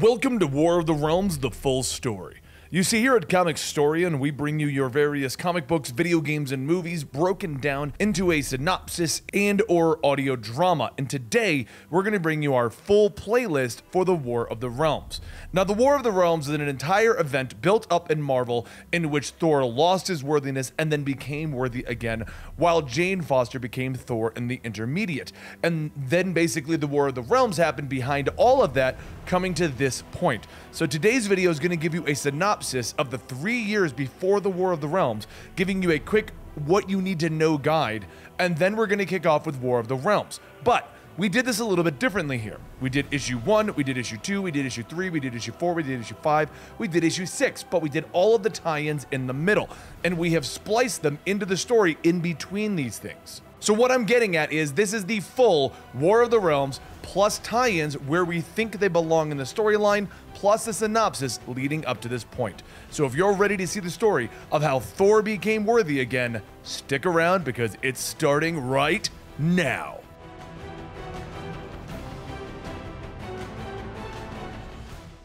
Welcome to War of the Realms, the full story. You see, here at Comicstorian, we bring you your various comic books, video games, and movies broken down into a synopsis and or audio drama. And today, we're going to bring you our full playlist for the War of the Realms. Now, the War of the Realms is an entire event built up in Marvel in which Thor lost his worthiness and then became worthy again, while Jane Foster became Thor in the intermediate. And then basically the War of the Realms happened behind all of that, coming to this point. So today's video is going to give you a synopsis of the 3 years before the War of the Realms, giving you a quick what you need to know guide, and then we're going to kick off with War of the Realms. But we did this a little bit differently here. We did issue 1, we did issue 2, we did issue 3, we did issue 4, we did issue 5, we did issue 6, but we did all of the tie-ins in the middle, and we have spliced them into the story in between these things. So what I'm getting at is this is the full War of the Realms plus tie-ins where we think they belong in the storyline, plus the synopsis leading up to this point. So if you're ready to see the story of how Thor became worthy again, stick around because it's starting right now.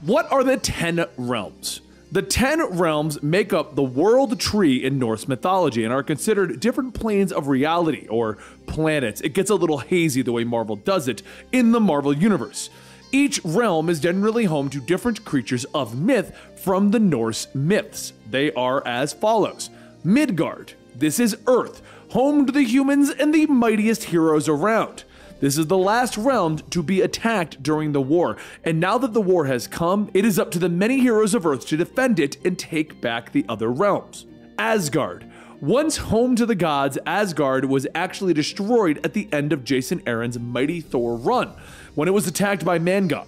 What are the 10 realms? The 10 realms make up the World Tree in Norse mythology and are considered different planes of reality, or planets. It gets a little hazy the way Marvel does it in the Marvel Universe. Each realm is generally home to different creatures of myth from the Norse myths. They are as follows. Midgard. This is Earth, home to the humans and the mightiest heroes around. This is the last realm to be attacked during the war, and now that the war has come, it is up to the many heroes of Earth to defend it and take back the other realms. Asgard. Once home to the gods, Asgard was actually destroyed at the end of Jason Aaron's Mighty Thor run, when it was attacked by Mangok.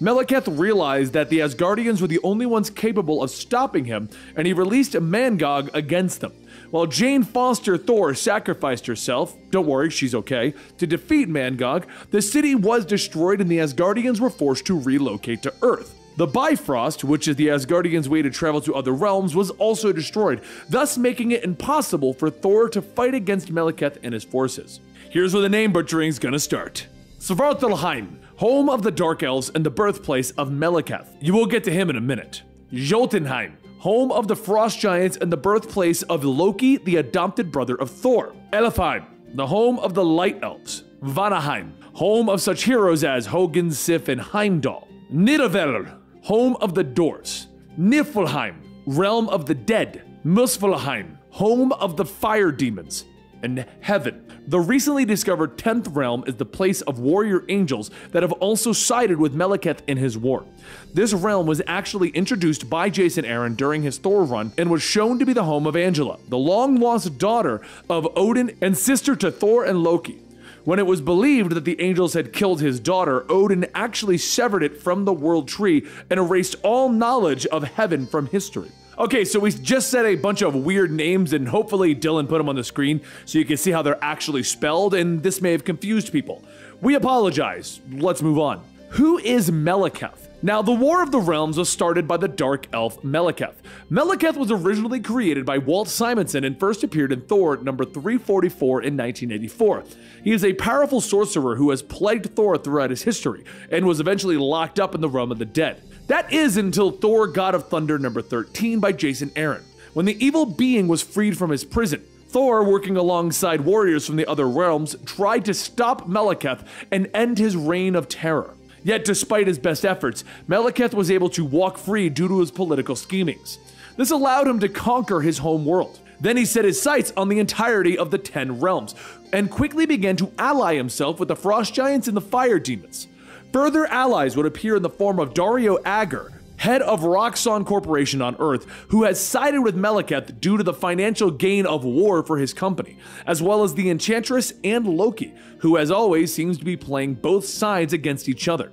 Malekith realized that the Asgardians were the only ones capable of stopping him, and he released Mangog against them. While Jane Foster Thor sacrificed herself, don't worry, she's okay, to defeat Mangog, the city was destroyed and the Asgardians were forced to relocate to Earth. The Bifrost, which is the Asgardians' way to travel to other realms, was also destroyed, thus making it impossible for Thor to fight against Malekith and his forces. Here's where the name butchering's gonna start. Svartalfheim, home of the Dark Elves and the birthplace of Malekith. You will get to him in a minute. Jotunheim, home of the Frost Giants and the birthplace of Loki, the adopted brother of Thor. Elfheim, the home of the Light Elves. Vanaheim, home of such heroes as Hogin, Sif, and Heimdall. Nidavellir, home of the Dwarves. Niflheim, realm of the dead. Muspelheim, home of the fire demons. And Heaven. The recently discovered 10th realm is the place of warrior angels that have also sided with Malekith in his war. This realm was actually introduced by Jason Aaron during his Thor run and was shown to be the home of Angela, the long-lost daughter of Odin and sister to Thor and Loki. When it was believed that the angels had killed his daughter, Odin actually severed it from the World Tree and erased all knowledge of Heaven from history. Okay, so we just said a bunch of weird names, and hopefully Dylan put them on the screen so you can see how they're actually spelled, and this may have confused people. We apologize. Let's move on. Who is Malekith? Now, the War of the Realms was started by the Dark Elf Malekith. Malekith was originally created by Walt Simonson and first appeared in Thor number 344 in 1984. He is a powerful sorcerer who has plagued Thor throughout his history and was eventually locked up in the Realm of the Dead. That is until Thor God of Thunder number 13 by Jason Aaron, when the evil being was freed from his prison. Thor, working alongside warriors from the other realms, tried to stop Malekith and end his reign of terror. Yet despite his best efforts, Malekith was able to walk free due to his political schemings. This allowed him to conquer his home world. Then he set his sights on the entirety of the 10 realms, and quickly began to ally himself with the Frost Giants and the Fire Demons. Further allies would appear in the form of Dario Agger, head of Roxxon Corporation on Earth, who has sided with Malekith due to the financial gain of war for his company, as well as the Enchantress and Loki, who as always seems to be playing both sides against each other.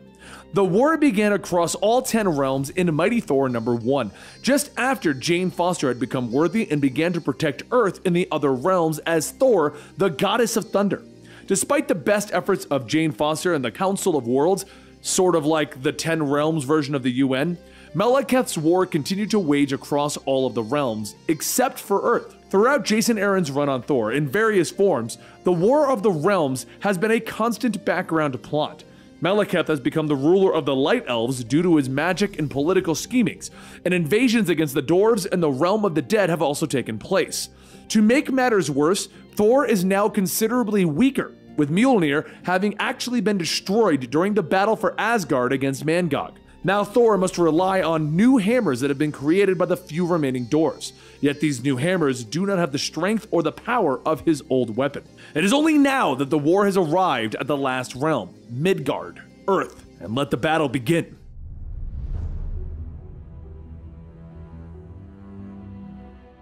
The war began across all 10 realms in Mighty Thor number 1, just after Jane Foster had become worthy and began to protect Earth in the other realms as Thor, the Goddess of Thunder. Despite the best efforts of Jane Foster and the Council of Worlds, sort of like the 10 Realms version of the UN, Malekith's war continued to wage across all of the realms, except for Earth. Throughout Jason Aaron's run on Thor, in various forms, the War of the Realms has been a constant background plot. Malekith has become the ruler of the Light Elves due to his magic and political schemings, and invasions against the dwarves and the Realm of the Dead have also taken place. To make matters worse, Thor is now considerably weaker, with Mjolnir having actually been destroyed during the battle for Asgard against Mangog. Now Thor must rely on new hammers that have been created by the few remaining dwarves, yet these new hammers do not have the strength or the power of his old weapon. It is only now that the war has arrived at the last realm, Midgard, Earth, and let the battle begin.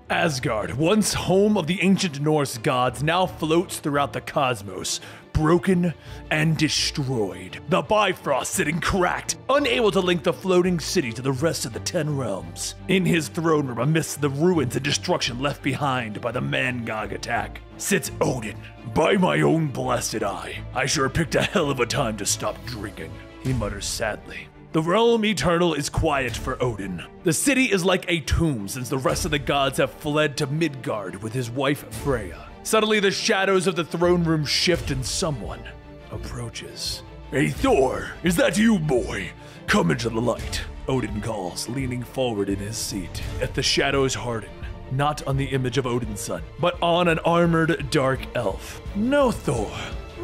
Asgard, once home of the ancient Norse gods, now floats throughout the cosmos, broken and destroyed. The Bifrost sitting cracked, unable to link the floating city to the rest of the 10 realms. In his throne room, amidst the ruins and destruction left behind by the Mangog attack, sits Odin. By my own blasted eye, I sure picked a hell of a time to stop drinking, he mutters sadly. The realm eternal is quiet for Odin. The city is like a tomb since the rest of the gods have fled to Midgard with his wife Freya. Suddenly the shadows of the throne room shift and someone approaches. "Hey Thor, is that you, boy? Come into the light," Odin calls, leaning forward in his seat. As the shadows harden, not on the image of Odin's son, but on an armored dark elf. "No Thor,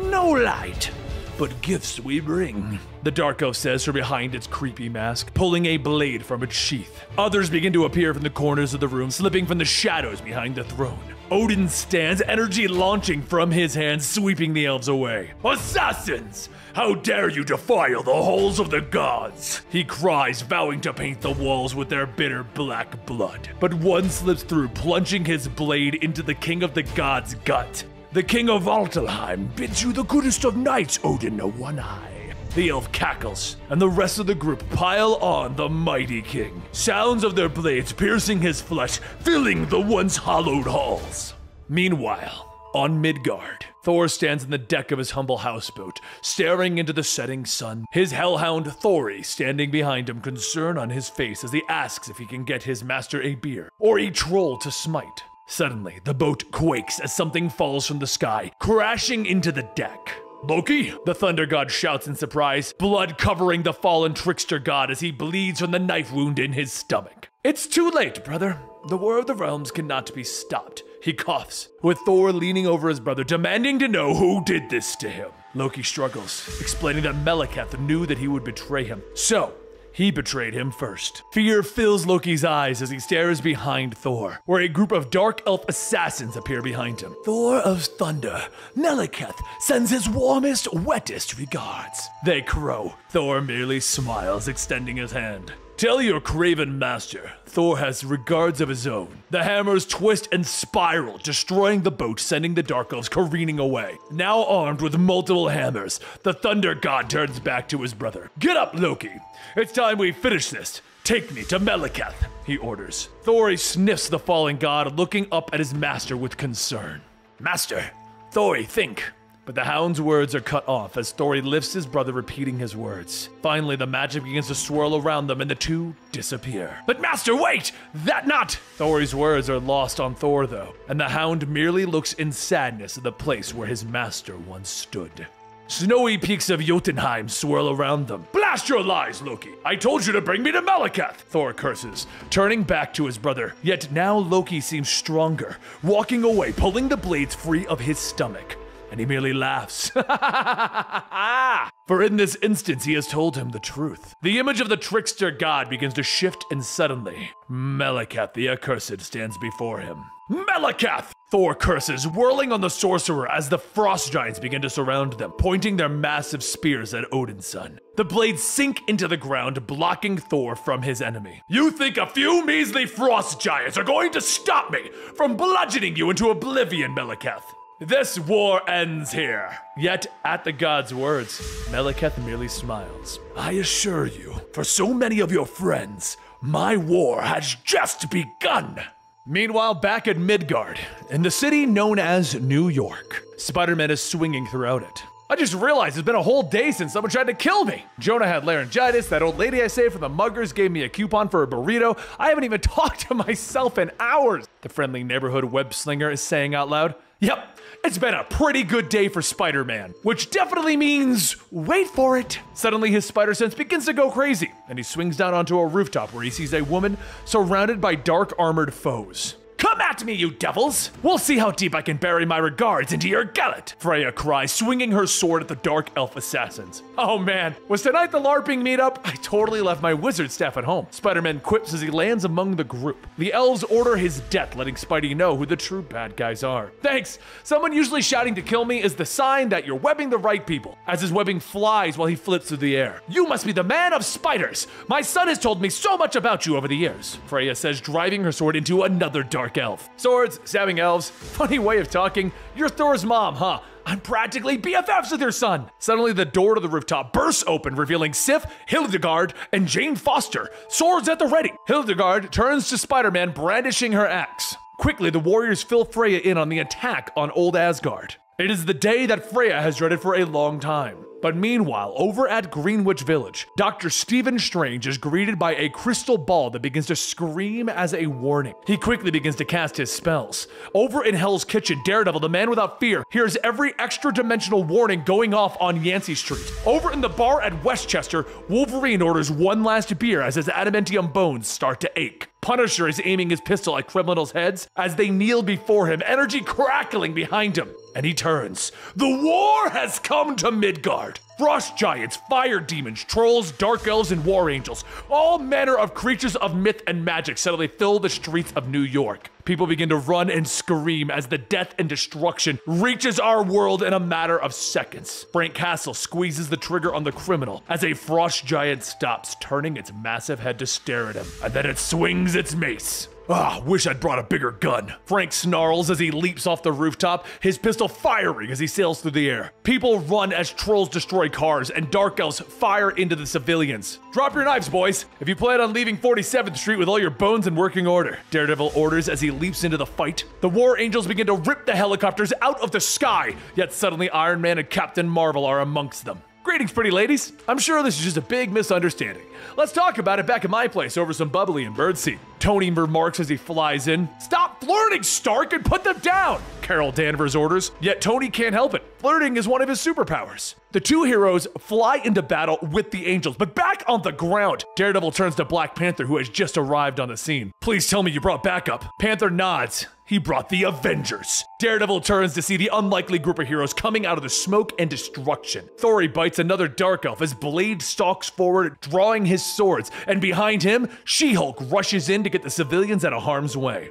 no light, but gifts we bring," the Dark Elf says from behind its creepy mask, pulling a blade from its sheath. Others begin to appear from the corners of the room, slipping from the shadows behind the throne. Odin stands, energy launching from his hands, sweeping the elves away. "Assassins! How dare you defile the halls of the gods!" he cries, vowing to paint the walls with their bitter black blood. But one slips through, plunging his blade into the King of the Gods' gut. "The King of Svartalfheim bids you the goodest of nights, Odin a One-Eye," the elf cackles, and the rest of the group pile on the mighty king, sounds of their blades piercing his flesh, filling the once hollowed halls. Meanwhile, on Midgard, Thor stands on the deck of his humble houseboat, staring into the setting sun, his hellhound Thori standing behind him, concern on his face as he asks if he can get his master a beer, or a troll to smite. Suddenly, the boat quakes as something falls from the sky, crashing into the deck. "Loki!" the thunder god shouts in surprise, blood covering the fallen trickster god as he bleeds from the knife wound in his stomach. "It's too late, brother. The War of the Realms cannot be stopped," he coughs, with Thor leaning over his brother, demanding to know who did this to him. Loki struggles, explaining that Malekith knew that he would betray him, so he betrayed him first. Fear fills Loki's eyes as he stares behind Thor, where a group of dark elf assassins appear behind him. "Thor of Thunder, Malekith sends his warmest, wettest regards," they crow. Thor merely smiles, extending his hand. "Tell your craven master, Thor has regards of his own." The hammers twist and spiral, destroying the boat, sending the Dark Elves careening away. Now armed with multiple hammers, the Thunder God turns back to his brother. "Get up, Loki! It's time we finish this! Take me to Malekith," he orders. Thor sniffs the fallen god, looking up at his master with concern. "Master, Thor, think." But the hound's words are cut off as Thor lifts his brother, repeating his words. Finally, the magic begins to swirl around them and the two disappear. "But master, wait! That not!" Thor's words are lost on Thor, though, and the hound merely looks in sadness at the place where his master once stood. Snowy peaks of Jotunheim swirl around them. "Blast your lies, Loki! I told you to bring me to Malekith!" Thor curses, turning back to his brother. Yet now Loki seems stronger, walking away, pulling the blades free of his stomach. And he merely laughs. For in this instance, he has told him the truth. The image of the trickster god begins to shift, and suddenly, Malekith the Accursed stands before him. "Malekith!" Thor curses, whirling on the sorcerer as the frost giants begin to surround them, pointing their massive spears at Odin's son. The blades sink into the ground, blocking Thor from his enemy. "You think a few measly frost giants are going to stop me from bludgeoning you into oblivion, Malekith? This war ends here." Yet, at the god's words, Malekith merely smiles. "I assure you, for so many of your friends, my war has just begun." Meanwhile, back at Midgard, in the city known as New York, Spider-Man is swinging throughout it. I just realized it's been a whole day since someone tried to kill me. Jonah had laryngitis. That old lady I saved from the muggers gave me a coupon for a burrito. I haven't even talked to myself in hours. The friendly neighborhood web slinger is saying out loud. Yep, it's been a pretty good day for Spider-Man, which definitely means, wait for it. Suddenly his spider sense begins to go crazy and he swings down onto a rooftop where he sees a woman surrounded by dark armored foes. Come at me, you devils! We'll see how deep I can bury my regards into your gullet! Freya cries, swinging her sword at the dark elf assassins. Oh man, was tonight the LARPing meetup? I totally left my wizard staff at home. Spider-Man quips as he lands among the group. The elves order his death, letting Spidey know who the true bad guys are. Thanks! Someone usually shouting to kill me is the sign that you're webbing the right people, as his webbing flies while he flips through the air. You must be the man of spiders! My son has told me so much about you over the years, Freya says, driving her sword into another dark elf. Swords, stabbing elves, funny way of talking. You're Thor's mom, huh? I'm practically BFFs with your son. Suddenly the door to the rooftop bursts open, revealing Sif, Hildegard, and Jane Foster. Swords at the ready. Hildegard turns to Spider-Man, brandishing her axe. Quickly, the warriors fill Freya in on the attack on old Asgard. It is the day that Freya has dreaded for a long time. But meanwhile, over at Greenwich Village, Dr. Stephen Strange is greeted by a crystal ball that begins to scream as a warning. He quickly begins to cast his spells. Over in Hell's Kitchen, Daredevil, the man without fear, hears every extra-dimensional warning going off on Yancey Street. Over in the bar at Westchester, Wolverine orders one last beer as his adamantium bones start to ache. Punisher is aiming his pistol at criminals' heads as they kneel before him, energy crackling behind him. And he turns. The war has come to Midgard. Frost giants, fire demons, trolls, dark elves, and war angels. All manner of creatures of myth and magic suddenly fill the streets of New York. People begin to run and scream as the death and destruction reaches our world in a matter of seconds. Frank Castle squeezes the trigger on the criminal as a frost giant stops, turning its massive head to stare at him, and then it swings its mace. Ah, wish I'd brought a bigger gun. Frank snarls as he leaps off the rooftop, his pistol firing as he sails through the air. People run as trolls destroy cars and dark elves fire into the civilians. Drop your knives, boys, if you plan on leaving 47th Street with all your bones in working order, Daredevil orders as he leaps into the fight. The war angels begin to rip the helicopters out of the sky, yet suddenly Iron Man and Captain Marvel are amongst them. Greetings, pretty ladies. I'm sure this is just a big misunderstanding. Let's talk about it back at my place over some bubbly and birdseed. Tony remarks as he flies in. Stop flirting, Stark, and put them down, Carol Danvers orders. Yet Tony can't help it. Flirting is one of his superpowers. The two heroes fly into battle with the angels, but back on the ground, Daredevil turns to Black Panther, who has just arrived on the scene. Please tell me you brought backup. Panther nods. He brought the Avengers. Daredevil turns to see the unlikely group of heroes coming out of the smoke and destruction. Thor bites another dark elf as Blade stalks forward, drawing his swords, and behind him, She-Hulk rushes in to get the civilians out of harm's way.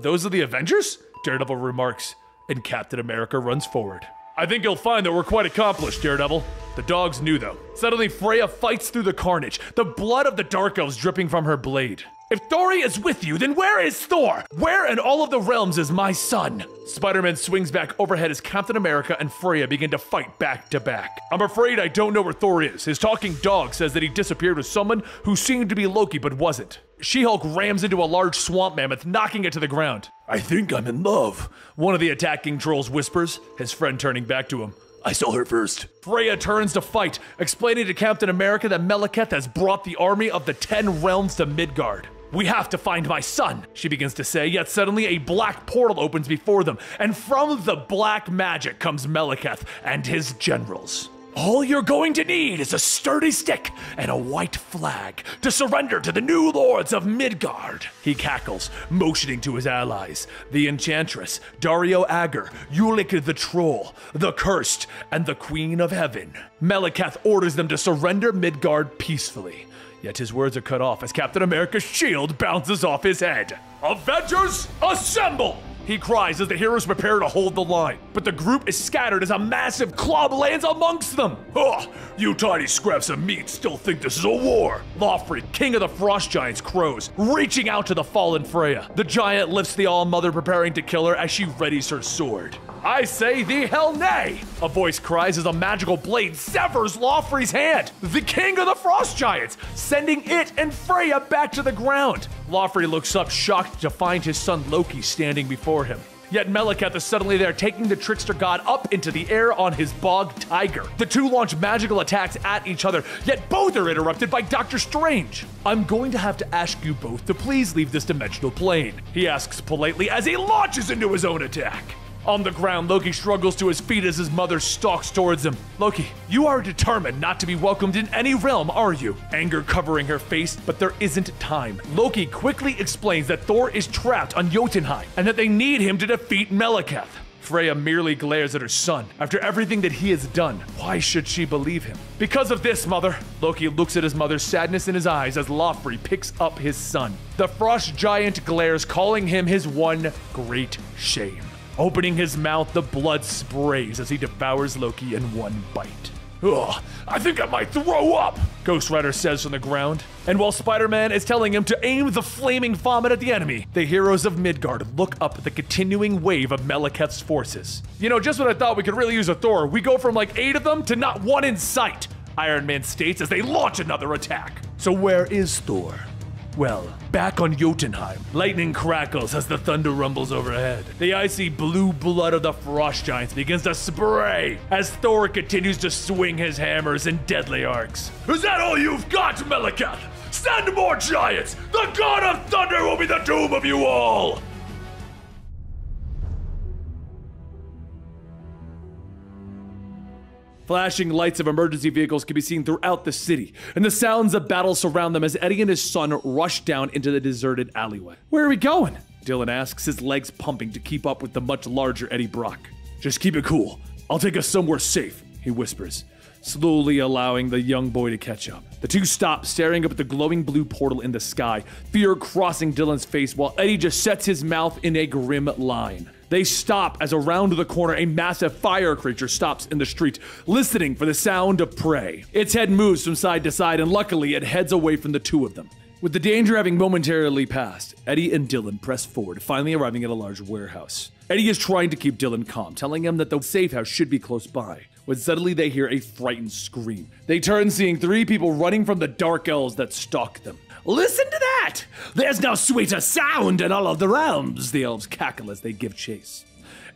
Those are the Avengers? Daredevil remarks, and Captain America runs forward. I think you'll find that we're quite accomplished, Daredevil. The dogs knew, though. Suddenly, Freya fights through the carnage, the blood of the dark elves dripping from her blade. If Thor is with you, then where is Thor? Where in all of the realms is my son? Spider-Man swings back overhead as Captain America and Freya begin to fight back to back. I'm afraid I don't know where Thor is. His talking dog says that he disappeared with someone who seemed to be Loki but wasn't. She-Hulk rams into a large swamp mammoth, knocking it to the ground. I think I'm in love, one of the attacking trolls whispers, his friend turning back to him. I saw her first. Freya turns to fight, explaining to Captain America that Malekith has brought the army of the 10 realms to Midgard. We have to find my son, she begins to say, yet suddenly a black portal opens before them, and from the black magic comes Malekith and his generals. All you're going to need is a sturdy stick and a white flag to surrender to the new lords of Midgard, he cackles, motioning to his allies, the Enchantress, Dario Agger, Ulick the Troll, the Cursed, and the Queen of Heaven. Malekith orders them to surrender Midgard peacefully. Yet his words are cut off as Captain America's shield bounces off his head. Avengers, assemble! He cries as the heroes prepare to hold the line, but the group is scattered as a massive club lands amongst them. Oh, you tiny scraps of meat still think this is a war. Laufey, king of the frost giants, crows, reaching out to the fallen Freya. The giant lifts the all-mother, preparing to kill her as she readies her sword. I say thee hell nay, a voice cries as a magical blade severs Laufey's hand, the king of the frost giants, sending it and Freya back to the ground. Laufey looks up, shocked to find his son Loki standing before him. Yet Malekith is suddenly there, taking the trickster god up into the air on his bog tiger. The two launch magical attacks at each other, yet both are interrupted by Doctor Strange. I'm going to have to ask you both to please leave this dimensional plane, he asks politely as he launches into his own attack. On the ground, Loki struggles to his feet as his mother stalks towards him. Loki, you are determined not to be welcomed in any realm, are you? Anger covering her face, but there isn't time. Loki quickly explains that Thor is trapped on Jotunheim and that they need him to defeat Malekith. Freya merely glares at her son after everything that he has done. Why should she believe him? Because of this, mother. Loki looks at his mother's sadness in his eyes as Laufey picks up his son. The frost giant glares, calling him his one great shame. Opening his mouth, the blood sprays as he devours Loki in one bite. Ugh, I think I might throw up, Ghost Rider says from the ground. And while Spider-Man is telling him to aim the flaming vomit at the enemy, the heroes of Midgard look up at the continuing wave of Malekith's forces. You know, just when I thought we could really use a Thor, we go from like 8 of them to not one in sight, Iron Man states as they launch another attack. So where is Thor? Well, back on Jotunheim, lightning crackles as the thunder rumbles overhead. The icy blue blood of the frost giants begins to spray as Thor continues to swing his hammers in deadly arcs. Is that all you've got, Malekith? Send more giants! The god of thunder will be the doom of you all! Flashing lights of emergency vehicles can be seen throughout the city, and the sounds of battle surround them as Eddie and his son rush down into the deserted alleyway. Where are we going? Dylan asks, his legs pumping to keep up with the much larger Eddie Brock. Just keep it cool. I'll take us somewhere safe, he whispers, slowly allowing the young boy to catch up. The two stop, staring up at the glowing blue portal in the sky, fear crossing Dylan's face while Eddie just sets his mouth in a grim line. They stop as around the corner, a massive fire creature stops in the street, listening for the sound of prey. Its head moves from side to side, and luckily it heads away from the two of them. With the danger having momentarily passed, Eddie and Dylan press forward, finally arriving at a large warehouse. Eddie is trying to keep Dylan calm, telling him that the safe house should be close by, when suddenly they hear a frightened scream. They turn, seeing 3 people running from the dark elves that stalk them. Listen to that! There's no sweeter sound in all of the realms, the elves cackle as they give chase.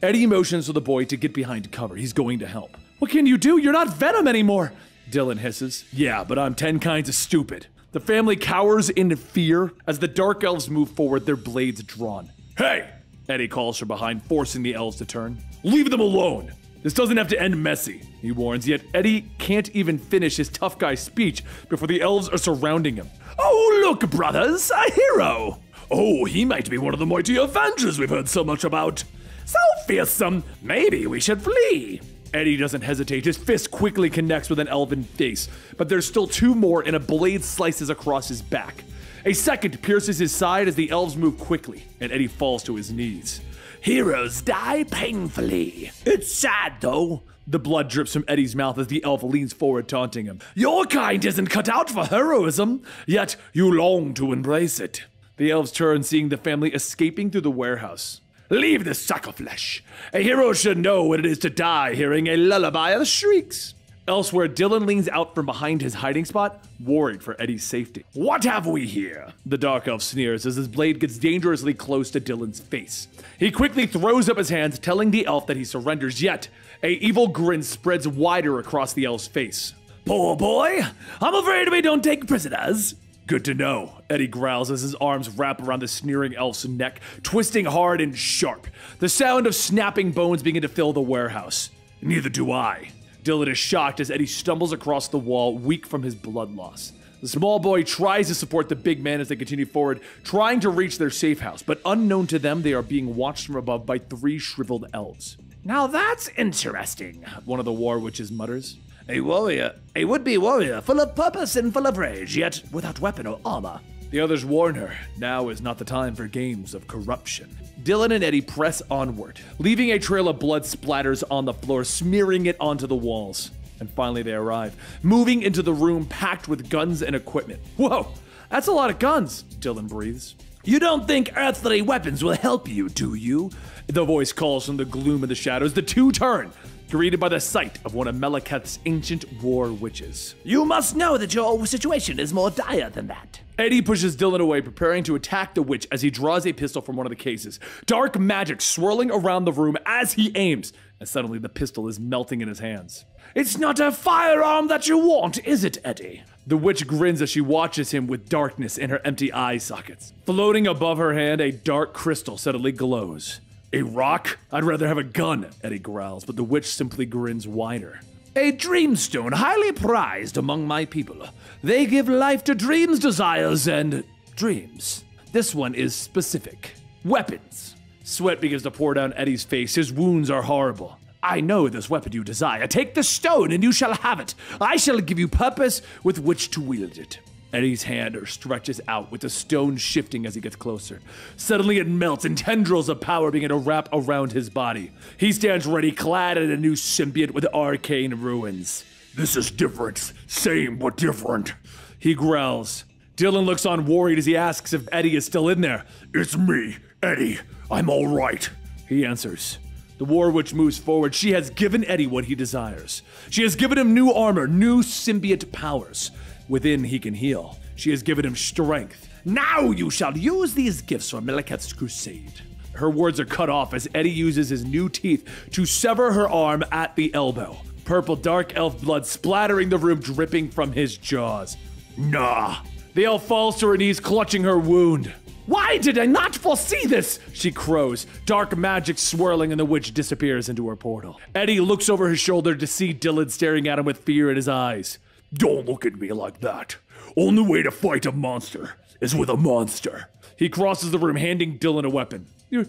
Eddie motions for the boy to get behind cover. He's going to help. What can you do? You're not Venom anymore, Dylan hisses. Yeah, but I'm 10 kinds of stupid. The family cowers in fear as the dark elves move forward, their blades drawn. Hey! Eddie calls from behind, forcing the elves to turn. Leave them alone! This doesn't have to end messy, he warns, yet Eddie can't even finish his tough guy speech before the elves are surrounding him. Oh, look, brothers, a hero! Oh, he might be one of the mighty Avengers we've heard so much about. So fearsome, maybe we should flee. Eddie doesn't hesitate. His fist quickly connects with an elven face, but there's still 2 more, and a blade slices across his back. A second pierces his side as the elves move quickly, and Eddie falls to his knees. Heroes die painfully. It's sad, though. The blood drips from Eddie's mouth as the elf leans forward, taunting him. Your kind isn't cut out for heroism, yet you long to embrace it. The elves turn, seeing the family escaping through the warehouse. Leave this sack of flesh. A hero should know what it is to die hearing a lullaby of shrieks. Elsewhere, Dylan leans out from behind his hiding spot, worried for Eddie's safety. What have we here? The dark elf sneers as his blade gets dangerously close to Dylan's face. He quickly throws up his hands, telling the elf that he surrenders, yet an evil grin spreads wider across the elf's face. Poor boy, I'm afraid we don't take prisoners. Good to know, Eddie growls as his arms wrap around the sneering elf's neck, twisting hard and sharp. The sound of snapping bones begin to fill the warehouse. Neither do I. Dylan is shocked as Eddie stumbles across the wall, weak from his blood loss. The small boy tries to support the big man as they continue forward, trying to reach their safe house, but unknown to them, they are being watched from above by 3 shriveled elves. Now that's interesting, one of the war witches mutters. A would-be warrior, full of purpose and full of rage, yet without weapon or armor. The others warn her, now is not the time for games of corruption. Dylan and Eddie press onward, leaving a trail of blood splatters on the floor, smearing it onto the walls. And finally they arrive, moving into the room packed with guns and equipment. Whoa, that's a lot of guns, Dylan breathes. You don't think earthly weapons will help you, do you? The voice calls from the gloom of the shadows. The two turn, greeted by the sight of one of Malekith's ancient war witches. You must know that your situation is more dire than that. Eddie pushes Dylan away, preparing to attack the witch as he draws a pistol from one of the cases. Dark magic swirling around the room as he aims, and suddenly the pistol is melting in his hands. It's not a firearm that you want, is it, Eddie? The witch grins as she watches him with darkness in her empty eye sockets. Floating above her hand, a dark crystal suddenly glows. A rock? I'd rather have a gun, Eddie growls, but the witch simply grins wider. A dreamstone, highly prized among my people. They give life to dreams, desires, and dreams. This one is specific. Weapons. Sweat begins to pour down Eddie's face. His wounds are horrible. I know this weapon you desire. Take the stone and you shall have it. I shall give you purpose with which to wield it. Eddie's hand stretches out, with the stone shifting as he gets closer. Suddenly it melts, and tendrils of power begin to wrap around his body. He stands ready, clad in a new symbiote with arcane ruins. This is different. Same, but different. He growls. Dylan looks on worried as he asks if Eddie is still in there. It's me, Eddie. I'm all right, he answers. The war witch moves forward. She has given Eddie what he desires. She has given him new armor, new symbiote powers. Within, he can heal. She has given him strength. Now you shall use these gifts for Malekith's crusade. Her words are cut off as Eddie uses his new teeth to sever her arm at the elbow. Purple dark elf blood splattering the room, dripping from his jaws. Nah. The elf falls to her knees, clutching her wound. Why did I not foresee this? She crows, dark magic swirling, and the witch disappears into her portal. Eddie looks over his shoulder to see Dylan staring at him with fear in his eyes. Don't look at me like that. Only way to fight a monster is with a monster. He crosses the room, handing Dylan a weapon. You're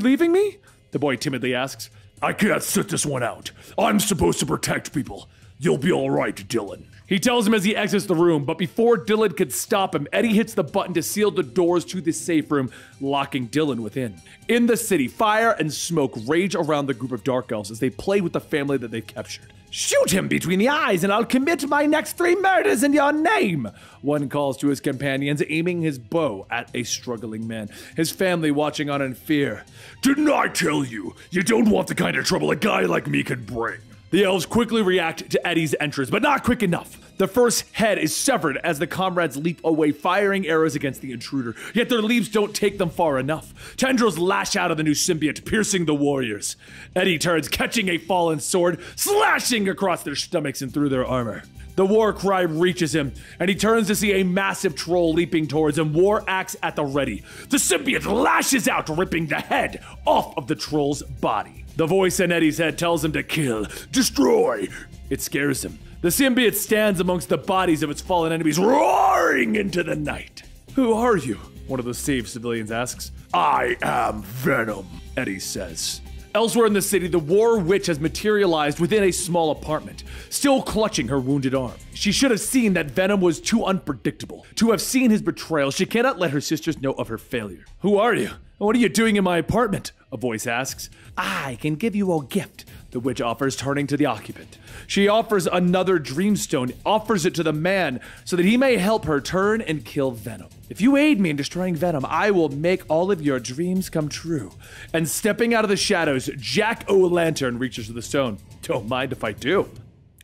leaving me? The boy timidly asks. I can't sit this one out. I'm supposed to protect people. You'll be all right, Dylan. He tells him as he exits the room, but before Dylan could stop him, Eddie hits the button to seal the doors to the safe room, locking Dylan within. In the city, fire and smoke rage around the group of dark elves as they play with the family that they've captured. Shoot him between the eyes, and I'll commit my next 3 murders in your name, one calls to his companions, aiming his bow at a struggling man, his family watching on in fear. Didn't I tell you? You don't want the kind of trouble a guy like me can bring. The elves quickly react to Eddie's entrance, but not quick enough. The first head is severed as the comrades leap away, firing arrows against the intruder, yet their leaps don't take them far enough. Tendrils lash out of the new symbiote, piercing the warriors. Eddie turns, catching a fallen sword, slashing across their stomachs and through their armor. The war cry reaches him, and he turns to see a massive troll leaping towards him, war axe at the ready. The symbiote lashes out, ripping the head off of the troll's body. The voice in Eddie's head tells him to kill, destroy. It scares him. The symbiote stands amongst the bodies of its fallen enemies, roaring into the night. Who are you? One of the saved civilians asks. I am Venom, Eddie says. Elsewhere in the city, the war witch has materialized within a small apartment, still clutching her wounded arm. She should have seen that Venom was too unpredictable. To have seen his betrayal, she cannot let her sisters know of her failure. Who are you? What are you doing in my apartment? A voice asks. I can give you a gift, the witch offers, turning to the occupant. She offers another dreamstone, offers it to the man so that he may help her turn and kill Venom. If you aid me in destroying Venom, I will make all of your dreams come true. And stepping out of the shadows, Jack O'Lantern reaches for the stone. Don't mind if I do.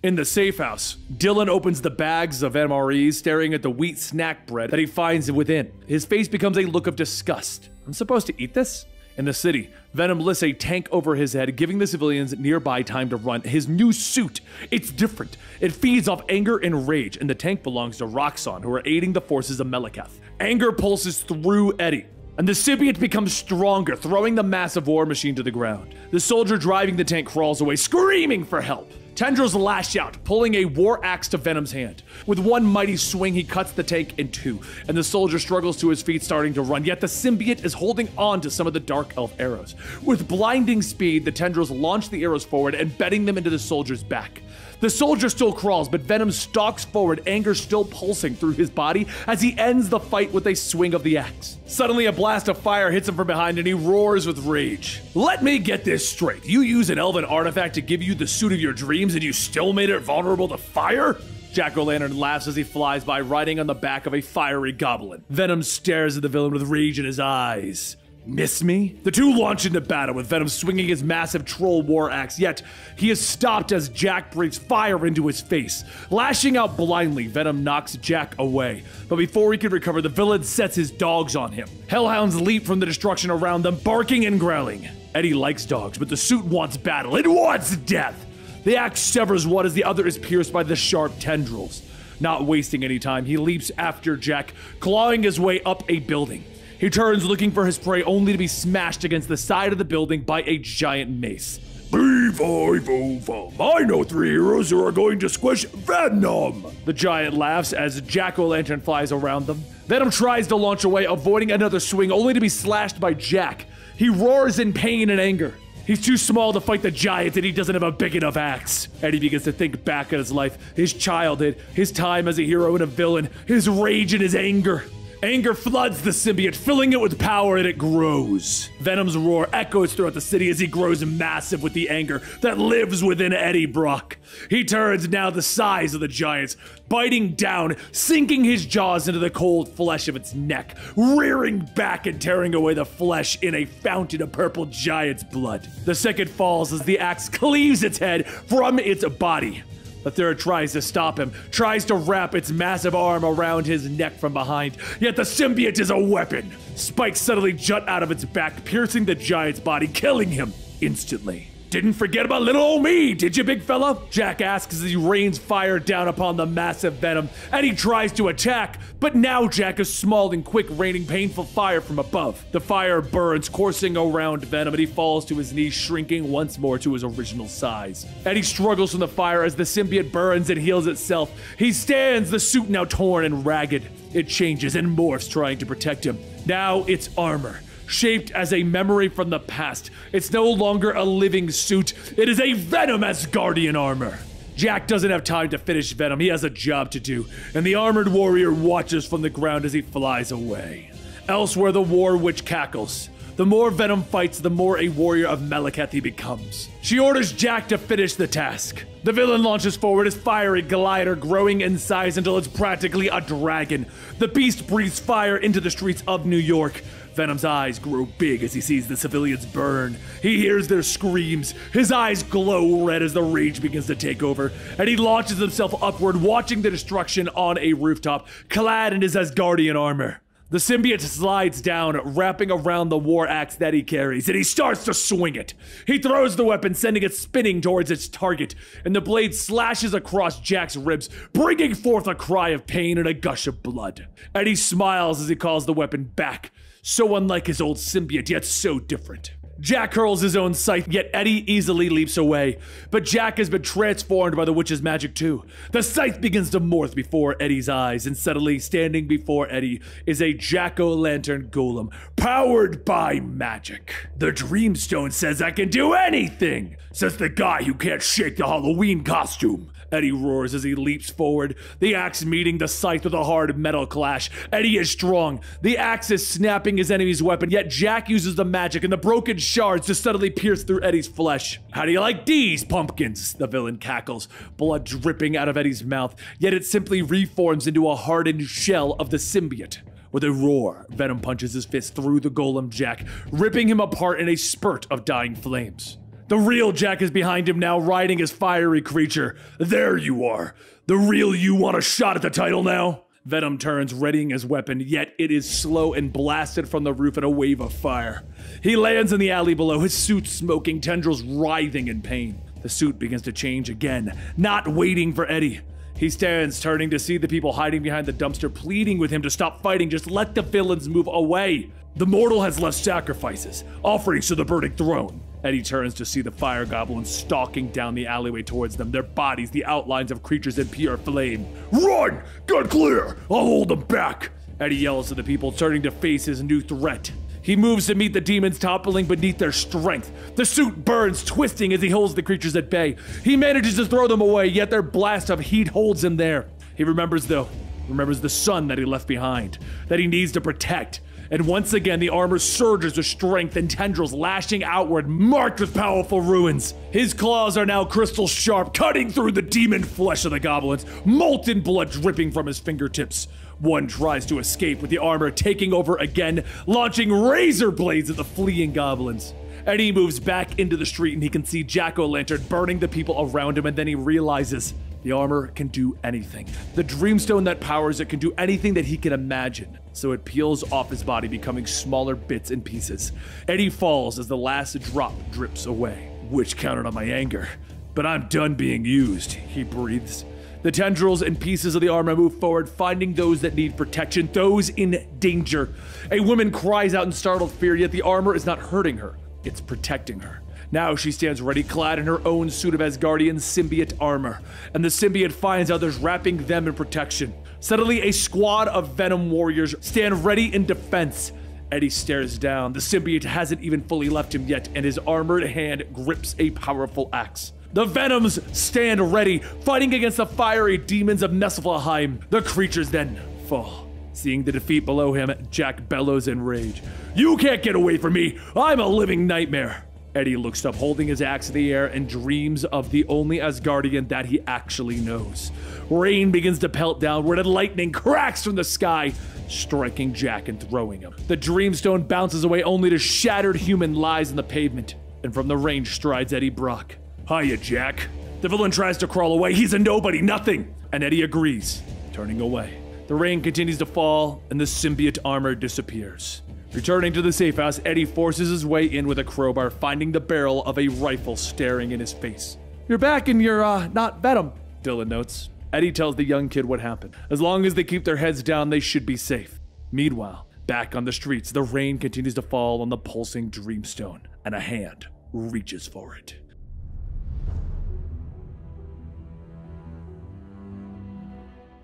In the safe house, Dylan opens the bags of MREs, staring at the wheat snack bread that he finds within. His face becomes a look of disgust. I'm supposed to eat this? In the city, Venom lifts a tank over his head, giving the civilians nearby time to run. His new suit, it's different. It feeds off anger and rage, and the tank belongs to Roxxon, who are aiding the forces of Malekith. Anger pulses through Eddie, and the symbiote becomes stronger, throwing the massive war machine to the ground. The soldier driving the tank crawls away, screaming for help. Tendrils lash out, pulling a war axe to Venom's hand. With one mighty swing, he cuts the tank in two, and the soldier struggles to his feet, starting to run, yet the symbiote is holding on to some of the dark elf arrows. With blinding speed, the tendrils launch the arrows forward, embedding them into the soldier's back. The soldier still crawls, but Venom stalks forward, anger still pulsing through his body as he ends the fight with a swing of the axe. Suddenly, a blast of fire hits him from behind, and he roars with rage. Let me get this straight. You use an elven artifact to give you the suit of your dreams, and you still made it vulnerable to fire? Jack-o'-lantern laughs as he flies by, riding on the back of a fiery goblin. Venom stares at the villain with rage in his eyes. Miss me? The two launch into battle with Venom swinging his massive troll war axe, yet he is stopped as Jack breathes fire into his face. Lashing out blindly, Venom knocks Jack away, but before he can recover, the villain sets his dogs on him. Hellhounds leap from the destruction around them, barking and growling. Eddie likes dogs, but the suit wants battle. It wants death! The axe severs one as the other is pierced by the sharp tendrils. Not wasting any time, he leaps after Jack, clawing his way up a building. He turns, looking for his prey, only to be smashed against the side of the building by a giant mace. B505, I know three heroes who are going to squish Venom! The giant laughs as Jack-o'-lantern flies around them. Venom tries to launch away, avoiding another swing, only to be slashed by Jack. He roars in pain and anger. He's too small to fight the giant, and he doesn't have a big enough axe. Eddie begins to think back at his life, his childhood, his time as a hero and a villain, his rage and his anger. Anger floods the symbiote, filling it with power, and it grows. Venom's roar echoes throughout the city as he grows massive with the anger that lives within Eddie Brock. He turns now the size of the giants, biting down, sinking his jaws into the cold flesh of its neck, rearing back and tearing away the flesh in a fountain of purple giant's blood. The second falls as the axe cleaves its head from its body. The third tries to stop him, tries to wrap its massive arm around his neck from behind, yet the symbiote is a weapon. Spikes suddenly jut out of its back, piercing the giant's body, killing him instantly. Didn't forget about little old me, did you, big fella? Jack asks as he rains fire down upon the massive Venom, and he tries to attack, but now Jack is small and quick, raining painful fire from above. The fire burns, coursing around Venom, and he falls to his knees, shrinking once more to his original size. Eddie struggles from the fire as the symbiote burns and heals itself. He stands, the suit now torn and ragged. It changes and morphs, trying to protect him. Now it's armor, shaped as a memory from the past. It's no longer a living suit. It is a Venom Asgardian armor. Jack doesn't have time to finish Venom. He has a job to do, and the armored warrior watches from the ground as he flies away. Elsewhere, the war witch cackles. The more Venom fights, the more a warrior of Malekith he becomes. She orders Jack to finish the task. The villain launches forward, his fiery glider growing in size until it's practically a dragon. The beast breathes fire into the streets of New York. Venom's eyes grow big as he sees the civilians burn. He hears their screams. His eyes glow red as the rage begins to take over, and he launches himself upward, watching the destruction on a rooftop, clad in his Asgardian armor. The symbiote slides down, wrapping around the war axe that he carries, and he starts to swing it. He throws the weapon, sending it spinning towards its target, and the blade slashes across Jack's ribs, bringing forth a cry of pain and a gush of blood. Eddie smiles as he calls the weapon back. So unlike his old symbiote, yet so different. Jack hurls his own scythe, yet Eddie easily leaps away. But Jack has been transformed by the witch's magic too. The scythe begins to morph before Eddie's eyes, and suddenly standing before Eddie is a jack-o'-lantern golem, powered by magic. The Dreamstone says I can do anything, says the guy who can't shake the Halloween costume. Eddie roars as he leaps forward, the axe meeting the scythe with a hard metal clash. Eddie is strong. The axe is snapping his enemy's weapon, yet Jack uses the magic and the broken shards to suddenly pierce through Eddie's flesh. How do you like these pumpkins? The villain cackles, blood dripping out of Eddie's mouth, yet it simply reforms into a hardened shell of the symbiote. With a roar, Venom punches his fist through the golem Jack, ripping him apart in a spurt of dying flames. The real Jack is behind him now, riding his fiery creature. There you are. The real you want a shot at the title now? Venom turns, readying his weapon, yet it is slow and blasted from the roof in a wave of fire. He lands in the alley below, his suit smoking, tendrils writhing in pain. The suit begins to change again, not waiting for Eddie. He stands, turning to see the people hiding behind the dumpster, pleading with him to stop fighting, just let the villains move away. The mortal has left sacrifices, offerings to the burning throne. Eddie turns to see the fire goblins stalking down the alleyway towards them, their bodies the outlines of creatures in pure flame. Run! Get clear! I'll hold them back! Eddie yells to the people, turning to face his new threat. He moves to meet the demons, toppling beneath their strength. The suit burns, twisting as he holds the creatures at bay. He manages to throw them away, yet their blast of heat holds him there. He remembers, though, remembers the son that he left behind, that he needs to protect. And once again, the armor surges with strength and tendrils lashing outward, marked with powerful ruins. His claws are now crystal sharp, cutting through the demon flesh of the goblins, molten blood dripping from his fingertips. One tries to escape with the armor taking over again, launching razor blades at the fleeing goblins. Eddie moves back into the street and he can see Jack-O-Lantern burning the people around him, and then he realizes the armor can do anything. The dreamstone that powers it can do anything that he can imagine. So it peels off his body, becoming smaller bits and pieces. Eddie falls as the last drop drips away. Which counted on my anger, but I'm done being used, he breathes. The tendrils and pieces of the armor move forward, finding those that need protection, those in danger. A woman cries out in startled fear, yet the armor is not hurting her, it's protecting her. Now she stands ready, clad in her own suit of Asgardian symbiote armor, and the symbiote finds others, wrapping them in protection. Suddenly, a squad of Venom warriors stand ready in defense. Eddie stares down. The symbiote hasn't even fully left him yet, and his armored hand grips a powerful axe. The Venoms stand ready, fighting against the fiery demons of Nesselheim. The creatures then fall. Seeing the defeat below him, Jack bellows in rage. You can't get away from me! I'm a living nightmare! Eddie looks up, holding his axe in the air, and dreams of the only Asgardian that he actually knows. Rain begins to pelt downward, and lightning cracks from the sky, striking Jack and throwing him. The dreamstone bounces away, only to shattered human lies on the pavement, and from the range strides Eddie Brock. Hiya, Jack. The villain tries to crawl away. He's a nobody, nothing. And Eddie agrees, turning away. The rain continues to fall, and the symbiote armor disappears. Returning to the safe house, Eddie forces his way in with a crowbar, finding the barrel of a rifle staring in his face. You're back and you're, not Venom, Dylan notes. Eddie tells the young kid what happened. As long as they keep their heads down, they should be safe. Meanwhile, back on the streets, the rain continues to fall on the pulsing dreamstone, and a hand reaches for it.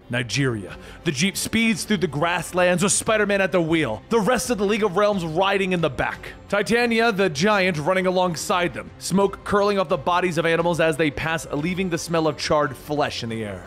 Nigeria. The Jeep speeds through the grasslands with Spider-Man at the wheel, the rest of the League of Realms riding in the back. Titania, the giant, running alongside them, smoke curling off the bodies of animals as they pass, leaving the smell of charred flesh in the air.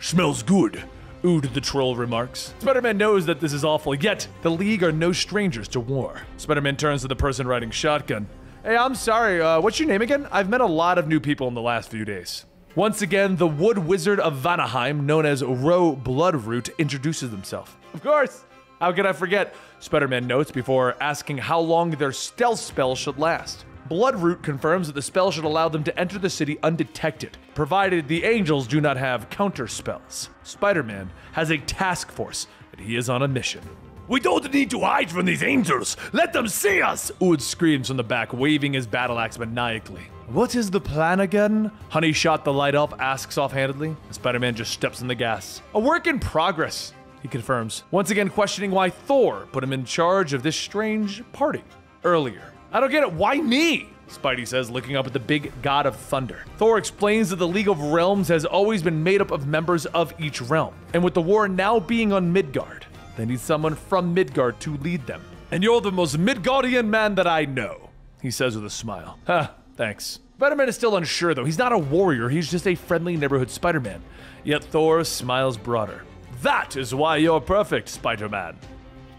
Smells good, Ood the troll remarks. Spider-Man knows that this is awful, yet the League are no strangers to war. Spider-Man turns to the person riding shotgun. Hey, I'm sorry, what's your name again? I've met a lot of new people in the last few days. Once again, the Wood Wizard of Vanaheim, known as Roe Bloodroot, introduces himself. Of course! How could I forget? Spider-Man notes before asking how long their stealth spell should last. Bloodroot confirms that the spell should allow them to enter the city undetected, provided the angels do not have counter spells. Spider-Man has a task force, and he is on a mission. We don't need to hide from these angels! Let them see us! Ood screams from the back, waving his battle axe maniacally. What is the plan again? Honey Shot the Light Elf asks offhandedly. Spider-Man just steps on the gas. A work in progress, he confirms, once again questioning why Thor put him in charge of this strange party earlier. I don't get it, why me? Spidey says, looking up at the big god of thunder. Thor explains that the League of Realms has always been made up of members of each realm, and with the war now being on Midgard, they need someone from Midgard to lead them. And you're the most Midgardian man that I know, he says with a smile. Huh. Thanks. Spider-Man is still unsure, though. He's not a warrior, he's just a friendly neighborhood Spider-Man. Yet Thor smiles broader. That is why you're perfect, Spider-Man.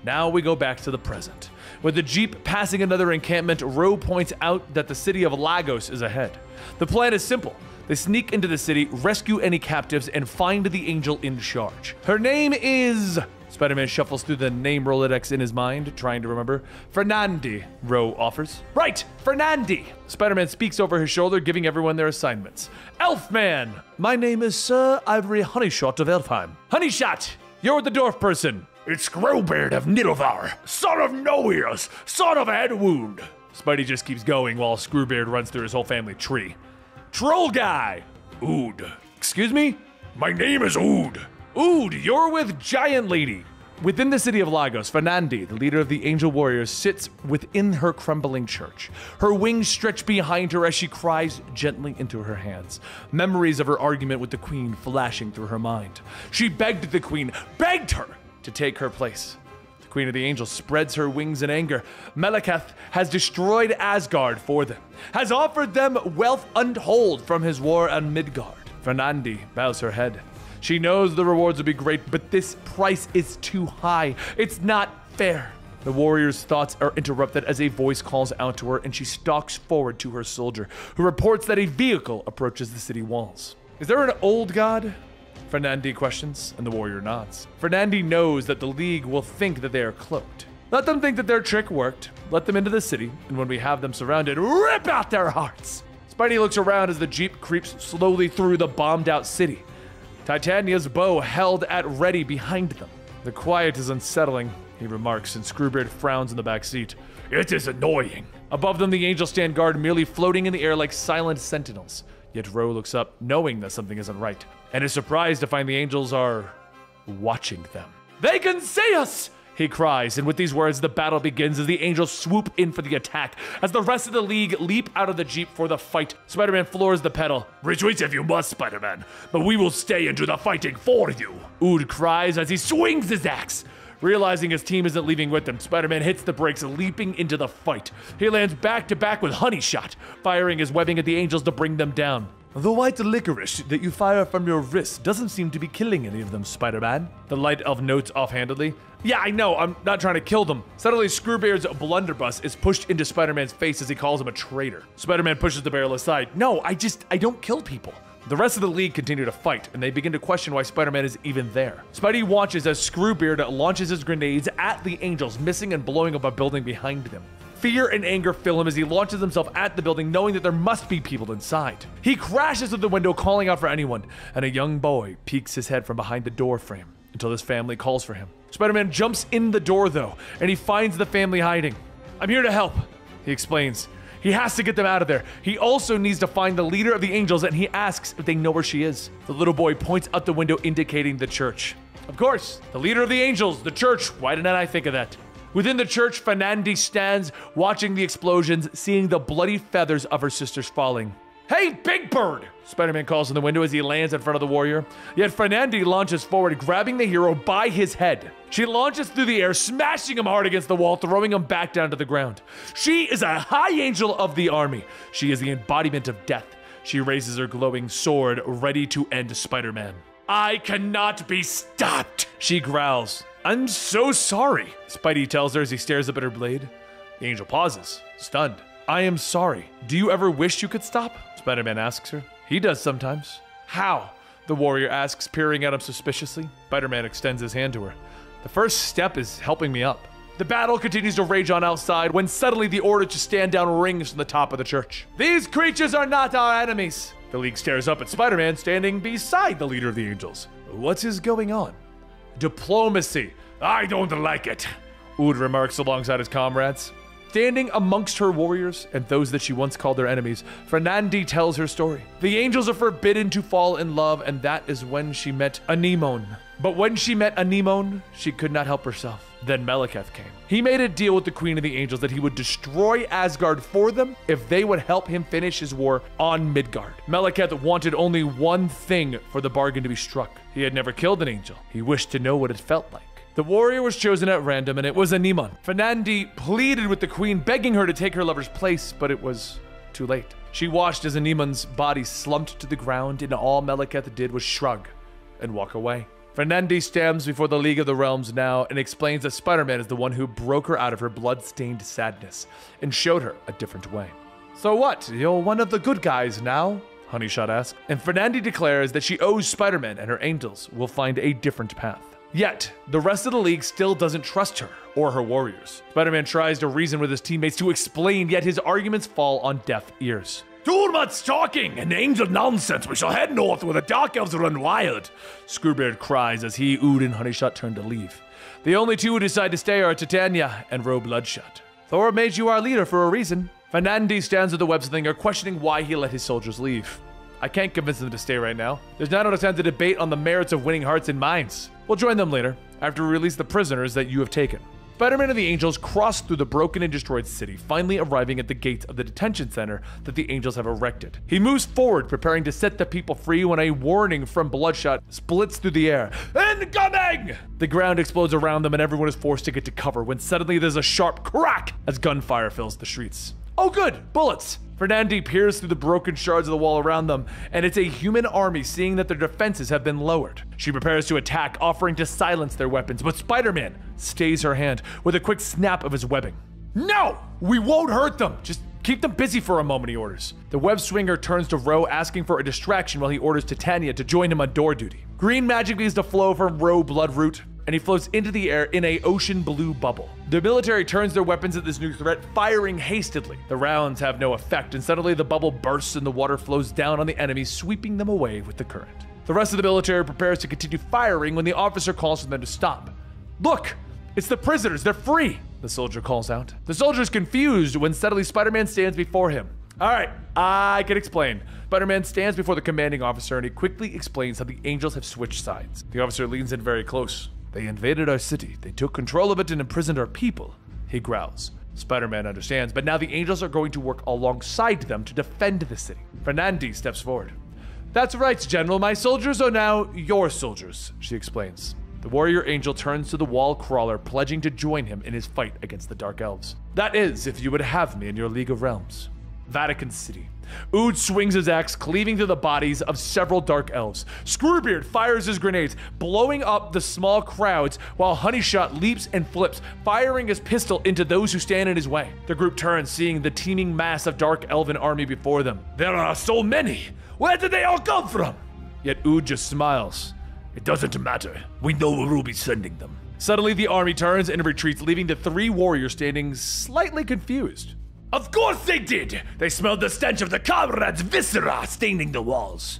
Now we go back to the present. With the Jeep passing another encampment, Roe points out that the city of Lagos is ahead. The plan is simple. They sneak into the city, rescue any captives, and find the angel in charge. Her name is... Spider-Man shuffles through the name Rolodex in his mind, trying to remember. Fernandi, Roe offers. Right, Fernandi! Spider-Man speaks over his shoulder, giving everyone their assignments. Elfman! My name is Sir Ivory Honeyshot of Elfheim. Honeyshot! You're the dwarf person! It's Growbeard of Nidovar, son of No Ears, son of a head wound! Spidey just keeps going while Screwbeard runs through his whole family tree. Troll guy! Ood. Excuse me? My name is Ood. Ood, you're with Giant Lady. Within the city of Lagos, Fernandi, the leader of the Angel Warriors, sits within her crumbling church. Her wings stretch behind her as she cries gently into her hands, memories of her argument with the Queen flashing through her mind. She begged the Queen, begged her to take her place. The Queen of the Angels spreads her wings in anger. Malekith has destroyed Asgard for them, has offered them wealth untold from his war on Midgard. Fernandi bows her head. She knows the rewards will be great, but this price is too high. It's not fair. The warrior's thoughts are interrupted as a voice calls out to her, and she stalks forward to her soldier, who reports that a vehicle approaches the city walls. Is there an old god? Fernandi questions, and the warrior nods. Fernandi knows that the League will think that they are cloaked. Let them think that their trick worked, let them into the city, and when we have them surrounded, rip out their hearts! Spidey looks around as the Jeep creeps slowly through the bombed-out city. Titania's bow held at ready behind them. The quiet is unsettling, he remarks, and Screwbeard frowns in the back seat. It is annoying. Above them, the angels stand guard, merely floating in the air like silent sentinels. Yet Ro looks up, knowing that something isn't right, and is surprised to find the angels are watching them. They can see us! He cries, and with these words, the battle begins as the angels swoop in for the attack. As the rest of the League leap out of the Jeep for the fight, Spider-Man floors the pedal. Retreat if you must, Spider-Man, but we will stay into the fighting for you. Ood cries as he swings his axe. Realizing his team isn't leaving with him, Spider-Man hits the brakes, leaping into the fight. He lands back-to-back with Honeyshot, firing his webbing at the angels to bring them down. The white licorice that you fire from your wrist doesn't seem to be killing any of them, Spider-Man. The light elf notes offhandedly. Yeah, I know, I'm not trying to kill them. Suddenly, Screwbeard's blunderbuss is pushed into Spider-Man's face as he calls him a traitor. Spider-Man pushes the barrel aside. No, I don't kill people. The rest of the League continue to fight, and they begin to question why Spider-Man is even there. Spidey watches as Screwbeard launches his grenades at the angels, missing and blowing up a building behind them. Fear and anger fill him as he launches himself at the building, knowing that there must be people inside. He crashes through the window, calling out for anyone, and a young boy peeks his head from behind the door frame until his family calls for him. Spider-Man jumps in the door, though, and he finds the family hiding. I'm here to help, he explains. He has to get them out of there. He also needs to find the leader of the angels, and he asks if they know where she is. The little boy points out the window, indicating the church. Of course, the leader of the angels, the church. Why didn't I think of that? Within the church, Fernandi stands, watching the explosions, seeing the bloody feathers of her sisters falling. Hey, Big Bird! Spider-Man calls from the window as he lands in front of the warrior. Yet Fernandi launches forward, grabbing the hero by his head. She launches through the air, smashing him hard against the wall, throwing him back down to the ground. She is a high angel of the army. She is the embodiment of death. She raises her glowing sword, ready to end Spider-Man. I cannot be stopped, she growls. I'm so sorry, Spidey tells her as he stares up at her blade. The angel pauses, stunned. I am sorry. Do you ever wish you could stop? Spider-Man asks her. He does sometimes. How? The warrior asks, peering at him suspiciously. Spider-Man extends his hand to her. The first step is helping me up. The battle continues to rage on outside when suddenly the order to stand down rings from the top of the church. These creatures are not our enemies. The League stares up at Spider-Man standing beside the leader of the angels. What is going on? Diplomacy. I don't like it, Ood remarks alongside his comrades. Standing amongst her warriors and those that she once called their enemies, Fernandi tells her story. The angels are forbidden to fall in love, and that is when she met Anemone. But when she met Anemone, she could not help herself. Then Malekith came. He made a deal with the Queen of the Angels that he would destroy Asgard for them if they would help him finish his war on Midgard. Malekith wanted only one thing for the bargain to be struck. He had never killed an angel. He wished to know what it felt like. The warrior was chosen at random, and it was Anemone. Fernandi pleaded with the queen, begging her to take her lover's place, but it was too late. She watched as Anemone's body slumped to the ground, and all Malekith did was shrug and walk away. Fernandi stands before the League of the Realms now and explains that Spider-Man is the one who broke her out of her blood-stained sadness and showed her a different way. So what? You're one of the good guys now? Honeyshot asks. And Fernandi declares that she owes Spider-Man, and her angels will find a different path. Yet, the rest of the League still doesn't trust her or her warriors. Spider-Man tries to reason with his teammates to explain, yet his arguments fall on deaf ears. Too much talking and angel nonsense. We shall head north where the Dark Elves run wild. Screwbeard cries as he, Ood, and Honeyshot turn to leave. The only two who decide to stay are Titania and Ro Bloodshot. Thor made you our leader for a reason. Fernandi stands at the webslinger, questioning why he let his soldiers leave. I can't convince them to stay right now. There's not enough time to debate on the merits of winning hearts and minds. We'll join them later, after we release the prisoners that you have taken. Spider-Man and the angels cross through the broken and destroyed city, finally arriving at the gates of the detention center that the angels have erected. He moves forward, preparing to set the people free when a warning from Bloodshot splits through the air. Incoming! The ground explodes around them and everyone is forced to get to cover when suddenly there's a sharp crack as gunfire fills the streets. Oh good, bullets! Fernandi peers through the broken shards of the wall around them, and it's a human army seeing that their defenses have been lowered. She prepares to attack, offering to silence their weapons, but Spider-Man stays her hand with a quick snap of his webbing. No! We won't hurt them! Just Keep them busy for a moment, he orders. The web swinger turns to Ro, asking for a distraction while he orders Titania to join him on door duty. Green magic begins to flow from Ro Bloodroot, and he floats into the air in an ocean blue bubble. The military turns their weapons at this new threat, firing hastily. The rounds have no effect, and suddenly the bubble bursts and the water flows down on the enemy, sweeping them away with the current. The rest of the military prepares to continue firing when the officer calls for them to stop. Look! It's the prisoners! They're free! The soldier calls out. The soldier's confused when suddenly Spider-Man stands before him. All right, I can explain. Spider-Man stands before the commanding officer and he quickly explains how the angels have switched sides. The officer leans in very close. They invaded our city. They took control of it and imprisoned our people, he growls. Spider-Man understands, but now the angels are going to work alongside them to defend the city. Fernandi steps forward. That's right, General. My soldiers are now your soldiers, she explains. The warrior angel turns to the wall crawler, pledging to join him in his fight against the Dark Elves. That is, if you would have me in your League of Realms. Vatican City. Ood swings his axe, cleaving through the bodies of several Dark Elves. Screwbeard fires his grenades, blowing up the small crowds, while Honeyshot leaps and flips, firing his pistol into those who stand in his way. The group turns, seeing the teeming mass of Dark Elven army before them. There are so many! Where did they all come from? Yet Ood just smiles. It doesn't matter. We know where we'll be sending them. Suddenly, the army turns and retreats, leaving the three warriors standing slightly confused. Of course they did! They smelled the stench of the comrades' viscera staining the walls.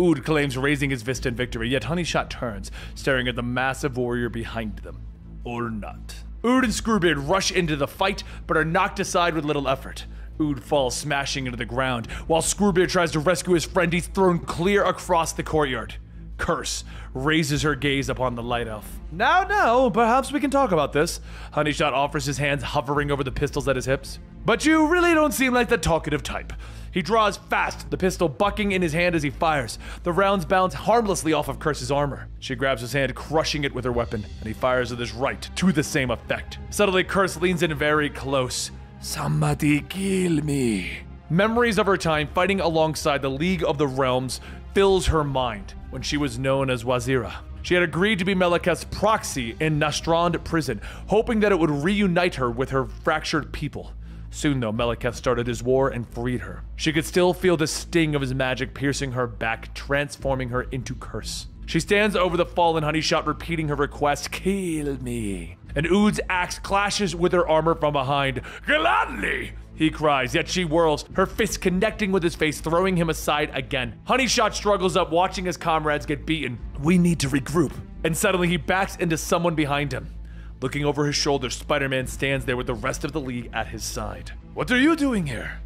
Ood claims, raising his fist in victory, yet Honeyshot turns, staring at the massive warrior behind them. Or not. Ood and Screwbeard rush into the fight, but are knocked aside with little effort. Ood falls smashing into the ground, while Screwbeard tries to rescue his friend. He's thrown clear across the courtyard. Curse raises her gaze upon the light elf. Now, perhaps we can talk about this. Honeyshot offers his hands, hovering over the pistols at his hips. But you really don't seem like the talkative type. He draws fast, the pistol bucking in his hand as he fires. The rounds bounce harmlessly off of Curse's armor. She grabs his hand, crushing it with her weapon, and he fires with his right to the same effect. Suddenly, Curse leans in very close. Somebody kill me. Memories of her time fighting alongside the League of the Realms fills her mind when she was known as Wazira. She had agreed to be Malekith's proxy in Nastrand prison, hoping that it would reunite her with her fractured people. Soon though, Malekith started his war and freed her. She could still feel the sting of his magic piercing her back, transforming her into Curse. She stands over the fallen Honeyshot, repeating her request, kill me. And Ood's axe clashes with her armor from behind. Gladly, he cries, yet she whirls, her fist connecting with his face, throwing him aside again. Honeyshot struggles up, watching his comrades get beaten. We need to regroup. And suddenly he backs into someone behind him. Looking over his shoulder, Spider-Man stands there with the rest of the League at his side. What are you doing here?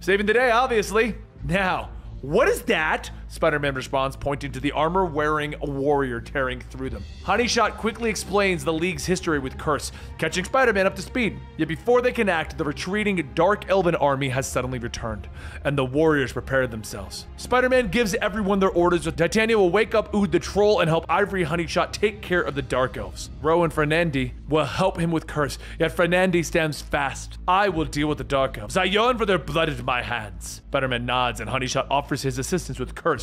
Saving the day, obviously. Now, what is that? Spider-Man responds, pointing to the armor-wearing warrior tearing through them. Honeyshot quickly explains the League's history with Curse, catching Spider-Man up to speed. Yet before they can act, the retreating Dark Elven army has suddenly returned, and the warriors prepare themselves. Spider-Man gives everyone their orders, so Titania will wake up Ood the Troll and help Ivory Honeyshot take care of the Dark Elves. Ro and Fernandi will help him with Curse, yet Fernandi stands fast. I will deal with the Dark Elves. I yearn for their blood in my hands. Spider-Man nods, and Honeyshot offers his assistance with Curse,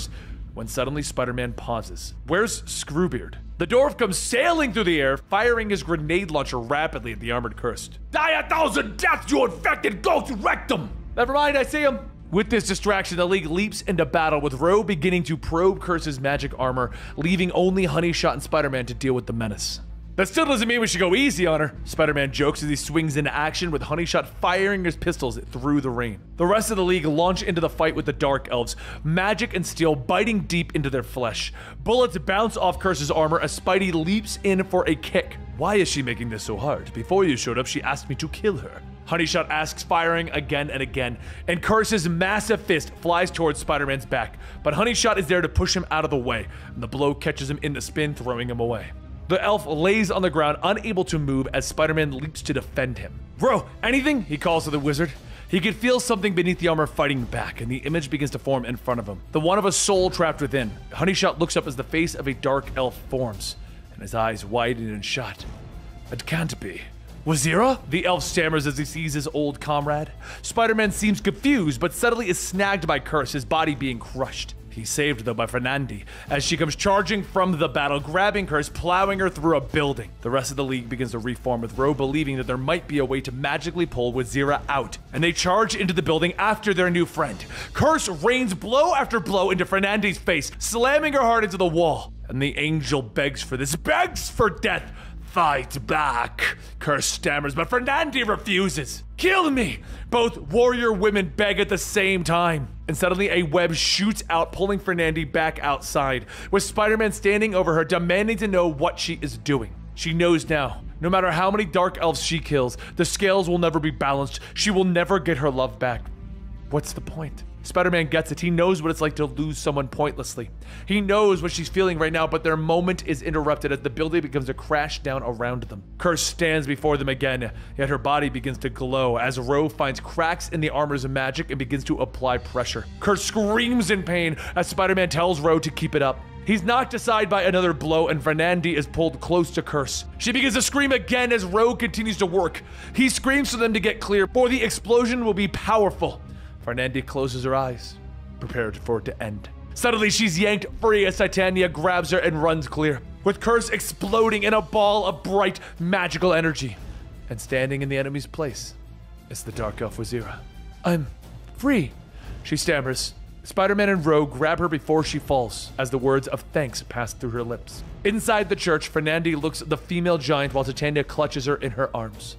when suddenly Spider-Man pauses. Where's Screwbeard? The dwarf comes sailing through the air, firing his grenade launcher rapidly at the armored Curse. Die a thousand deaths, you infected ghost rectum! Never mind, I see him. With this distraction, the League leaps into battle, with Ro beginning to probe Curse's magic armor, leaving only Honeyshot and Spider-Man to deal with the menace. That still doesn't mean we should go easy on her. Spider-Man jokes as he swings into action, with Honeyshot firing his pistols through the rain. The rest of the League launch into the fight with the Dark Elves, magic and steel biting deep into their flesh. Bullets bounce off Curse's armor as Spidey leaps in for a kick. Why is she making this so hard? Before you showed up, she asked me to kill her. Honeyshot asks, firing again and again, and Curse's massive fist flies towards Spider-Man's back. But Honeyshot is there to push him out of the way, and the blow catches him in a spin, throwing him away. The elf lays on the ground, unable to move as Spider-Man leaps to defend him. Bro, anything? He calls to the wizard. He can feel something beneath the armor fighting back, and the image begins to form in front of him. The one of a soul trapped within. Honeyshot looks up as the face of a dark elf forms, and his eyes widen and shut. It can't be. Wazira? The elf stammers as he sees his old comrade. Spider-Man seems confused, but suddenly is snagged by Curse, his body being crushed. He's saved, though, by Fernandi, as she comes charging from the battle, grabbing Curse, plowing her through a building. The rest of the League begins to reform, with Ro believing that there might be a way to magically pull Wazira out, and they charge into the building after their new friend. Curse rains blow after blow into Fernandi's face, slamming her hard into the wall, and the angel begs for this, begs for death. Fight back, Curse stammers, but Fernandi refuses. Kill me! Both warrior women beg at the same time. And suddenly a web shoots out, pulling Fernandi back outside, with Spider-Man standing over her, demanding to know what she is doing. She knows now. No matter how many dark elves she kills, the scales will never be balanced. She will never get her love back. What's the point? Spider-Man gets it. He knows what it's like to lose someone pointlessly. He knows what she's feeling right now, but their moment is interrupted as the building begins to crash down around them. Curse stands before them again, yet her body begins to glow as Ro finds cracks in the armor's magic and begins to apply pressure. Curse screams in pain as Spider-Man tells Ro to keep it up. He's knocked aside by another blow, and Fernandi is pulled close to Curse. She begins to scream again as Ro continues to work. He screams for them to get clear, for the explosion will be powerful. Fernandi closes her eyes, prepared for it to end. Suddenly, she's yanked free as Titania grabs her and runs clear, with Curse exploding in a ball of bright, magical energy. And standing in the enemy's place is the Dark Elf Wazira. "I'm free," she stammers. Spider-Man and Ro grab her before she falls, as the words of thanks pass through her lips. Inside the church, Fernandi looks at the female giant while Titania clutches her in her arms.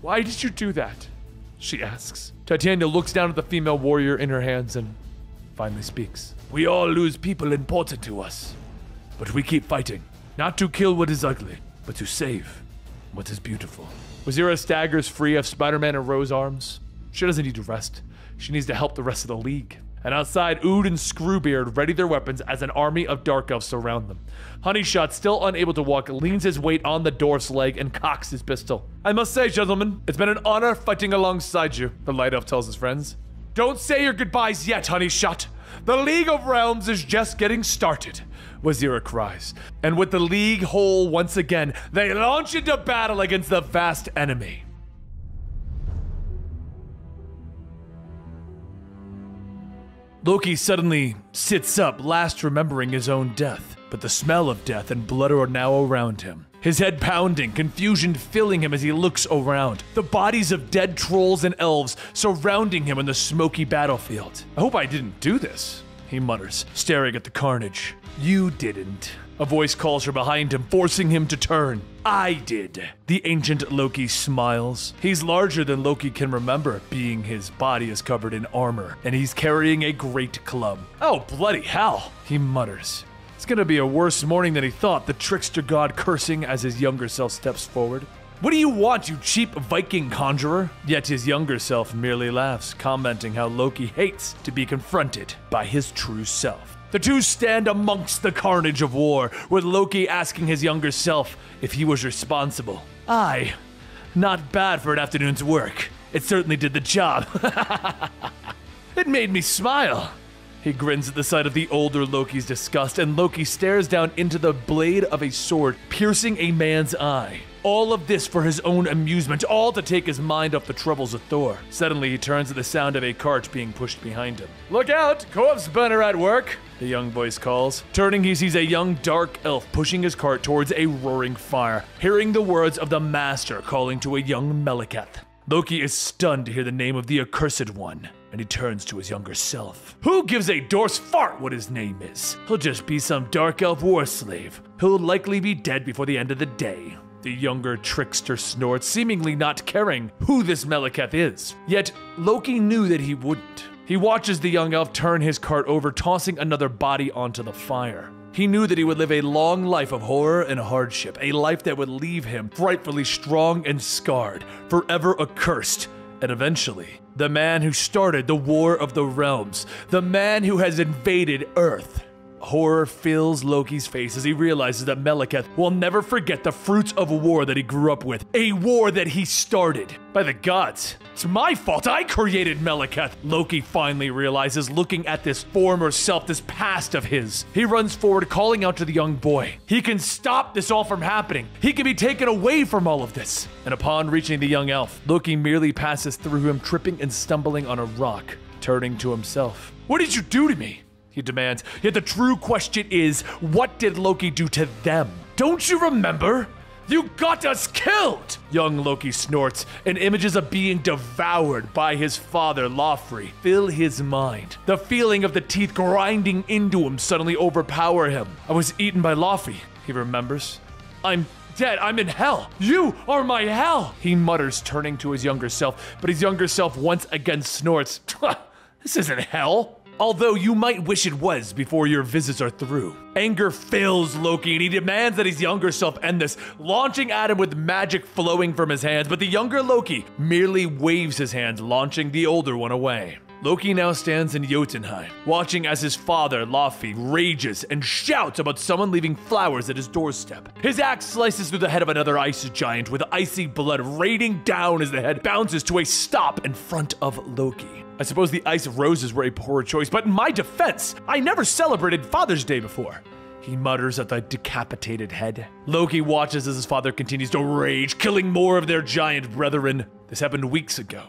"Why did you do that?" she asks. Titania looks down at the female warrior in her hands and finally speaks. "We all lose people important to us, but we keep fighting, not to kill what is ugly, but to save what is beautiful." Wazira staggers free of Spider-Man and Ro's arms. She doesn't need to rest. She needs to help the rest of the League. And outside, Ood and Screwbeard ready their weapons as an army of Dark Elves surround them. Honeyshot, still unable to walk, leans his weight on the dwarf's leg and cocks his pistol. "I must say, gentlemen, it's been an honor fighting alongside you," the Light Elf tells his friends. "Don't say your goodbyes yet, Honeyshot. The League of Realms is just getting started," Wazira cries. And with the League whole once again, they launch into battle against the vast enemy. Loki suddenly sits up, last remembering his own death, but the smell of death and blood are now around him. His head pounding, confusion filling him as he looks around. The bodies of dead trolls and elves surrounding him on the smoky battlefield. "I hope I didn't do this," he mutters, staring at the carnage. "You didn't," a voice calls from behind him, forcing him to turn. "I did." The ancient Loki smiles. He's larger than Loki can remember, being his body is covered in armor, and he's carrying a great club. "Oh, bloody hell," he mutters. It's gonna be a worse morning than he thought, the trickster god cursing as his younger self steps forward. "What do you want, you cheap Viking conjurer?" Yet his younger self merely laughs, commenting how Loki hates to be confronted by his true self. The two stand amongst the carnage of war, with Loki asking his younger self if he was responsible. "Aye, not bad for an afternoon's work. It certainly did the job. It made me smile." He grins at the sight of the older Loki's disgust, and Loki stares down into the blade of a sword, piercing a man's eye. All of this for his own amusement, all to take his mind off the troubles of Thor. Suddenly, he turns at the sound of a cart being pushed behind him. "Look out, corpse burner at work," the young voice calls. Turning, he sees a young dark elf pushing his cart towards a roaring fire, hearing the words of the master calling to a young Malekith. Loki is stunned to hear the name of the accursed one, and he turns to his younger self. "Who gives a Dorse fart what his name is? He'll just be some dark elf war slave. He'll likely be dead before the end of the day." The younger trickster snorts, seemingly not caring who this Malekith is. Yet, Loki knew that he wouldn't. He watches the young elf turn his cart over, tossing another body onto the fire. He knew that he would live a long life of horror and hardship, a life that would leave him frightfully strong and scarred, forever accursed, and eventually, the man who started the War of the Realms, the man who has invaded Earth. Horror fills Loki's face as he realizes that Malekith will never forget the fruits of war that he grew up with, a war that he started. "By the gods, it's my fault. I created Malekith," Loki finally realizes, looking at this former self, this past of his. He runs forward, calling out to the young boy. He can stop this all from happening. He can be taken away from all of this. And upon reaching the young elf, Loki merely passes through him, tripping and stumbling on a rock, turning to himself. "What did you do to me?" he demands. Yet the true question is, what did Loki do to them? Don't you remember? You got us killed! Young Loki snorts, and images of being devoured by his father, Laufey, fill his mind. The feeling of the teeth grinding into him suddenly overpower him. I was eaten by Laufey, he remembers. I'm dead, I'm in hell. You are my hell, he mutters, turning to his younger self, but his younger self once again snorts. This isn't hell. Although you might wish it was before your visits are through. Anger fills Loki and he demands that his younger self end this, launching at him with magic flowing from his hands, but the younger Loki merely waves his hand, launching the older one away. Loki now stands in Jotunheim, watching as his father, Laufey, rages and shouts about someone leaving flowers at his doorstep. His axe slices through the head of another ice giant with icy blood raining down as the head bounces to a stop in front of Loki. I suppose the ice roses were a poor choice, but in my defense, I never celebrated Father's Day before. He mutters at the decapitated head. Loki watches as his father continues to rage, killing more of their giant brethren. This happened weeks ago.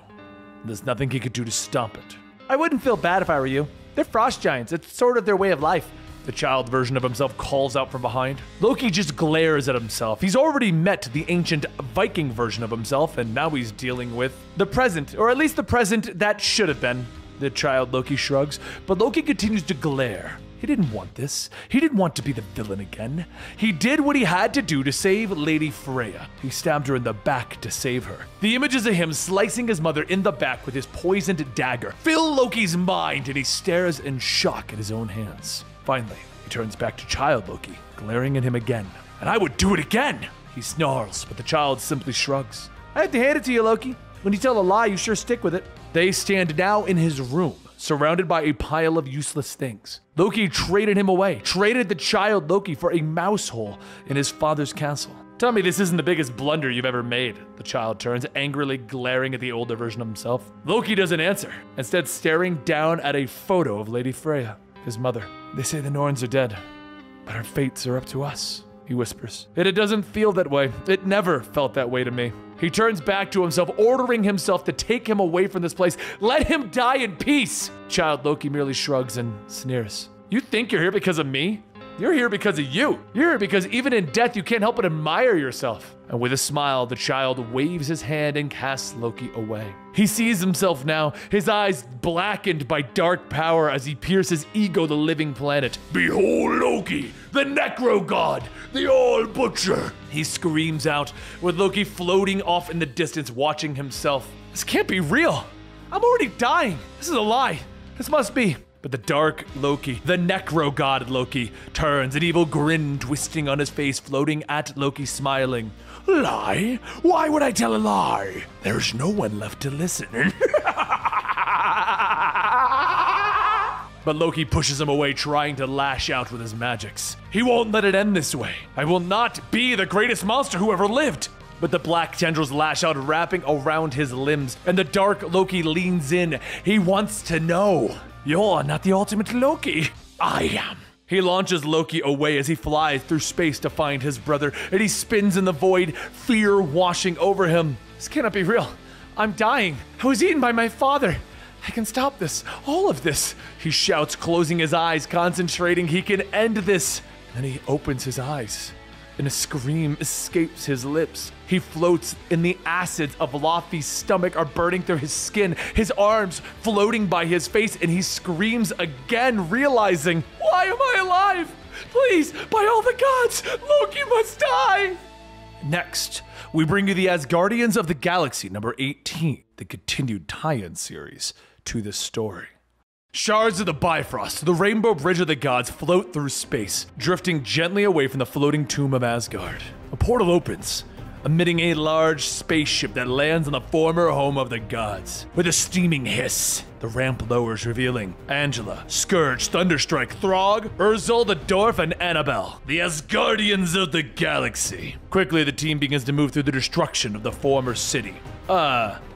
There's nothing he could do to stop it. I wouldn't feel bad if I were you. They're frost giants. It's sort of their way of life. The child version of himself calls out from behind. Loki just glares at himself. He's already met the ancient Viking version of himself, and now he's dealing with the present, or at least the present that should have been. The child Loki shrugs, but Loki continues to glare. He didn't want this. He didn't want to be the villain again. He did what he had to do to save Lady Freya. He stabbed her in the back to save her. The images of him slicing his mother in the back with his poisoned dagger fill Loki's mind, and he stares in shock at his own hands. Finally, he turns back to child Loki, glaring at him again. And I would do it again! He snarls, but the child simply shrugs. I have to hand it to you, Loki. When you tell a lie, you sure stick with it. They stand now in his room, surrounded by a pile of useless things. Loki traded him away, traded the child Loki for a mouse hole in his father's castle. Tell me this isn't the biggest blunder you've ever made. The child turns, angrily glaring at the older version of himself. Loki doesn't answer, instead staring down at a photo of Lady Freya, his mother. They say the Norns are dead, but our fates are up to us, he whispers. It doesn't feel that way. It never felt that way to me. He turns back to himself, ordering himself to take him away from this place. Let him die in peace! Child Loki merely shrugs and sneers. You think you're here because of me? You're here because of you. You're here because even in death, you can't help but admire yourself. And with a smile, the child waves his hand and casts Loki away. He sees himself now, his eyes blackened by dark power as he pierces ego the living planet. Behold Loki, the necro-god, the all-butcher, he screams out, with Loki floating off in the distance, watching himself. This can't be real. I'm already dying. This is a lie. This must be. But the dark Loki, the necro-god Loki, turns, an evil grin twisting on his face, floating at Loki, smiling. Lie? Why would I tell a lie? There's no one left to listen. But Loki pushes him away, trying to lash out with his magics. He won't let it end this way. I will not be the greatest monster who ever lived. But the black tendrils lash out, wrapping around his limbs, and the dark Loki leans in. He wants to know. You're not the ultimate Loki. I am. He launches Loki away as he flies through space to find his brother, and he spins in the void, fear washing over him. This cannot be real. I'm dying. I was eaten by my father. I can stop this, all of this. He shouts, closing his eyes, concentrating he can end this. And then he opens his eyes, and a scream escapes his lips. He floats, and the acids of Laufey's stomach are burning through his skin, his arms floating by his face, and he screams again, realizing, why am I alive? Please, by all the gods, Loki must die! Next, we bring you the Asgardians of the Galaxy, number 18, the continued tie-in series to this story. Shards of the Bifrost, the rainbow bridge of the gods, float through space, drifting gently away from the floating tomb of Asgard. A portal opens, emitting a large spaceship that lands on the former home of the gods. With a steaming hiss, the ramp lowers, revealing Angela, Scourge, Thunderstrike, Throg, Urzel the Dwarf, and Annabelle, the Asgardians of the Galaxy. Quickly, the team begins to move through the destruction of the former city.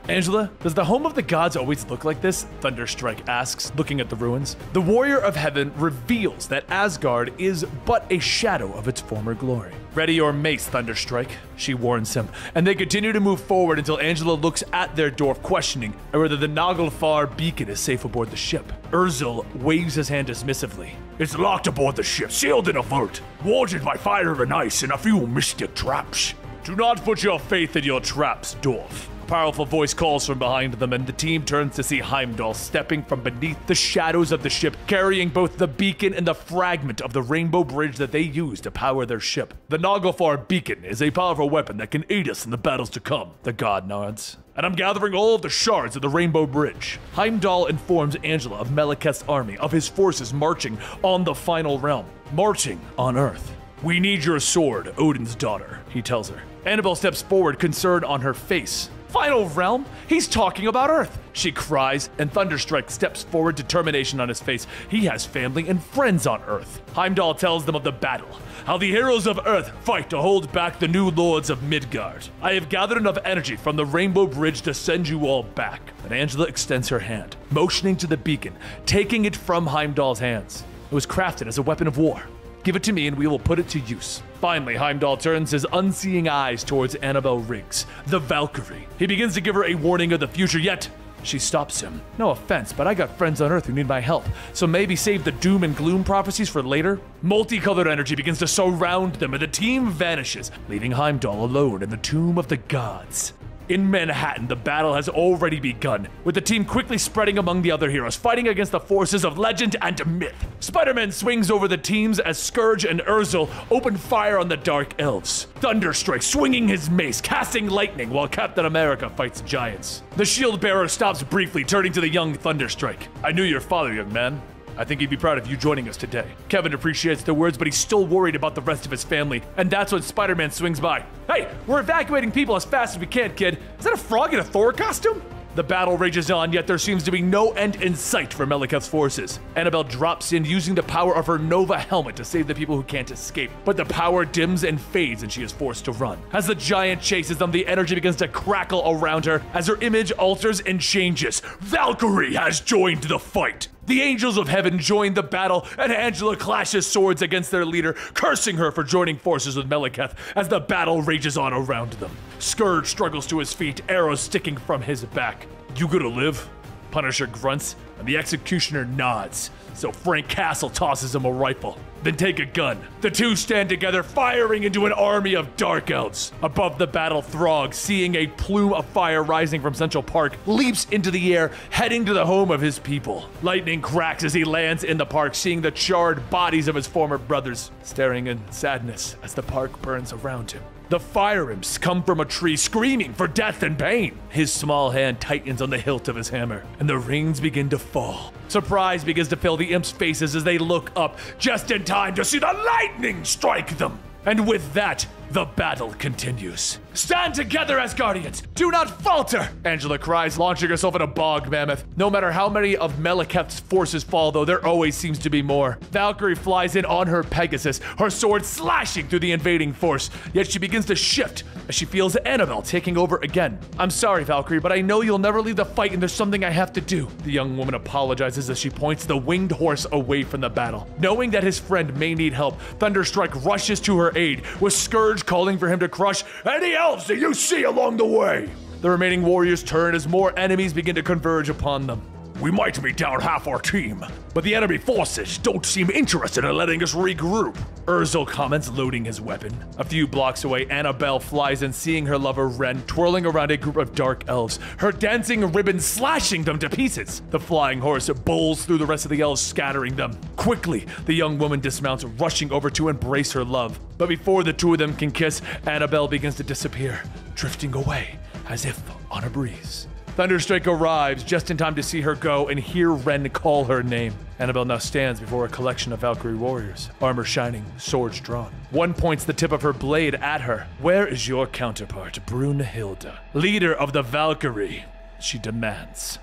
Angela, does the home of the gods always look like this? Thunderstrike asks, looking at the ruins. The Warrior of Heaven reveals that Asgard is but a shadow of its former glory. Ready your mace, Thunderstrike, she warns him, and they continue to move forward until Angela looks at their dwarf, questioning whether the Naglfar be beacon is safe aboard the ship. Urzel waves his hand dismissively. It's locked aboard the ship, sealed in a vault, warded by fire and ice and a few mystic traps. Do not put your faith in your traps, dwarf. A powerful voice calls from behind them, and the team turns to see Heimdall stepping from beneath the shadows of the ship, carrying both the beacon and the fragment of the rainbow bridge that they use to power their ship. The Naglfar beacon is a powerful weapon that can aid us in the battles to come, the god nods. And I'm gathering all of the shards of the Rainbow Bridge. Heimdall informs Angela of Malekith's army, of his forces marching on the final realm, marching on Earth. We need your sword, Odin's daughter, he tells her. Annabelle steps forward, concern on her face. Final realm? He's talking about Earth, she cries, and Thunderstrike steps forward, determination on his face. He has family and friends on Earth. Heimdall tells them of the battle, how the heroes of Earth fight to hold back the new lords of Midgard. I have gathered enough energy from the Rainbow Bridge to send you all back. And Angela extends her hand, motioning to the beacon, taking it from Heimdall's hands. It was crafted as a weapon of war. Give it to me and we will put it to use. Finally, Heimdall turns his unseeing eyes towards Annabelle Riggs, the Valkyrie. He begins to give her a warning of the future, yet she stops him. No offense, but I got friends on Earth who need my help, so maybe save the doom and gloom prophecies for later? Multicolored energy begins to surround them and the team vanishes, leaving Heimdall alone in the Tomb of the Gods. In Manhattan, the battle has already begun, with the team quickly spreading among the other heroes, fighting against the forces of legend and myth. Spider-Man swings over the teams as Scourge and Urzel open fire on the Dark Elves. Thunderstrike swinging his mace, casting lightning while Captain America fights giants. The shield bearer stops briefly, turning to the young Thunderstrike. I knew your father, young man. I think he'd be proud of you joining us today. Kevin appreciates the words, but he's still worried about the rest of his family, and that's when Spider-Man swings by. Hey, we're evacuating people as fast as we can, kid. Is that a frog in a Thor costume? The battle rages on, yet there seems to be no end in sight for Malekith's forces. Annabelle drops in, using the power of her Nova helmet to save the people who can't escape, but the power dims and fades and she is forced to run. As the giant chases them, the energy begins to crackle around her as her image alters and changes. Valkyrie has joined the fight! The angels of heaven join the battle, and Angela clashes swords against their leader, cursing her for joining forces with Malekith as the battle rages on around them. Scourge struggles to his feet, arrows sticking from his back. You gonna live? Punisher grunts, and the executioner nods, so Frank Castle tosses him a rifle. Then take a gun. The two stand together, firing into an army of Dark Elves. Above the battle, Throg, seeing a plume of fire rising from Central Park, leaps into the air, heading to the home of his people. Lightning cracks as he lands in the park, seeing the charred bodies of his former brothers, staring in sadness as the park burns around him. The fire imps come from a tree, screaming for death and pain. His small hand tightens on the hilt of his hammer, and the rings begin to fall. Surprise begins to fill the imps' faces as they look up, just in time to see the lightning strike them. And with that, the battle continues. Stand together as guardians! Do not falter! Angela cries, launching herself in a bog mammoth. No matter how many of Malekith's forces fall, though, there always seems to be more. Valkyrie flies in on her Pegasus, her sword slashing through the invading force, yet she begins to shift as she feels Annabelle taking over again. I'm sorry, Valkyrie, but I know you'll never leave the fight and there's something I have to do. The young woman apologizes as she points the winged horse away from the battle. Knowing that his friend may need help, Thunderstrike rushes to her aid, with Scourge calling for him to crush any elves that you see along the way. The remaining warriors turn as more enemies begin to converge upon them. We might be down half our team, but the enemy forces don't seem interested in letting us regroup. Urzel comments, loading his weapon. A few blocks away, Annabelle flies in, seeing her lover Ren twirling around a group of Dark Elves, her dancing ribbon slashing them to pieces. The flying horse bowls through the rest of the elves, scattering them. Quickly, the young woman dismounts, rushing over to embrace her love. But before the two of them can kiss, Annabelle begins to disappear, drifting away as if on a breeze. Thunderstrike arrives just in time to see her go and hear Ren call her name. Annabelle now stands before a collection of Valkyrie warriors, armor shining, swords drawn. One points the tip of her blade at her. Where is your counterpart, Brunhilde, leader of the Valkyrie? She demands.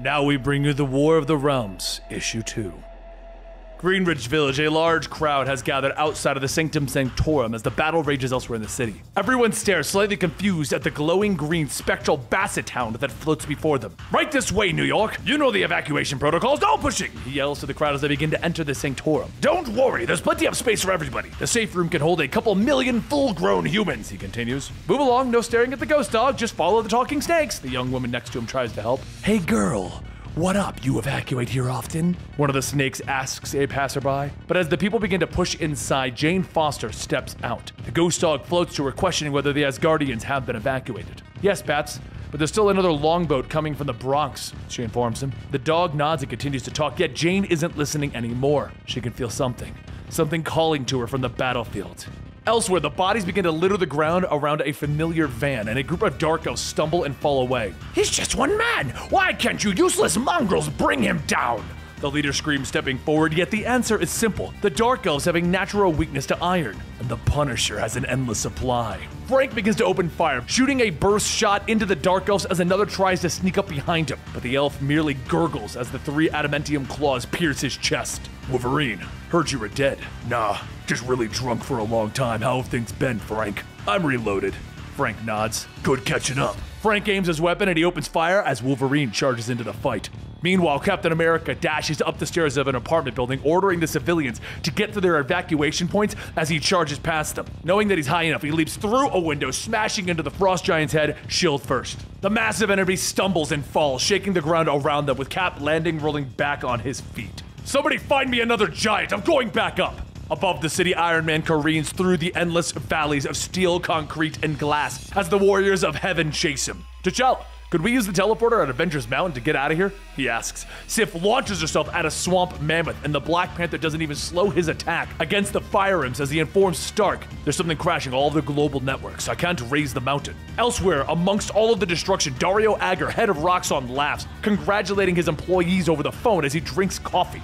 Now we bring you the War of the Realms, Issue 2. Greenridge Village, a large crowd has gathered outside of the Sanctum Sanctorum as the battle rages elsewhere in the city. Everyone stares, slightly confused, at the glowing green spectral basset hound that floats before them. Right this way, New York! You know the evacuation protocols, no pushing! He yells to the crowd as they begin to enter the Sanctorum. Don't worry, there's plenty of space for everybody. The safe room can hold a couple million full-grown humans, he continues. Move along, no staring at the ghost dog, just follow the talking snakes. The young woman next to him tries to help. Hey girl, What up? You evacuate here often? One of the snakes asks a passerby. But as the people begin to push inside, Jane Foster steps out. The ghost dog floats to her, questioning whether the Asgardians have been evacuated. Yes, Bats, but there's still another longboat coming from the Bronx, she informs him. The dog nods and continues to talk, yet Jane isn't listening anymore. She can feel something. Something calling to her from the battlefield. Elsewhere, the bodies begin to litter the ground around a familiar van, and a group of dark elves stumble and fall away. He's just one man! Why can't you useless mongrels bring him down? The leader screams, stepping forward, yet the answer is simple. The dark elves have a natural weakness to iron, and the Punisher has an endless supply. Frank begins to open fire, shooting a burst shot into the dark elves as another tries to sneak up behind him, but the elf merely gurgles as the three adamantium claws pierce his chest. Wolverine, heard you were dead. Nah. Just really drunk for a long time. How have things been, Frank? I'm reloaded. Frank nods. Good catching up. Frank aims his weapon and he opens fire as Wolverine charges into the fight. Meanwhile, Captain America dashes up the stairs of an apartment building, ordering the civilians to get to their evacuation points as he charges past them. Knowing that he's high enough, he leaps through a window, smashing into the Frost Giant's head, shield first. The massive enemy stumbles and falls, shaking the ground around them, with Cap landing, rolling back on his feet. Somebody find me another giant. I'm going back up. Above the city, Iron Man careens through the endless valleys of steel, concrete, and glass as the warriors of heaven chase him. T'Challa, could we use the teleporter at Avengers Mountain to get out of here? He asks. Sif launches herself at a swamp mammoth, and the Black Panther doesn't even slow his attack against the Fire Imps as he informs Stark there's something crashing all the global networks. I can't raise the mountain. Elsewhere, amongst all of the destruction, Dario Agger, head of Roxxon, laughs, congratulating his employees over the phone as he drinks coffee.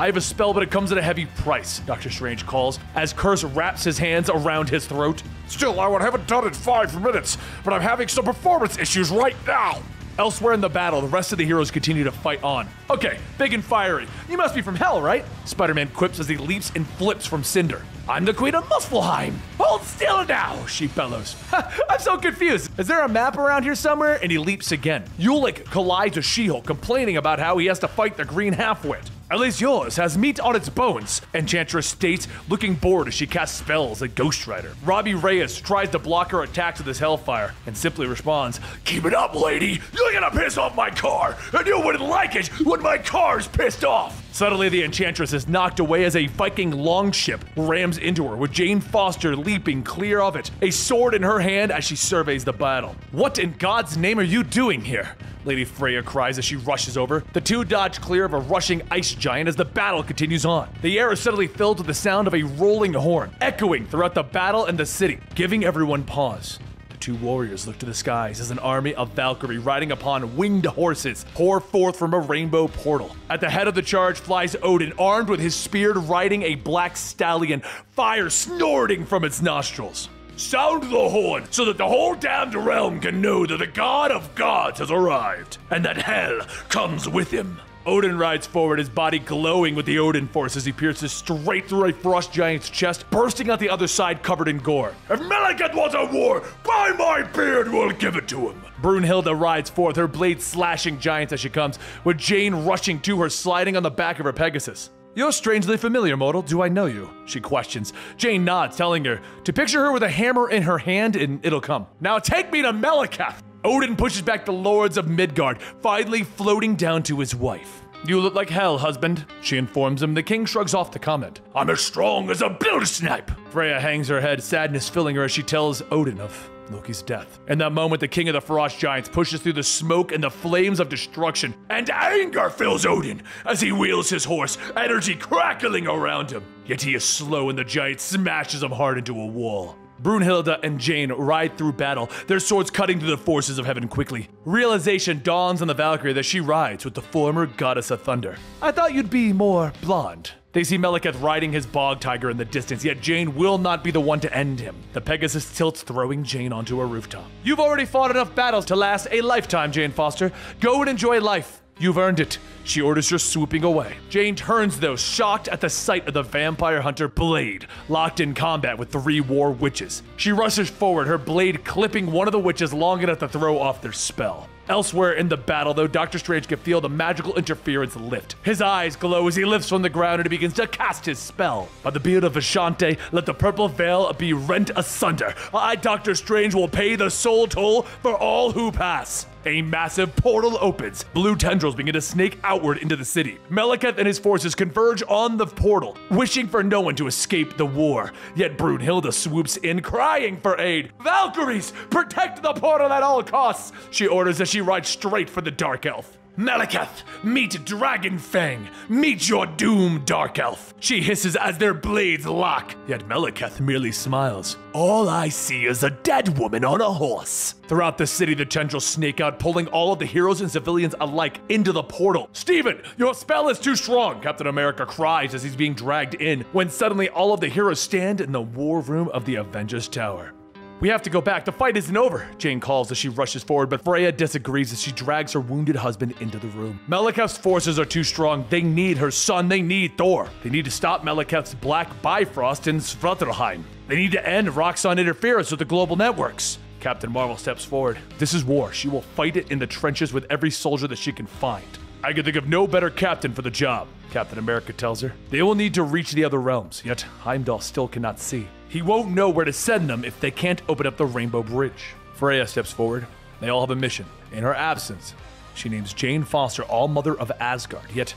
I have a spell, but it comes at a heavy price, Doctor Strange calls, as Curse wraps his hands around his throat. Still, I haven't done it 5 minutes, but I'm having some performance issues right now. Elsewhere in the battle, the rest of the heroes continue to fight on. Okay, big and fiery. You must be from hell, right? Spider-Man quips as he leaps and flips from Cinder. I'm the Queen of Muspelheim. Hold still now, she bellows. I'm so confused. Is there a map around here somewhere? And he leaps again. Ulick collides with She-Hulk, complaining about how he has to fight the green half-wit. At least yours has meat on its bones, Enchantress states, looking bored as she casts spells at Ghost Rider. Robbie Reyes tries to block her attacks with his Hellfire and simply responds, keep it up, lady. You're gonna piss off my car, and you wouldn't like it when my car's pissed off. Suddenly, the Enchantress is knocked away as a Viking longship rams into her, with Jane Foster leaping clear of it, a sword in her hand as she surveys the battle. What in God's name are you doing here? Lady Freya cries as she rushes over. The two dodge clear of a rushing ice giant as the battle continues on. The air is suddenly filled with the sound of a rolling horn, echoing throughout the battle and the city, giving everyone pause. The two warriors look to the skies as an army of Valkyrie riding upon winged horses pour forth from a rainbow portal. At the head of the charge flies Odin, armed with his spear, riding a black stallion, fire snorting from its nostrils. Sound the horn so that the whole damned realm can know that the God of Gods has arrived, and that hell comes with him. Odin rides forward, his body glowing with the Odin force as he pierces straight through a frost giant's chest, bursting out the other side covered in gore. If Malekith wants a war, by my beard we'll give it to him. Brunhilde rides forth, her blade slashing giants as she comes, with Jane rushing to her, sliding on the back of her Pegasus. You're strangely familiar, mortal. Do I know you? She questions. Jane nods, telling her to picture her with a hammer in her hand and it'll come. Now take me to Malekith! Odin pushes back the lords of Midgard, finally floating down to his wife. You look like hell, husband, she informs him. The king shrugs off the comment. I'm as strong as a buildersnipe! Freya hangs her head, sadness filling her as she tells Odin of Loki's death. In that moment, the king of the frost giants pushes through the smoke and the flames of destruction, and anger fills Odin as he wheels his horse, energy crackling around him. Yet he is slow and the giant smashes him hard into a wall. Brunhilde and Jane ride through battle, their swords cutting through the forces of heaven quickly. Realization dawns on the Valkyrie that she rides with the former goddess of thunder. I thought you'd be more blonde. They see Malekith riding his bog tiger in the distance, yet Jane will not be the one to end him. The Pegasus tilts, throwing Jane onto a rooftop. You've already fought enough battles to last a lifetime, Jane Foster. Go and enjoy life. You've earned it, She orders her swooping away. Jane turns though, shocked at the sight of the vampire hunter Blade, locked in combat with three war witches. She rushes forward, her blade clipping one of the witches long enough to throw off their spell. Elsewhere in the battle, though, Doctor Strange can feel the magical interference lift. His eyes glow as he lifts from the ground and he begins to cast his spell. By the beard of Ashante, let the purple veil be rent asunder. I, Doctor Strange, will pay the soul toll for all who pass. A massive portal opens. Blue tendrils begin to snake outward into the city. Malekith and his forces converge on the portal, wishing for no one to escape the war. Yet Brunhilde swoops in, crying for aid. Valkyries, protect the portal at all costs, she orders as she rides straight for the Dark Elf. Malekith, meet Dragonfang. Meet your doom, Dark Elf, she hisses as their blades lock. Yet Malekith merely smiles. All I see is a dead woman on a horse. Throughout the city, the tendrils snake out, pulling all of the heroes and civilians alike into the portal. Steven, your spell is too strong, Captain America cries as he's being dragged in, when suddenly all of the heroes stand in the war room of the Avengers Tower. We have to go back. The fight isn't over, Jane calls as she rushes forward, but Freya disagrees as she drags her wounded husband into the room. Malekith's forces are too strong. They need her son. They need Thor. They need to stop Malekith's Black Bifrost in Svartalfheim. They need to end Roxxon interference with the global networks. Captain Marvel steps forward. This is war. She will fight it in the trenches with every soldier that she can find. I can think of no better captain for the job, Captain America tells her. They will need to reach the other realms, yet Heimdall still cannot see. He won't know where to send them if they can't open up the Rainbow Bridge. Freya steps forward. They all have a mission. In her absence, she names Jane Foster All-Mother of Asgard, yet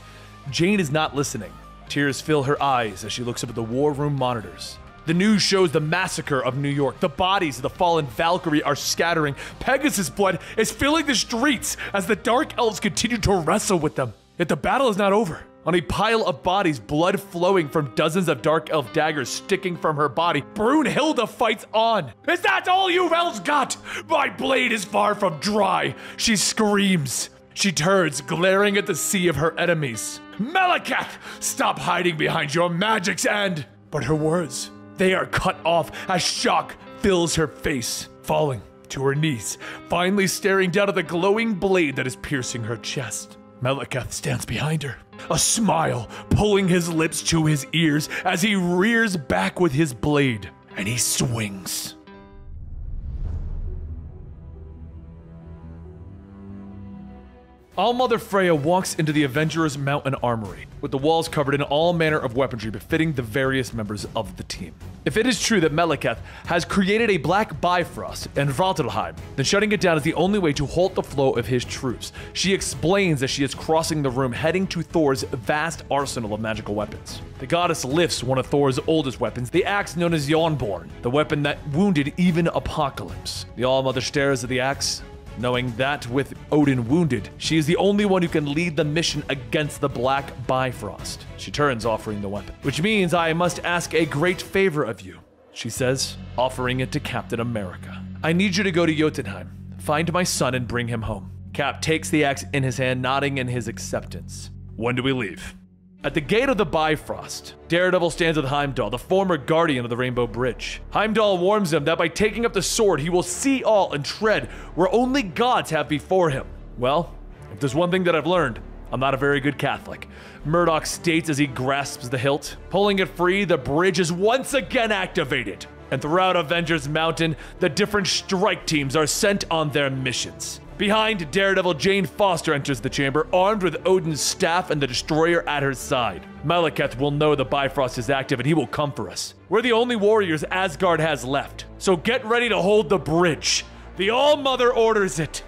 Jane is not listening. Tears fill her eyes as she looks up at the war room monitors. The news shows the massacre of New York. The bodies of the fallen Valkyrie are scattering. Pegasus blood is filling the streets as the Dark Elves continue to wrestle with them. Yet the battle is not over. On a pile of bodies, blood flowing from dozens of Dark Elf daggers sticking from her body, Brunhilde fights on. Is that all you elves got? My blade is far from dry, she screams. She turns, glaring at the sea of her enemies. Malekith, stop hiding behind your magic's end. But her words, they are cut off as shock fills her face, falling to her knees, finally staring down at the glowing blade that is piercing her chest. Malekith stands behind her, a smile pulling his lips to his ears as he rears back with his blade, and he swings. All-Mother Freya walks into the Avengers Mountain Armory, with the walls covered in all manner of weaponry befitting the various members of the team. If it is true that Malekith has created a Black Bifrost in Svartalfheim, then shutting it down is the only way to halt the flow of his troops. She explains as she is crossing the room, heading to Thor's vast arsenal of magical weapons. The goddess lifts one of Thor's oldest weapons, the axe known as Yawgmoth, the weapon that wounded even Apocalypse. The All-Mother stares at the axe, knowing that with Odin wounded, she is the only one who can lead the mission against the Black Bifrost. She turns, offering the weapon. Which means I must ask a great favor of you, she says, offering it to Captain America. I need you to go to Jotunheim, find my son and bring him home. Cap takes the axe in his hand, nodding in his acceptance. When do we leave? At the gate of the Bifrost, Daredevil stands with Heimdall, the former guardian of the Rainbow Bridge. Heimdall warns him that by taking up the sword, he will see all and tread where only gods have before him. Well, if there's one thing that I've learned, I'm not a very good Catholic, Murdoch states as he grasps the hilt. Pulling it free, the bridge is once again activated. And throughout Avengers Mountain, the different strike teams are sent on their missions. Behind Daredevil, Jane Foster enters the chamber, armed with Odin's staff and the Destroyer at her side. Malekith will know the Bifrost is active and he will come for us. We're the only warriors Asgard has left, so get ready to hold the bridge. The All-Mother orders it.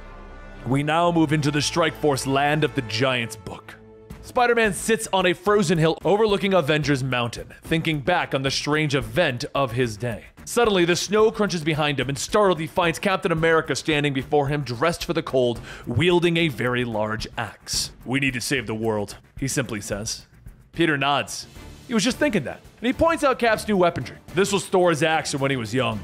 We now move into the Strike Force Land of the Giants book. Spider-Man sits on a frozen hill overlooking Avengers Mountain, thinking back on the strange event of his day. Suddenly, the snow crunches behind him, and startled, he finds Captain America standing before him, dressed for the cold, wielding a very large axe. We need to save the world, he simply says. Peter nods. He was just thinking that. And he points out Cap's new weaponry. This was Thor's axe when he was young,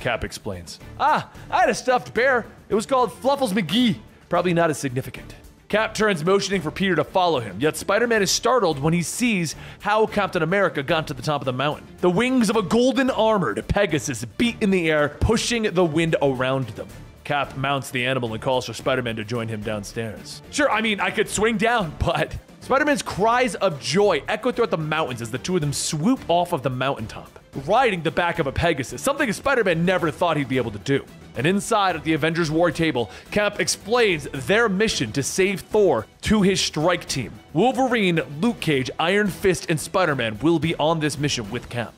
Cap explains. I had a stuffed bear. It was called Fluffles McGee. Probably not as significant. Cap turns, motioning for Peter to follow him, yet Spider-Man is startled when he sees how Captain America got to the top of the mountain. The wings of a golden armored Pegasus beat in the air, pushing the wind around them. Cap mounts the animal and calls for Spider-Man to join him downstairs. Sure, I mean, I could swing down, but Spider-Man's cries of joy echo throughout the mountains as the two of them swoop off of the mountaintop, riding the back of a Pegasus, something Spider-Man never thought he'd be able to do. And inside at the Avengers War Table, Cap explains their mission to save Thor to his strike team. Wolverine, Luke Cage, Iron Fist, and Spider-Man will be on this mission with Cap.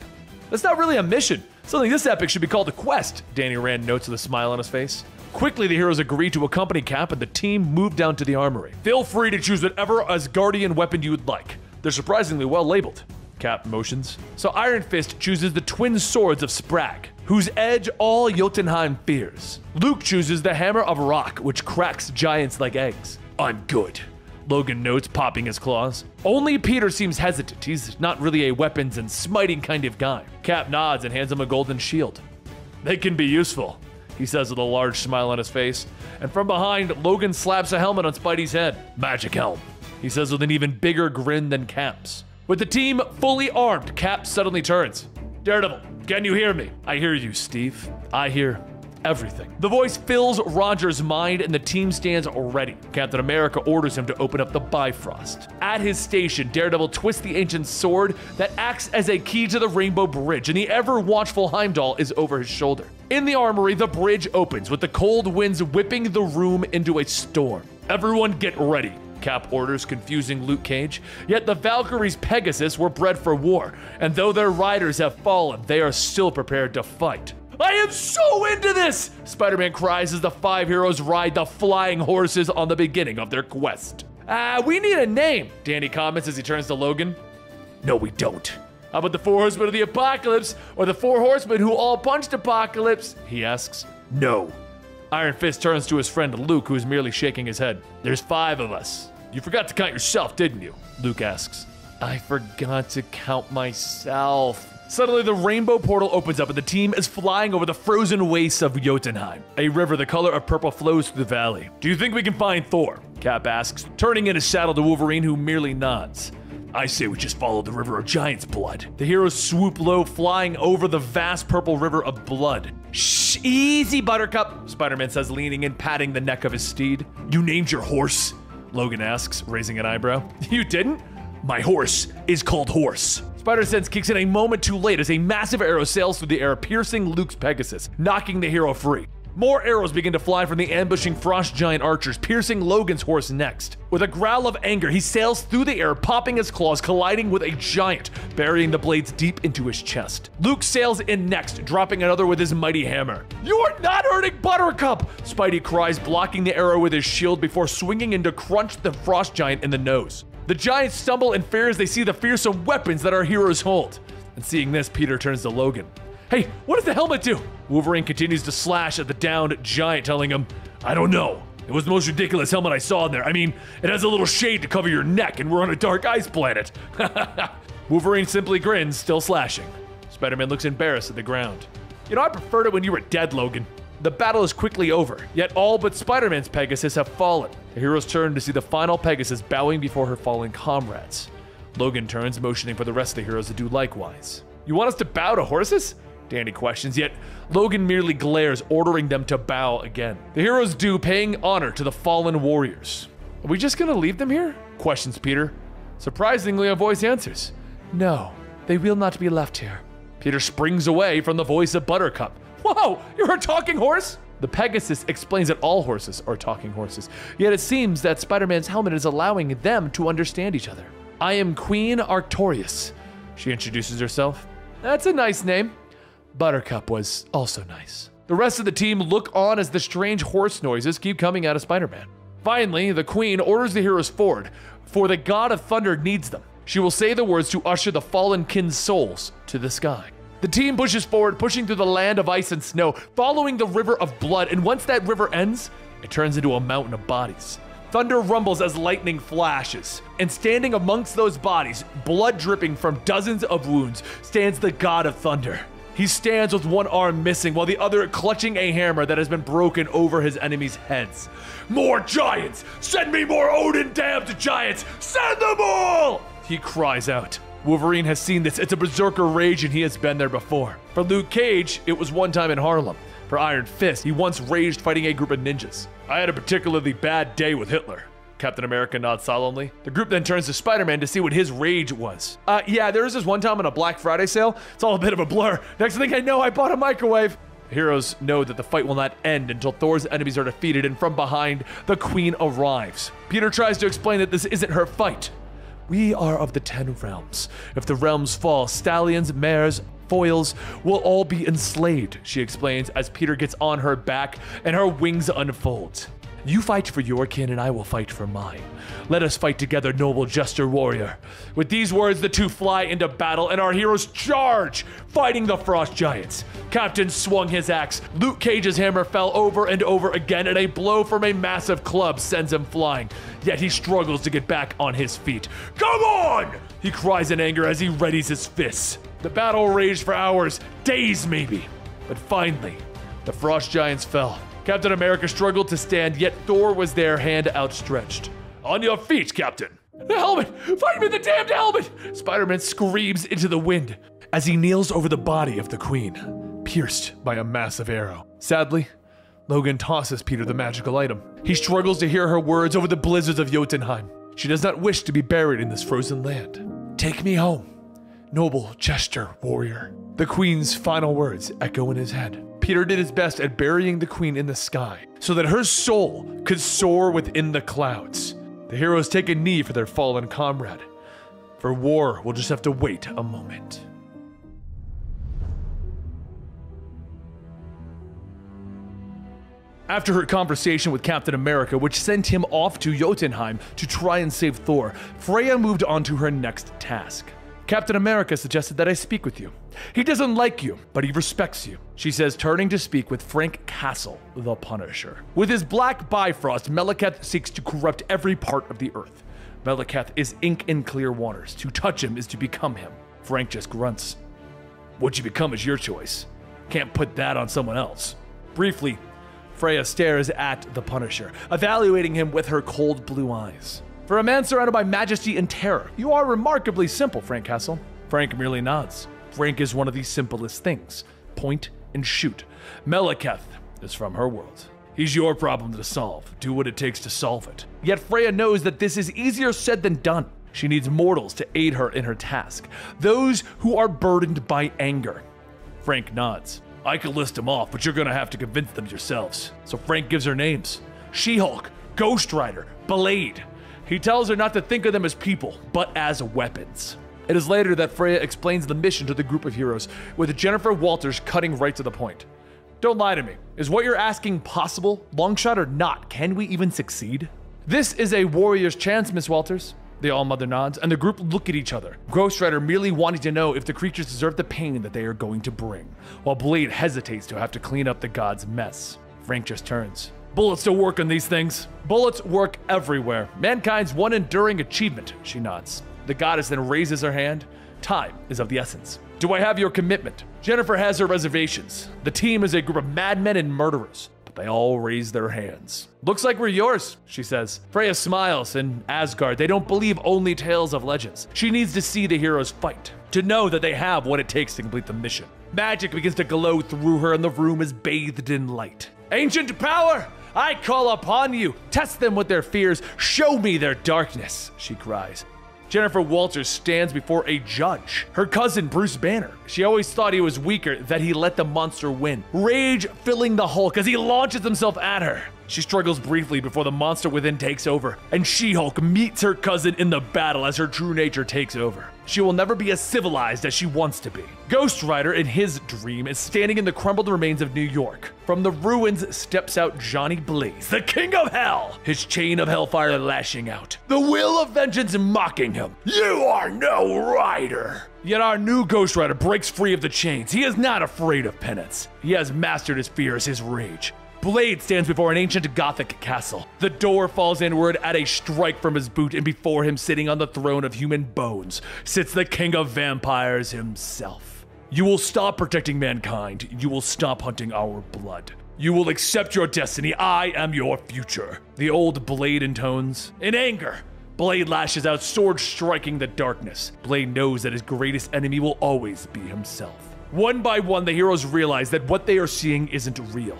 That's not really a mission. Something this epic should be called a quest, Danny Rand notes with a smile on his face. Quickly, the heroes agree to accompany Cap, and the team move down to the armory. Feel free to choose whatever Asgardian weapon you would like. They're surprisingly well labeled. Cap motions. So Iron Fist chooses the twin swords of Sprag, whose edge all Jotunheim fears. Luke chooses the hammer of rock, which cracks giants like eggs. I'm good, Logan notes, popping his claws. Only Peter seems hesitant. He's not really a weapons and smiting kind of guy. Cap nods and hands him a golden shield. They can be useful, he says with a large smile on his face. And from behind, Logan slaps a helmet on Spidey's head. Magic helm, he says with an even bigger grin than Cap's. With the team fully armed, Cap suddenly turns. Daredevil, can you hear me? I hear you, Steve. I hear everything. The voice fills Roger's mind and the team stands ready. Captain America orders him to open up the Bifrost. At his station, Daredevil twists the ancient sword that acts as a key to the Rainbow Bridge, and the ever-watchful Heimdall is over his shoulder. In the armory, the bridge opens with the cold winds whipping the room into a storm. Everyone get ready, Cap orders, confusing Luke Cage. Yet the Valkyrie's Pegasus were bred for war, and though their riders have fallen, they are still prepared to fight. I am so into this, Spider-Man cries as the five heroes ride the flying horses on the beginning of their quest. We need a name, Danny comments as he turns to Logan. No, we don't. How about the Four Horsemen of the Apocalypse, or the Four Horsemen who all punched Apocalypse, he asks. No. Iron Fist turns to his friend Luke, who is merely shaking his head. There's five of us. You forgot to count yourself, didn't you? Luke asks. I forgot to count myself. Suddenly, the rainbow portal opens up and the team is flying over the frozen wastes of Jotunheim. A river the color of purple flows through the valley. Do you think we can find Thor? Cap asks, turning in his saddle to Wolverine, who merely nods. I say we just follow the river of giant's blood. The heroes swoop low, flying over the vast purple river of blood. Shh, easy, Buttercup, Spider-Man says, leaning in, patting the neck of his steed. You named your horse? Logan asks, raising an eyebrow. You didn't? My horse is called Horse. Spider-Sense kicks in a moment too late as a massive arrow sails through the air, piercing Luke's Pegasus, knocking the hero free. More arrows begin to fly from the ambushing frost giant archers, piercing Logan's horse next. With a growl of anger, he sails through the air, popping his claws, colliding with a giant, burying the blades deep into his chest. Luke sails in next, dropping another with his mighty hammer. You are not hurting Buttercup, Spidey cries, blocking the arrow with his shield before swinging in to crunch the frost giant in the nose. The giants stumble in fear as they see the fearsome weapons that our heroes hold. And seeing this, Peter turns to Logan. Hey, what does the helmet do? Wolverine continues to slash at the downed giant, telling him, I don't know. It was the most ridiculous helmet I saw in there. I mean, it has a little shade to cover your neck, and we're on a dark ice planet. Wolverine simply grins, still slashing. Spider-Man looks embarrassed at the ground. You know, I preferred it when you were dead, Logan. The battle is quickly over, yet all but Spider-Man's Pegasus have fallen. The heroes turn to see the final Pegasus bowing before her fallen comrades. Logan turns, motioning for the rest of the heroes to do likewise. You want us to bow to horses? Danny questions, yet Logan merely glares, ordering them to bow again. The heroes do, paying honor to the fallen warriors. Are we just gonna leave them here? Questions Peter. Surprisingly, a voice answers. No, they will not be left here. Peter springs away from the voice of Buttercup. Whoa, you're a talking horse? The Pegasus explains that all horses are talking horses, yet it seems that Spider-Man's helmet is allowing them to understand each other. I am Queen Artorias, she introduces herself. That's a nice name. Buttercup was also nice. The rest of the team look on as the strange horse noises keep coming out of Spider-Man. Finally, the Queen orders the heroes forward, for the God of Thunder needs them. She will say the words to usher the fallen kin's souls to the sky. The team pushes forward, pushing through the land of ice and snow, following the river of blood, and once that river ends, it turns into a mountain of bodies. Thunder rumbles as lightning flashes, and standing amongst those bodies, blood dripping from dozens of wounds, stands the God of Thunder. He stands with one arm missing, while the other clutching a hammer that has been broken over his enemies' heads. More giants! Send me more Odin damned giants! Send them all! He cries out. Wolverine has seen this. It's a berserker rage, and he has been there before. For Luke Cage, it was one time in Harlem. For Iron Fist, he once raged fighting a group of ninjas. I had a particularly bad day with Hitler. Captain America nods solemnly. The group then turns to Spider-Man to see what his rage was. Yeah, there was this one time on a Black Friday sale. It's all a bit of a blur. Next thing I know, I bought a microwave. The heroes know that the fight will not end until Thor's enemies are defeated, and from behind, the Queen arrives. Peter tries to explain that this isn't her fight. We are of the 10 realms. If the realms fall, stallions, mares, foils will all be enslaved, she explains as Peter gets on her back and her wings unfold. You fight for your kin and I will fight for mine. Let us fight together, noble jester warrior. With these words, the two fly into battle and our heroes charge, fighting the frost giants. Captain swung his axe. Luke Cage's hammer fell over and over again and a blow from a massive club sends him flying. Yet he struggles to get back on his feet. Come on, he cries in anger as he readies his fists. The battle raged for hours, days maybe. But finally, the frost giants fell. Captain America struggled to stand, yet Thor was there, hand outstretched. On your feet, Captain. The helmet! Fight me, the damned helmet! Spider-Man screams into the wind as he kneels over the body of the Queen, pierced by a massive arrow. Sadly, Logan tosses Peter the magical item. He struggles to hear her words over the blizzards of Jotunheim. She does not wish to be buried in this frozen land. Take me home, noble jester warrior. The Queen's final words echo in his head. Peter did his best at burying the Queen in the sky so that her soul could soar within the clouds. The heroes take a knee for their fallen comrade. For war, we'll just have to wait a moment. After her conversation with Captain America, which sent him off to Jotunheim to try and save Thor, Freya moved on to her next task. Captain America suggested that I speak with you. He doesn't like you, but he respects you, she says, turning to speak with Frank Castle, the Punisher. With his black Bifrost, Malekith seeks to corrupt every part of the earth. Malekith is ink in clear waters. To touch him is to become him. Frank just grunts. What you become is your choice. Can't put that on someone else. Briefly, Freya stares at the Punisher, evaluating him with her cold blue eyes. For a man surrounded by majesty and terror, you are remarkably simple, Frank Castle. Frank merely nods. Frank is one of the simplest things. Point and shoot. Malekith is from her world. He's your problem to solve. Do what it takes to solve it. Yet Freya knows that this is easier said than done. She needs mortals to aid her in her task. Those who are burdened by anger. Frank nods. I could list them off, but you're gonna have to convince them yourselves. So Frank gives her names. She-Hulk, Ghost Rider, Blade. He tells her not to think of them as people, but as weapons. It is later that Freya explains the mission to the group of heroes, with Jennifer Walters cutting right to the point. Don't lie to me. Is what you're asking possible? Long shot or not, can we even succeed? This is a warrior's chance, Miss Walters. The All-Mother nods, and the group look at each other. Ghost Rider merely wanting to know if the creatures deserve the pain that they are going to bring, while Blade hesitates to have to clean up the god's mess. Frank just turns. Bullets still work on these things. Bullets work everywhere. Mankind's one enduring achievement, she nods. The goddess then raises her hand. Time is of the essence. Do I have your commitment? Jennifer has her reservations. The team is a group of madmen and murderers, but they all raise their hands. Looks like we're yours, she says. Freya smiles. In Asgard, they don't believe only tales of legends. She needs to see the heroes fight, to know that they have what it takes to complete the mission. Magic begins to glow through her and the room is bathed in light. Ancient power! I call upon you. Test them with their fears. Show me their darkness, she cries. Jennifer Walters stands before a judge, her cousin Bruce Banner. She always thought he was weaker, that he let the monster win. Rage filling the Hulk as he launches himself at her. She struggles briefly before the monster within takes over, and She-Hulk meets her cousin in the battle as her true nature takes over. She will never be as civilized as she wants to be. Ghost Rider, in his dream, is standing in the crumbled remains of New York. From the ruins steps out Johnny Blaze, the king of hell, his chain of hellfire lashing out, the will of vengeance mocking him. You are no rider! Yet our new Ghost Rider breaks free of the chains. He is not afraid of penance. He has mastered his fears, his rage. Blade stands before an ancient Gothic castle. The door falls inward at a strike from his boot, and before him, sitting on the throne of human bones, sits the king of vampires himself. You will stop protecting mankind. You will stop hunting our blood. You will accept your destiny. I am your future. The old Blade intones. In anger, Blade lashes out, sword striking the darkness. Blade knows that his greatest enemy will always be himself. One by one, the heroes realize that what they are seeing isn't real.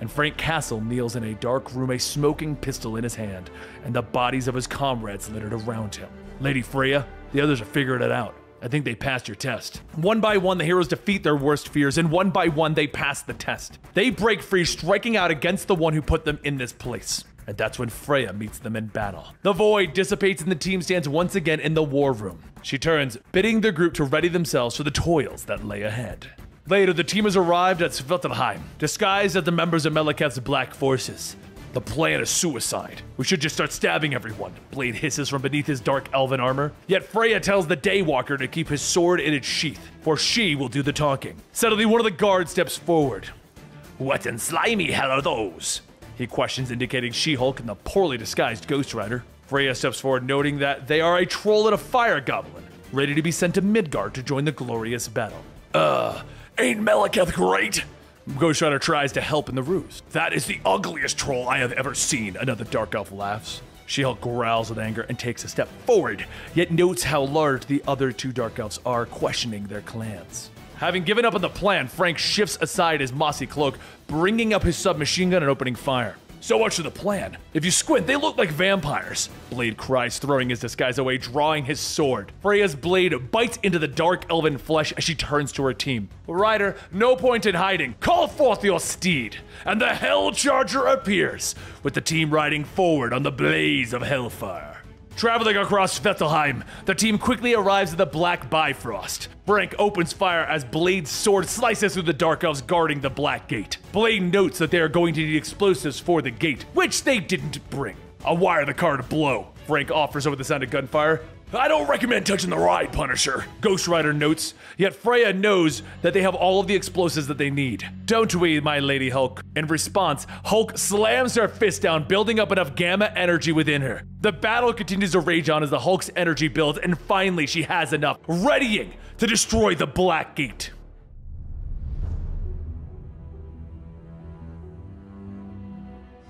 and Frank Castle kneels in a dark room, a smoking pistol in his hand, and the bodies of his comrades littered around him. Lady Freya, the others are figuring it out. I think they passed your test. One by one, the heroes defeat their worst fears, and one by one, they pass the test. They break free, striking out against the one who put them in this place. And that's when Freya meets them in battle. The void dissipates and the team stands once again in the war room. She turns, bidding the group to ready themselves for the toils that lay ahead. Later, the team has arrived at Svartalfheim, disguised as the members of Malekith's black forces. The plan is suicide. We should just start stabbing everyone. Blade hisses from beneath his dark elven armor. Yet Freya tells the Daywalker to keep his sword in its sheath, for she will do the talking. Suddenly, one of the guards steps forward. What in slimy hell are those? He questions, indicating She-Hulk and the poorly disguised Ghost Rider. Freya steps forward, noting that they are a troll and a fire goblin, ready to be sent to Midgard to join the glorious battle. Ain't Malekith great? Ghost Rider tries to help in the ruse. That is the ugliest troll I have ever seen, another dark elf laughs. She-Hulk growls with anger and takes a step forward, yet notes how large the other two dark elves are, questioning their clans. Having given up on the plan, Frank shifts aside his mossy cloak, bringing up his submachine gun and opening fire. So much for the plan. If you squint, they look like vampires. Blade cries, throwing his disguise away, drawing his sword. Freya's blade bites into the dark elven flesh as she turns to her team. Rider, no point in hiding. Call forth your steed. And the Hell Charger appears, with the team riding forward on the blaze of hellfire. Traveling across Svartalfheim, the team quickly arrives at the Black Bifrost. Frank opens fire as Blade's sword slices through the dark elves guarding the Black Gate. Blade notes that they are going to need explosives for the gate, which they didn't bring. A wire the car to blow. Frank offers over the sound of gunfire. I don't recommend touching the ride, Punisher, Ghost Rider notes, yet Freya knows that they have all of the explosives that they need. Don't we, my Lady Hulk? In response, Hulk slams her fist down, building up enough gamma energy within her. The battle continues to rage on as the Hulk's energy builds, and finally she has enough, readying to destroy the Black Gate.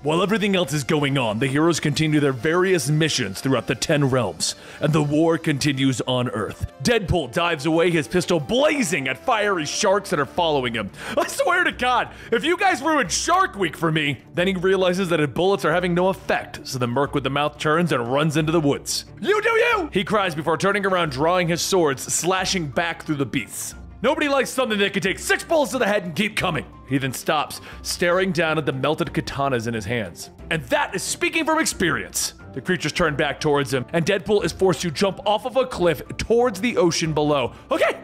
While everything else is going on, the heroes continue their various missions throughout the 10 realms, and the war continues on Earth. Deadpool dives away, his pistol blazing at fiery sharks that are following him. I swear to God, if you guys ruined Shark Week for me! Then he realizes that his bullets are having no effect, so the merc with the mouth turns and runs into the woods. You do you! He cries before turning around, drawing his swords, slashing back through the beasts. Nobody likes something that can take 6 bullets to the head and keep coming. He then stops, staring down at the melted katanas in his hands. And that is speaking from experience. The creatures turn back towards him, and Deadpool is forced to jump off of a cliff towards the ocean below. Okay,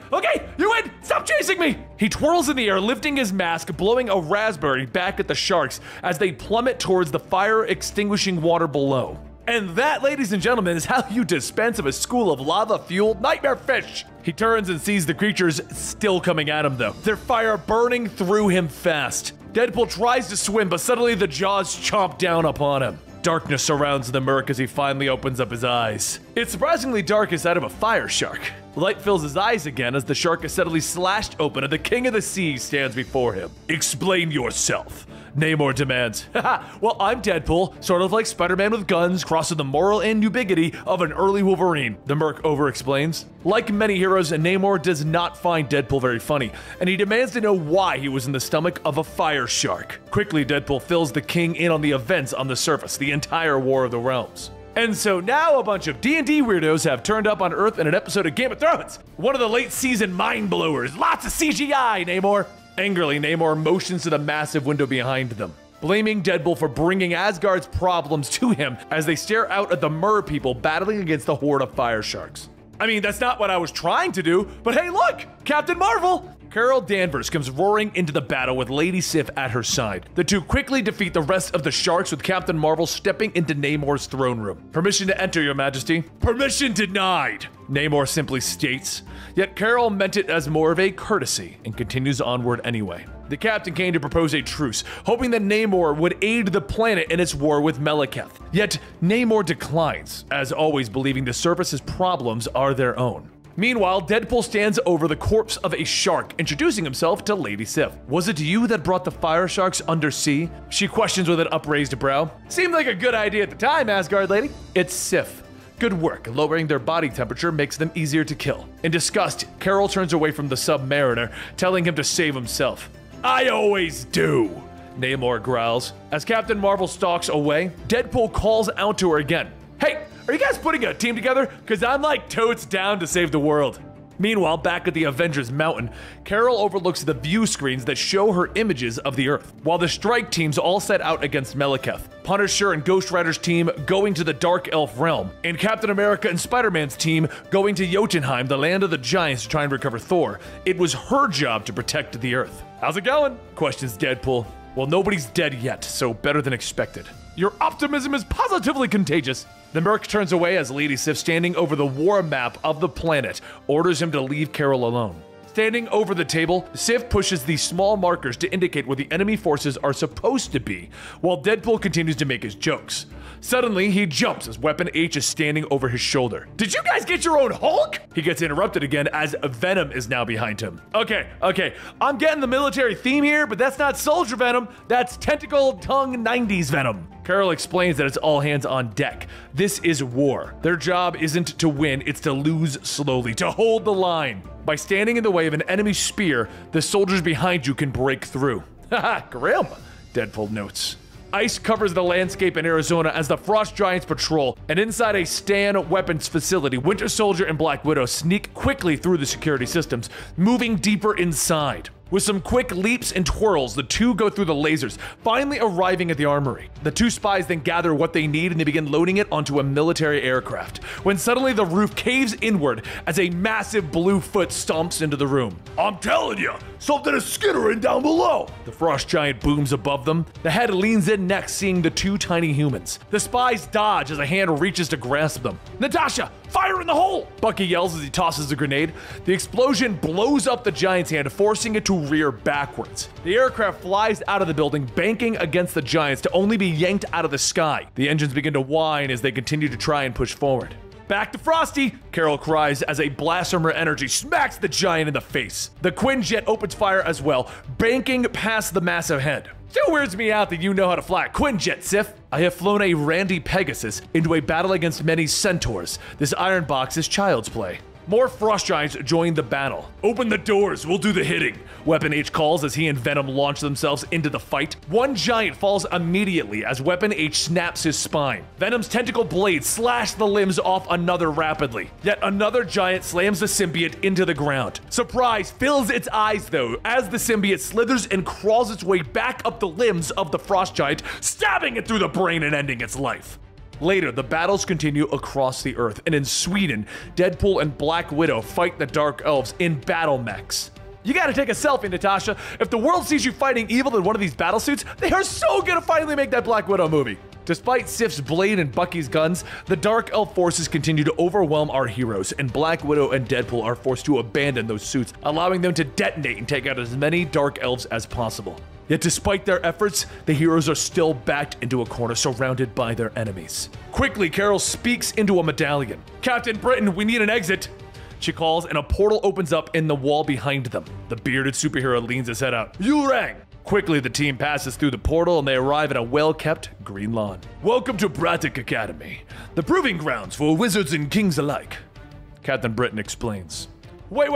you win! Stop chasing me! He twirls in the air, lifting his mask, blowing a raspberry back at the sharks as they plummet towards the fire-extinguishing water below. And that, ladies and gentlemen, is how you dispense of a school of lava-fueled nightmare fish. He turns and sees the creatures still coming at him, though. Their fire burning through him fast. Deadpool tries to swim, but suddenly the jaws chomp down upon him. Darkness surrounds the merc as he finally opens up his eyes. It's surprisingly dark inside of a fire shark. Light fills his eyes again as the shark is suddenly slashed open and the king of the sea stands before him. Explain yourself, Namor demands. Well, I'm Deadpool, sort of like Spider-Man with guns, crossing the moral nubigity of an early Wolverine, the merc over-explains. Like many heroes, Namor does not find Deadpool very funny, and he demands to know why he was in the stomach of a fire shark. Quickly, Deadpool fills the king in on the events on the surface, the entire War of the Realms. And so now a bunch of D&D weirdos have turned up on Earth in an episode of Game of Thrones. One of the late season mind blowers, lots of CGI, Namor. Angrily, Namor motions to the massive window behind them, blaming Deadpool for bringing Asgard's problems to him as they stare out at the mer people battling against the horde of fire sharks. I mean, that's not what I was trying to do, but hey, look, Captain Marvel! Carol Danvers comes roaring into the battle with Lady Sif at her side. The two quickly defeat the rest of the sharks with Captain Marvel stepping into Namor's throne room. Permission to enter, Your Majesty. Permission denied, Namor simply states. Yet Carol meant it as more of a courtesy and continues onward anyway. The captain came to propose a truce, hoping that Namor would aid the planet in its war with Malekith. Yet Namor declines, as always believing the surface's problems are their own. Meanwhile, Deadpool stands over the corpse of a shark, introducing himself to Lady Sif. Was it you that brought the fire sharks undersea? She questions with an upraised brow. Seemed like a good idea at the time, Asgard lady. It's Sif. Good work, lowering their body temperature makes them easier to kill. In disgust, Carol turns away from the submariner, telling him to save himself. I always do, Namor growls. As Captain Marvel stalks away, Deadpool calls out to her again. Hey, are you guys putting a team together? Cause I'm like totes down to save the world. Meanwhile, back at the Avengers Mountain, Carol overlooks the view screens that show her images of the Earth, while the strike teams all set out against Malekith, Punisher and Ghost Rider's team going to the Dark Elf Realm, and Captain America and Spider-Man's team going to Jotunheim, the land of the giants, to try and recover Thor. It was her job to protect the Earth. How's it going? Questions Deadpool. Well, nobody's dead yet, so better than expected. Your optimism is positively contagious. The Merc turns away as Lady Sif, standing over the war map of the planet, orders him to leave Carol alone. Standing over the table, Sif pushes these small markers to indicate where the enemy forces are supposed to be, while Deadpool continues to make his jokes. Suddenly, he jumps as Weapon H is standing over his shoulder. Did you guys get your own Hulk? He gets interrupted again as Venom is now behind him. Okay, I'm getting the military theme here, but that's not soldier Venom, that's tentacle tongue 90s Venom. Carol explains that it's all hands on deck. This is war. Their job isn't to win, it's to lose slowly, to hold the line. By standing in the way of an enemy spear, the soldiers behind you can break through. Haha, grim, Deadpool notes. Ice covers the landscape in Arizona as the Frost Giants patrol, and inside a Stan weapons facility, Winter Soldier and Black Widow sneak quickly through the security systems, moving deeper inside. With some quick leaps and twirls, the two go through the lasers, finally arriving at the armory. The two spies then gather what they need and they begin loading it onto a military aircraft, when suddenly the roof caves inward as a massive blue foot stomps into the room. I'm telling you, something is skittering down below. The Frost Giant booms above them. The head leans in next, seeing the two tiny humans. The spies dodge as a hand reaches to grasp them. Natasha! Fire in the hole! Bucky yells as he tosses the grenade. The explosion blows up the giant's hand, forcing it to rear backwards. The aircraft flies out of the building, banking against the giants to only be yanked out of the sky. The engines begin to whine as they continue to try and push forward. Back to Frosty, Carol cries as a blast from her energy smacks the giant in the face. The Quinjet opens fire as well, banking past the massive head. Still weirds me out that you know how to fly a Quinjet, Sif. I have flown a Randy Pegasus into a battle against many centaurs. This iron box is child's play. More Frost Giants join the battle. Open the doors, we'll do the hitting, Weapon H calls as he and Venom launch themselves into the fight. One giant falls immediately as Weapon H snaps his spine. Venom's tentacle blades slash the limbs off another rapidly. Yet another giant slams the symbiote into the ground. Surprise fills its eyes though, as the symbiote slithers and crawls its way back up the limbs of the Frost Giant, stabbing it through the brain and ending its life. Later, the battles continue across the Earth, and in Sweden, Deadpool and Black Widow fight the Dark Elves in battle mechs. You gotta take a selfie, Natasha. If the world sees you fighting evil in one of these battlesuits, they are so gonna finally make that Black Widow movie. Despite Sif's blade and Bucky's guns, the Dark Elf forces continue to overwhelm our heroes, and Black Widow and Deadpool are forced to abandon those suits, allowing them to detonate and take out as many Dark Elves as possible. Yet despite their efforts, the heroes are still backed into a corner, surrounded by their enemies. Quickly, Carol speaks into a medallion. Captain Britain, we need an exit, she calls, and a portal opens up in the wall behind them. The bearded superhero leans his head out. Yurang! Quickly, the team passes through the portal and they arrive at a well-kept green lawn. Welcome to Brattic Academy, the proving grounds for wizards and kings alike, Captain Britain explains. Wait.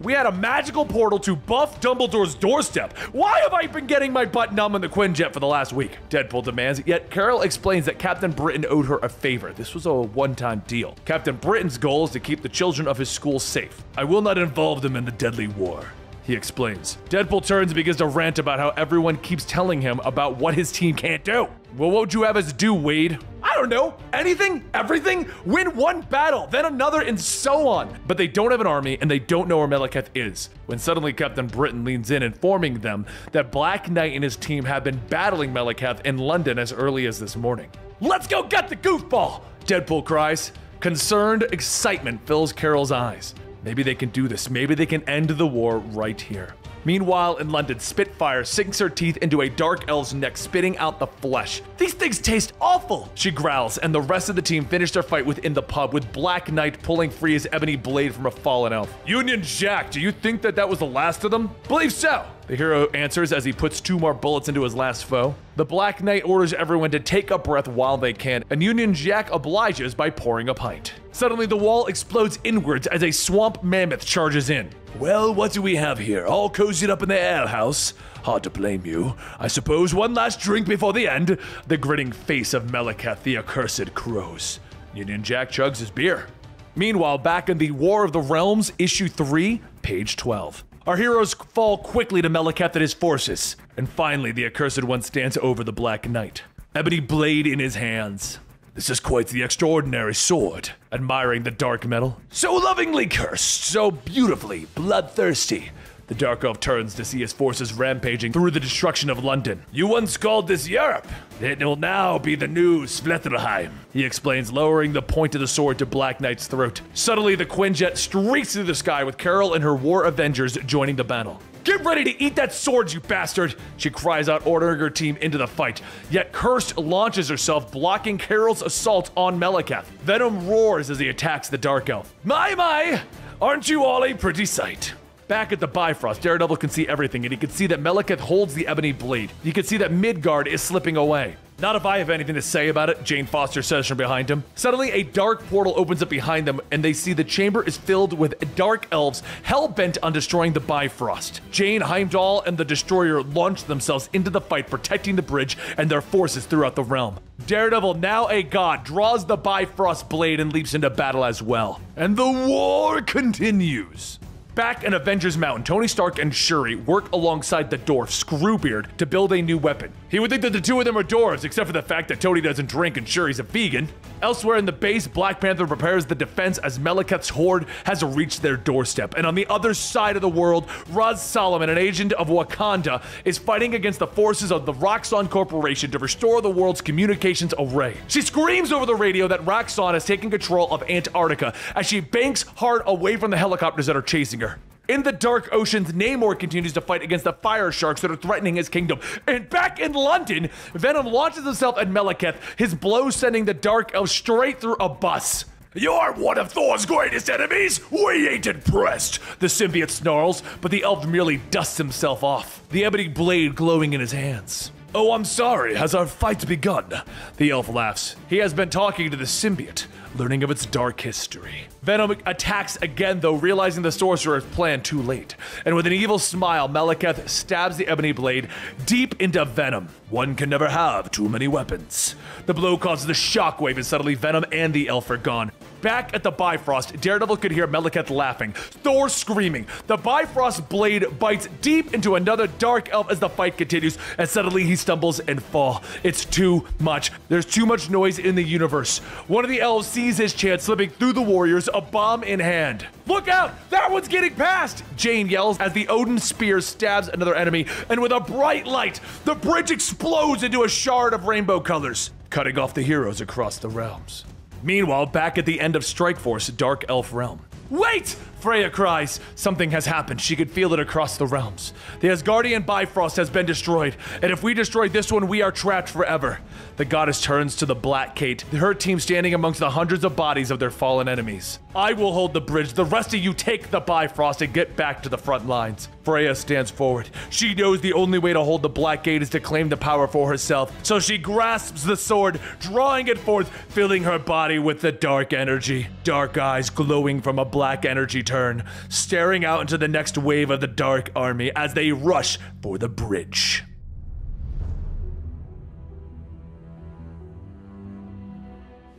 We had a magical portal to Buff Dumbledore's doorstep. Why have I been getting my butt numb in the Quinjet for the last week? Deadpool demands, yet Carol explains that Captain Britain owed her a favor. This was a one-time deal. Captain Britain's goal is to keep the children of his school safe. I will not involve them in the deadly war, he explains. Deadpool turns and begins to rant about how everyone keeps telling him about what his team can't do. Well, what would you have us do, Wade? I don't know, anything, everything, win one battle, then another, and so on. But they don't have an army, and they don't know where Malekith is, when suddenly Captain Britain leans in, informing them that Black Knight and his team have been battling Malekith in London as early as this morning. Let's go get the goofball, Deadpool cries. Concerned excitement fills Carol's eyes. Maybe they can do this. Maybe they can end the war right here. Meanwhile, in London, Spitfire sinks her teeth into a Dark Elf's neck, spitting out the flesh. These things taste awful, she growls, and the rest of the team finish their fight within the pub, with Black Knight pulling Freya's ebony blade from a fallen elf. Union Jack, do you think that was the last of them? Believe so, the hero answers as he puts two more bullets into his last foe. The Black Knight orders everyone to take a breath while they can, and Union Jack obliges by pouring a pint. Suddenly, the wall explodes inwards as a swamp mammoth charges in. Well, what do we have here? All cozied up in the alehouse. Hard to blame you. I suppose one last drink before the end. The grinning face of Malekith the Accursed crows. Union Jack chugs his beer. Meanwhile, back in the War of the Realms, issue 3, page 12. Our heroes fall quickly to Malekith and his forces. And finally, the Accursed One stands over the Black Knight, ebony blade in his hands. This is quite the extraordinary sword, admiring the dark metal. So lovingly cursed, so beautifully bloodthirsty. The Dark Elf turns to see his forces rampaging through the destruction of London. You once called this Europe. It will now be the new Svartalfheim, he explains, lowering the point of the sword to Black Knight's throat. Suddenly, the Quinjet streaks through the sky with Carol and her war avengers joining the battle. Get ready to eat that sword, you bastard! She cries out, ordering her team into the fight. Yet Cursed launches herself, blocking Carol's assault on Malekith. Venom roars as he attacks the Dark Elf. My! Aren't you all a pretty sight? Back at the Bifrost, Daredevil can see everything, and he can see that Malekith holds the ebony blade. He can see that Midgard is slipping away. Not if I have anything to say about it, Jane Foster says from behind him. Suddenly, a dark portal opens up behind them, and they see the chamber is filled with dark elves hell-bent on destroying the Bifrost. Jane, Heimdall, and the Destroyer launch themselves into the fight, protecting the bridge and their forces throughout the realm. Daredevil, now a god, draws the Bifrost blade and leaps into battle as well. And the war continues. Back in Avengers Mountain, Tony Stark and Shuri work alongside the dwarf Screwbeard to build a new weapon. He would think that the two of them are dwarves, except for the fact that Tony doesn't drink and Shuri's a vegan. Elsewhere in the base, Black Panther prepares the defense as Malekith's horde has reached their doorstep. And on the other side of the world, Raz Solomon, an agent of Wakanda, is fighting against the forces of the Roxxon Corporation to restore the world's communications array. She screams over the radio that Roxxon has taken control of Antarctica as she banks hard away from the helicopters that are chasing her. In the dark oceans, Namor continues to fight against the fire sharks that are threatening his kingdom. And back in London, Venom launches himself at Malekith, his blow sending the Dark Elf straight through a bus. You're one of Thor's greatest enemies? We ain't impressed, the symbiote snarls, but the elf merely dusts himself off, the ebony blade glowing in his hands. Oh, I'm sorry, has our fight begun? The elf laughs. He has been talking to the symbiote, learning of its dark history. Venom attacks again, though, realizing the sorcerer's plan too late. And with an evil smile, Malekith stabs the ebony blade deep into Venom. One can never have too many weapons. The blow causes a shockwave, and suddenly Venom and the elf are gone. Back at the Bifrost, Daredevil could hear Malekith laughing, Thor screaming. The Bifrost blade bites deep into another dark elf as the fight continues, and suddenly he stumbles and falls. It's too much. There's too much noise in the universe. One of the elves sees his chance, slipping through the warriors, a bomb in hand. Look out! That one's getting past! Jane yells as the Odin spear stabs another enemy, and with a bright light, the bridge explodes into a shard of rainbow colors, cutting off the heroes across the realms. Meanwhile, back at the end of Strikeforce, Dark Elf Realm. Wait! Freya cries. Something has happened. She could feel it across the realms. The Asgardian Bifrost has been destroyed, and if we destroy this one, we are trapped forever. The goddess turns to the Black Kate, her team standing amongst the hundreds of bodies of their fallen enemies. I will hold the bridge. The rest of you take the Bifrost and get back to the front lines. Freya stands forward. She knows the only way to hold the Black Kate is to claim the power for herself, so she grasps the sword, drawing it forth, filling her body with the dark energy. Dark eyes glowing from a black energy turn, staring out into the next wave of the Dark Army as they rush for the bridge.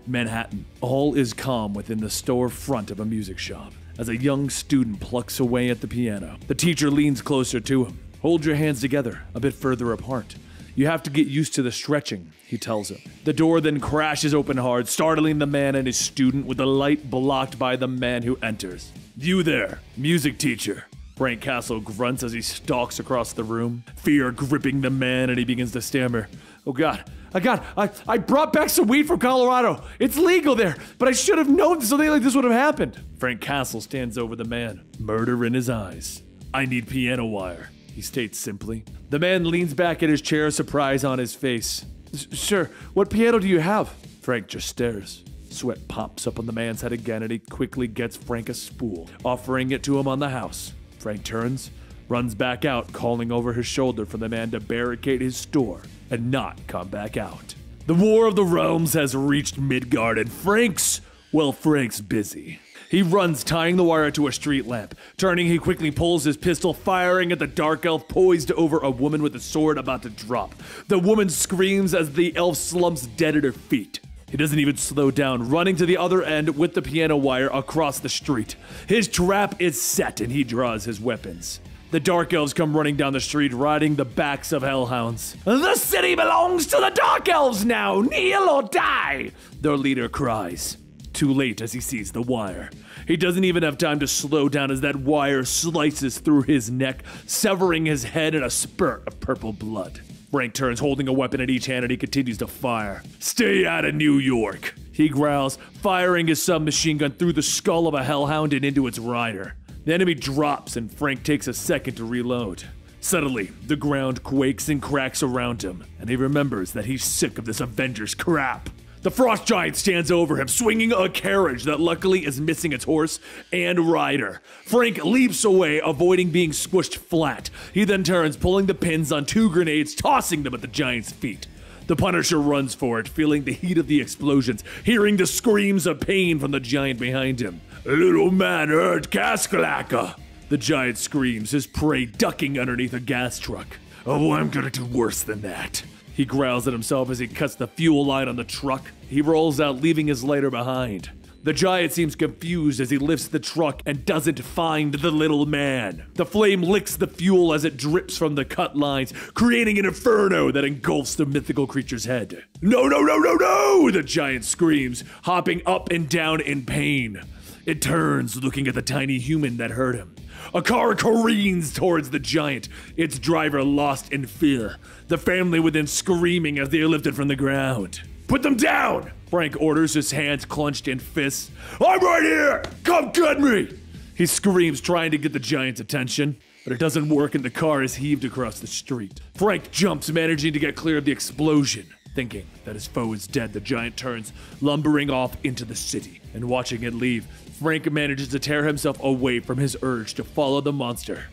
Manhattan. All is calm within the store front of a music shop as a young student plucks away at the piano. The teacher leans closer to him. Hold your hands together, a bit further apart. You have to get used to the stretching, he tells him. The door then crashes open hard, startling the man and his student with the light blocked by the man who enters. You there, music teacher. Frank Castle grunts as he stalks across the room, fear gripping the man, and he begins to stammer. Oh God, I brought back some weed from Colorado. It's legal there, but I should have known something like this would have happened. Frank Castle stands over the man, murder in his eyes. I need piano wire, he states simply. The man leans back in his chair, surprise on his face. Sir, what piano do you have? Frank just stares. Sweat pops up on the man's head again, and he quickly gets Frank a spool, offering it to him on the house. Frank turns, runs back out, calling over his shoulder for the man to barricade his door and not come back out. The War of the Realms has reached Midgard, and Frank's Well, Frank's busy. He runs, tying the wire to a street lamp. Turning, he quickly pulls his pistol, firing at the dark elf poised over a woman with a sword about to drop. The woman screams as the elf slumps dead at her feet. He doesn't even slow down, running to the other end with the piano wire across the street. His trap is set, and he draws his weapons. The dark elves come running down the street, riding the backs of hellhounds. The city belongs to the dark elves now! Kneel or die! Their leader cries. Too late as he sees the wire. He doesn't even have time to slow down as that wire slices through his neck, severing his head in a spurt of purple blood. Frank turns, holding a weapon in each hand, and he continues to fire. Stay out of New York, he growls, firing his submachine gun through the skull of a hellhound and into its rider. The enemy drops, and Frank takes a second to reload. Suddenly, the ground quakes and cracks around him, and he remembers that he's sick of this Avengers crap. The frost giant stands over him, swinging a carriage that luckily is missing its horse and rider. Frank leaps away, avoiding being squished flat. He then turns, pulling the pins on two grenades, tossing them at the giant's feet. The Punisher runs for it, feeling the heat of the explosions, hearing the screams of pain from the giant behind him. Little man hurt Kaskalaka! The giant screams, his prey ducking underneath a gas truck. Oh, I'm gonna do worse than that. He growls at himself as he cuts the fuel line on the truck. He rolls out, leaving his lighter behind. The giant seems confused as he lifts the truck and doesn't find the little man. The flame licks the fuel as it drips from the cut lines, creating an inferno that engulfs the mythical creature's head. No, no, no, no, no! The giant screams, hopping up and down in pain. It turns, looking at the tiny human that hurt him. A car careens towards the giant, its driver lost in fear, the family within screaming as they are lifted from the ground. Put them down! Frank orders, his hands clenched in fists. I'm right here! Come get me! He screams, trying to get the giant's attention, but it doesn't work and the car is heaved across the street. Frank jumps, managing to get clear of the explosion. Thinking that his foe is dead, the giant turns, lumbering off into the city, and watching it leave, Frank manages to tear himself away from his urge to follow the monster,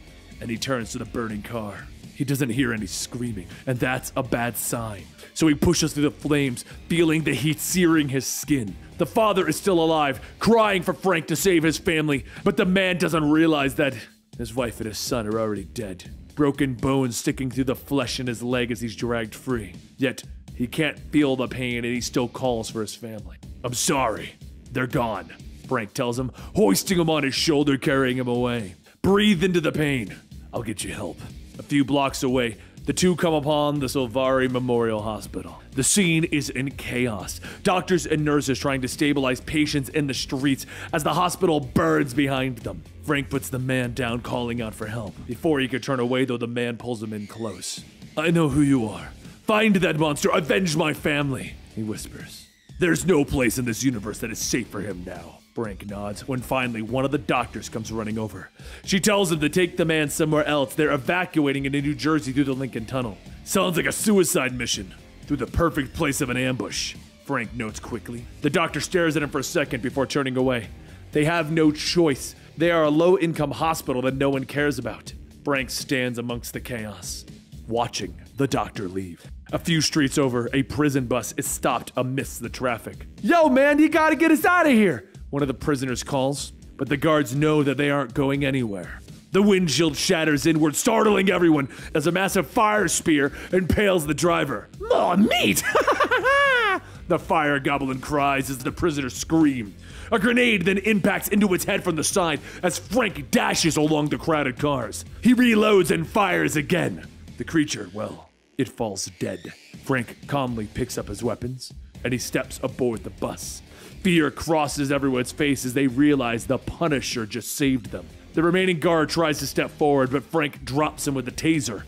and he turns to the burning car. He doesn't hear any screaming, and that's a bad sign. So he pushes through the flames, feeling the heat searing his skin. The father is still alive, crying for Frank to save his family, but the man doesn't realize that his wife and his son are already dead, broken bones sticking through the flesh in his leg as he's dragged free. Yet, he can't feel the pain, and he still calls for his family. I'm sorry, they're gone, Frank tells him, hoisting him on his shoulder, carrying him away. Breathe into the pain. I'll get you help. A few blocks away, the two come upon the Silvari Memorial Hospital. The scene is in chaos. Doctors and nurses trying to stabilize patients in the streets as the hospital burns behind them. Frank puts the man down, calling out for help. Before he could turn away, though, the man pulls him in close. I know who you are. Find that monster, avenge my family, he whispers. There's no place in this universe that is safe for him now. Frank nods when finally one of the doctors comes running over. She tells him to take the man somewhere else. They're evacuating into New Jersey through the Lincoln Tunnel. Sounds like a suicide mission through the perfect place of an ambush, Frank notes quickly. The doctor stares at him for a second before turning away. They have no choice. They are a low-income hospital that no one cares about. Frank stands amongst the chaos, watching the doctor leave. A few streets over, a prison bus is stopped amidst the traffic. Yo, man, you gotta get us out of here! One of the prisoners calls, but the guards know that they aren't going anywhere. The windshield shatters inward, startling everyone as a massive fire spear impales the driver. Oh, meat! The fire goblin cries as the prisoners scream. A grenade then impacts into its head from the side as Frank dashes along the crowded cars. He reloads and fires again. The creature, well, it falls dead. Frank calmly picks up his weapons, and he steps aboard the bus. Fear crosses everyone's face as they realize the Punisher just saved them. The remaining guard tries to step forward, but Frank drops him with a taser,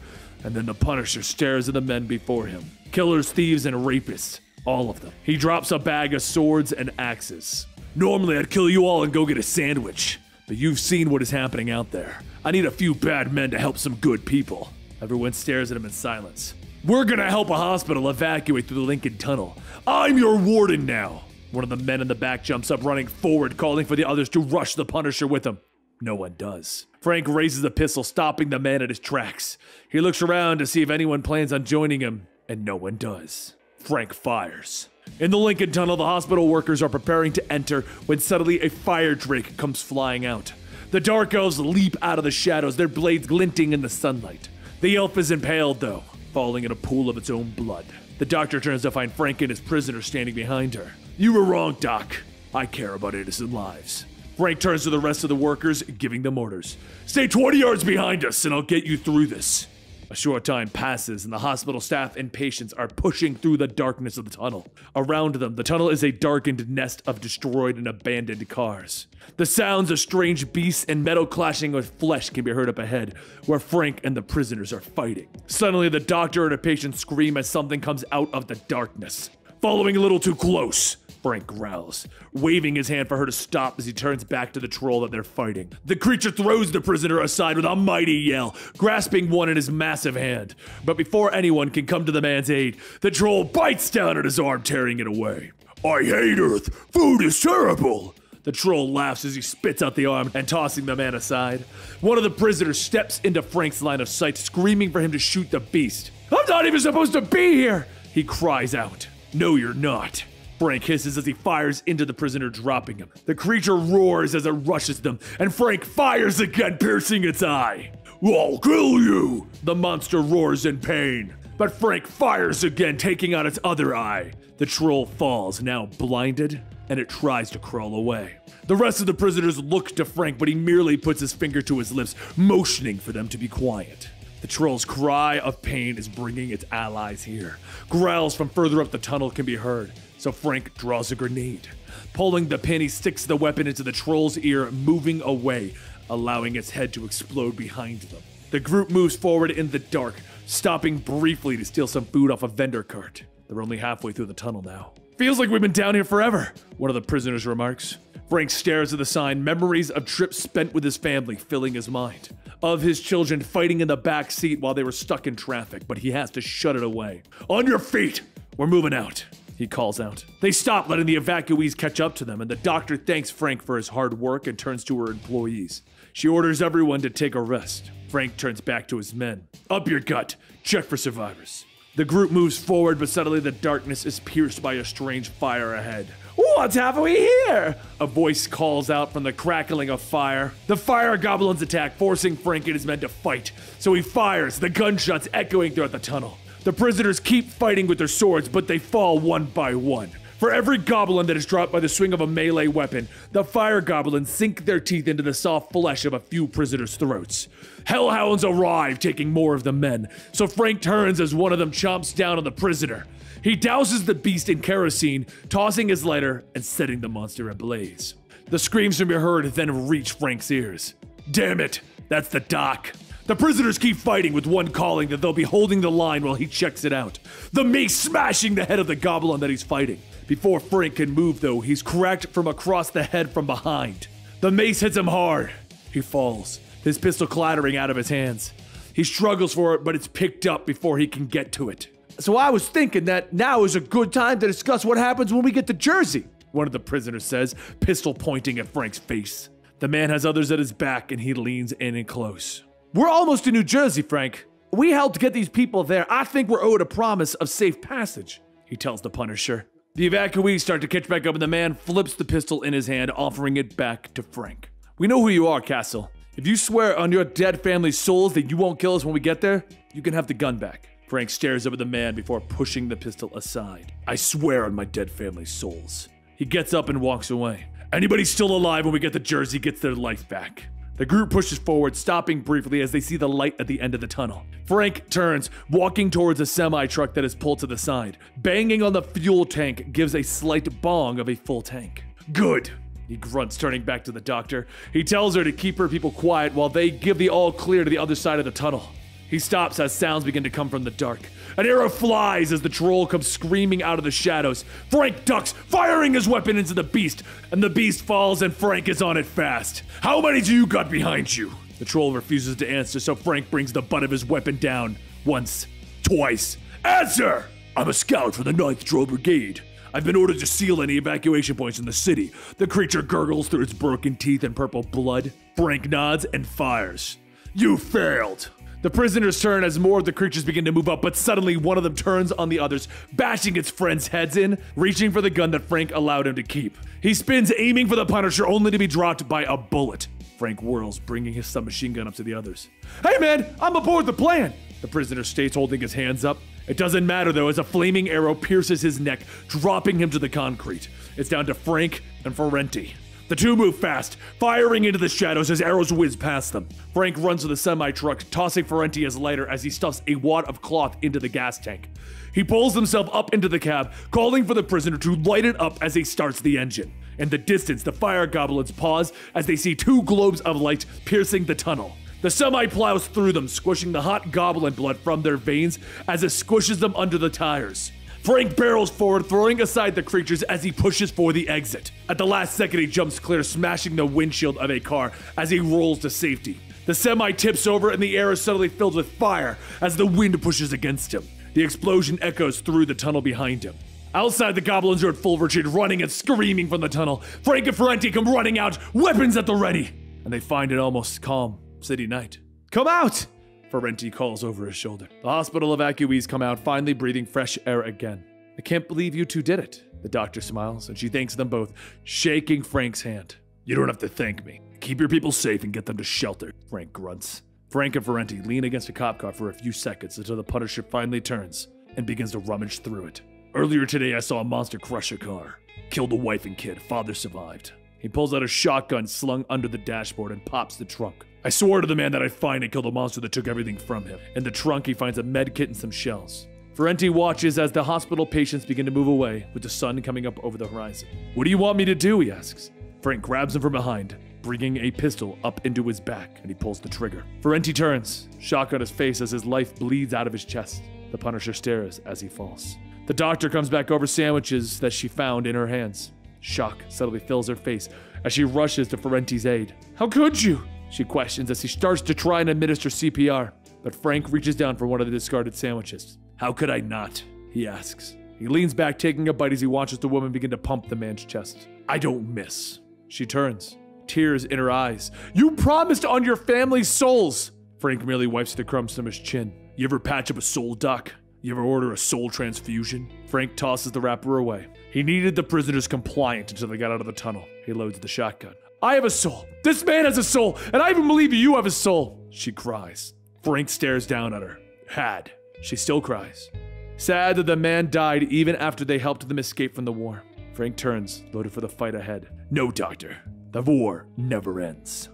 and then the Punisher stares at the men before him. Killers, thieves, and rapists. All of them. He drops a bag of swords and axes. Normally, I'd kill you all and go get a sandwich, but you've seen what is happening out there. I need a few bad men to help some good people. Everyone stares at him in silence. We're gonna help a hospital evacuate through the Lincoln Tunnel. I'm your warden now. One of the men in the back jumps up, running forward, calling for the others to rush the Punisher with him. No one does. Frank raises a pistol, stopping the man at his tracks. He looks around to see if anyone plans on joining him, and no one does. Frank fires. In the Lincoln Tunnel, the hospital workers are preparing to enter when suddenly a fire drake comes flying out. The Dark Elves leap out of the shadows, their blades glinting in the sunlight. The elf is impaled, though, falling in a pool of its own blood. The doctor turns to find Frank and his prisoner standing behind her. "You were wrong, Doc. I care about innocent lives." Frank turns to the rest of the workers, giving them orders. "Stay 20 yards behind us, and I'll get you through this." A short time passes, and the hospital staff and patients are pushing through the darkness of the tunnel. Around them, the tunnel is a darkened nest of destroyed and abandoned cars. The sounds of strange beasts and metal clashing with flesh can be heard up ahead, where Frank and the prisoners are fighting. Suddenly, the doctor and a patient scream as something comes out of the darkness. "Following a little too close," Frank growls, waving his hand for her to stop as he turns back to the troll that they're fighting. The creature throws the prisoner aside with a mighty yell, grasping one in his massive hand. But before anyone can come to the man's aid, the troll bites down at his arm, tearing it away. "I hate Earth! Food is terrible!" The troll laughs as he spits out the arm and tossing the man aside. One of the prisoners steps into Frank's line of sight, screaming for him to shoot the beast. "I'm not even supposed to be here!" he cries out. "No, you're not." Frank hisses as he fires into the prisoner, dropping him. The creature roars as it rushes them, and Frank fires again, piercing its eye. "I'll kill you!" The monster roars in pain, but Frank fires again, taking out its other eye. The troll falls, now blinded, and it tries to crawl away. The rest of the prisoners look to Frank, but he merely puts his finger to his lips, motioning for them to be quiet. The troll's cry of pain is bringing its allies here. Growls from further up the tunnel can be heard. So Frank draws a grenade. Pulling the pin, he sticks the weapon into the troll's ear, moving away, allowing its head to explode behind them. The group moves forward in the dark, stopping briefly to steal some food off a vendor cart. They're only halfway through the tunnel now. "Feels like we've been down here forever," one of the prisoners remarks. Frank stares at the sign, memories of trips spent with his family filling his mind. Of his children fighting in the back seat while they were stuck in traffic, but he has to shut it away. "On your feet! We're moving out!" he calls out. They stop, letting the evacuees catch up to them, and the doctor thanks Frank for his hard work and turns to her employees. She orders everyone to take a rest. Frank turns back to his men. "Up your gut. Check for survivors." The group moves forward, but suddenly the darkness is pierced by a strange fire ahead. "What's halfway here?" a voice calls out from the crackling of fire. The fire goblins attack, forcing Frank and his men to fight, so he fires, the gunshots echoing throughout the tunnel. The prisoners keep fighting with their swords, but they fall one by one. For every goblin that is dropped by the swing of a melee weapon, the fire goblins sink their teeth into the soft flesh of a few prisoners' throats. Hellhounds arrive, taking more of the men, so Frank turns as one of them chomps down on the prisoner. He douses the beast in kerosene, tossing his lighter and setting the monster ablaze. The screams from your herd then reach Frank's ears. "Damn it, that's the doc." The prisoners keep fighting, with one calling that they'll be holding the line while he checks it out. The mace smashing the head of the goblin that he's fighting. Before Frank can move, though, he's cracked from across the head from behind. The mace hits him hard. He falls, his pistol clattering out of his hands. He struggles for it, but it's picked up before he can get to it. "So I was thinking that now is a good time to discuss what happens when we get to Jersey," one of the prisoners says, pistol pointing at Frank's face. The man has others at his back, and he leans in and close. "We're almost in New Jersey, Frank. We helped get these people there. I think we're owed a promise of safe passage," he tells the Punisher. The evacuees start to catch back up, and the man flips the pistol in his hand, offering it back to Frank. "We know who you are, Castle. If you swear on your dead family's souls that you won't kill us when we get there, you can have the gun back." Frank stares up at the man before pushing the pistol aside. "I swear on my dead family's souls." He gets up and walks away. "Anybody still alive when we get to Jersey gets their life back." The group pushes forward, stopping briefly as they see the light at the end of the tunnel. Frank turns, walking towards a semi-truck that is pulled to the side. Banging on the fuel tank gives a slight bong of a full tank. "Good," he grunts, turning back to the doctor. He tells her to keep her people quiet while they give the all-clear to the other side of the tunnel. He stops as sounds begin to come from the dark. An arrow flies as the troll comes screaming out of the shadows. Frank ducks, firing his weapon into the beast, and the beast falls and Frank is on it fast. "How many do you got behind you?" The troll refuses to answer, so Frank brings the butt of his weapon down. Once, twice. "Answer!" "I'm a scout for the 9th Troll Brigade. I've been ordered to seal any evacuation points in the city." The creature gurgles through its broken teeth and purple blood. Frank nods and fires. "You failed." The prisoners turn as more of the creatures begin to move up, but suddenly one of them turns on the others, bashing its friends' heads in, reaching for the gun that Frank allowed him to keep. He spins, aiming for the Punisher, only to be dropped by a bullet. Frank whirls, bringing his submachine gun up to the others. "Hey man, I'm aboard the plan," the prisoner states, holding his hands up. It doesn't matter though, as a flaming arrow pierces his neck, dropping him to the concrete. It's down to Frank and Ferenti. The two move fast, firing into the shadows as arrows whiz past them. Frank runs to the semi-truck, tossing Ferenti his lighter as he stuffs a wad of cloth into the gas tank. He pulls himself up into the cab, calling for the prisoner to light it up as he starts the engine. In the distance, the fire goblins pause as they see two globes of light piercing the tunnel. The semi plows through them, squishing the hot goblin blood from their veins as it squishes them under the tires. Frank barrels forward, throwing aside the creatures as he pushes for the exit. At the last second, he jumps clear, smashing the windshield of a car as he rolls to safety. The semi tips over and the air is suddenly filled with fire as the wind pushes against him. The explosion echoes through the tunnel behind him. Outside, the goblins are at full retreat, running and screaming from the tunnel. Frank and Ferenti come running out, weapons at the ready, and they find an almost calm city night. "Come out!" Ferenti calls over his shoulder. The hospital evacuees come out, finally breathing fresh air again. "I can't believe you two did it." The doctor smiles, and she thanks them both, shaking Frank's hand. "You don't have to thank me. Keep your people safe and get them to shelter," Frank grunts. Frank and Ferenti lean against a cop car for a few seconds until the Punisher finally turns and begins to rummage through it. "Earlier today, I saw a monster crush a car. Killed a wife and kid. Father survived." He pulls out a shotgun slung under the dashboard and pops the trunk. "I swore to the man that I'd find and kill the monster that took everything from him." In the trunk, he finds a med kit and some shells. Ferenti watches as the hospital patients begin to move away, with the sun coming up over the horizon. "What do you want me to do?" he asks. Frank grabs him from behind, bringing a pistol up into his back, and he pulls the trigger. Ferenti turns, shock on his face as his life bleeds out of his chest. The Punisher stares as he falls. The doctor comes back over sandwiches that she found in her hands. Shock suddenly fills her face as she rushes to Ferenti's aid. "How could you?" she questions as he starts to try and administer CPR, but Frank reaches down for one of the discarded sandwiches. "How could I not?" he asks. He leans back, taking a bite as he watches the woman begin to pump the man's chest. "I don't miss." She turns, tears in her eyes. "You promised on your family's souls!" Frank merely wipes the crumbs from his chin. "You ever patch up a soul, Doc? You ever order a soul transfusion?" Frank tosses the wrapper away. He needed the prisoners compliant until they got out of the tunnel. He loads the shotgun. "I have a soul. This man has a soul, and I even believe you have a soul," she cries. Frank stares down at her. Had. She still cries. Sad that the man died even after they helped them escape from the war. Frank turns, loaded for the fight ahead. "No, Doctor. The war never ends."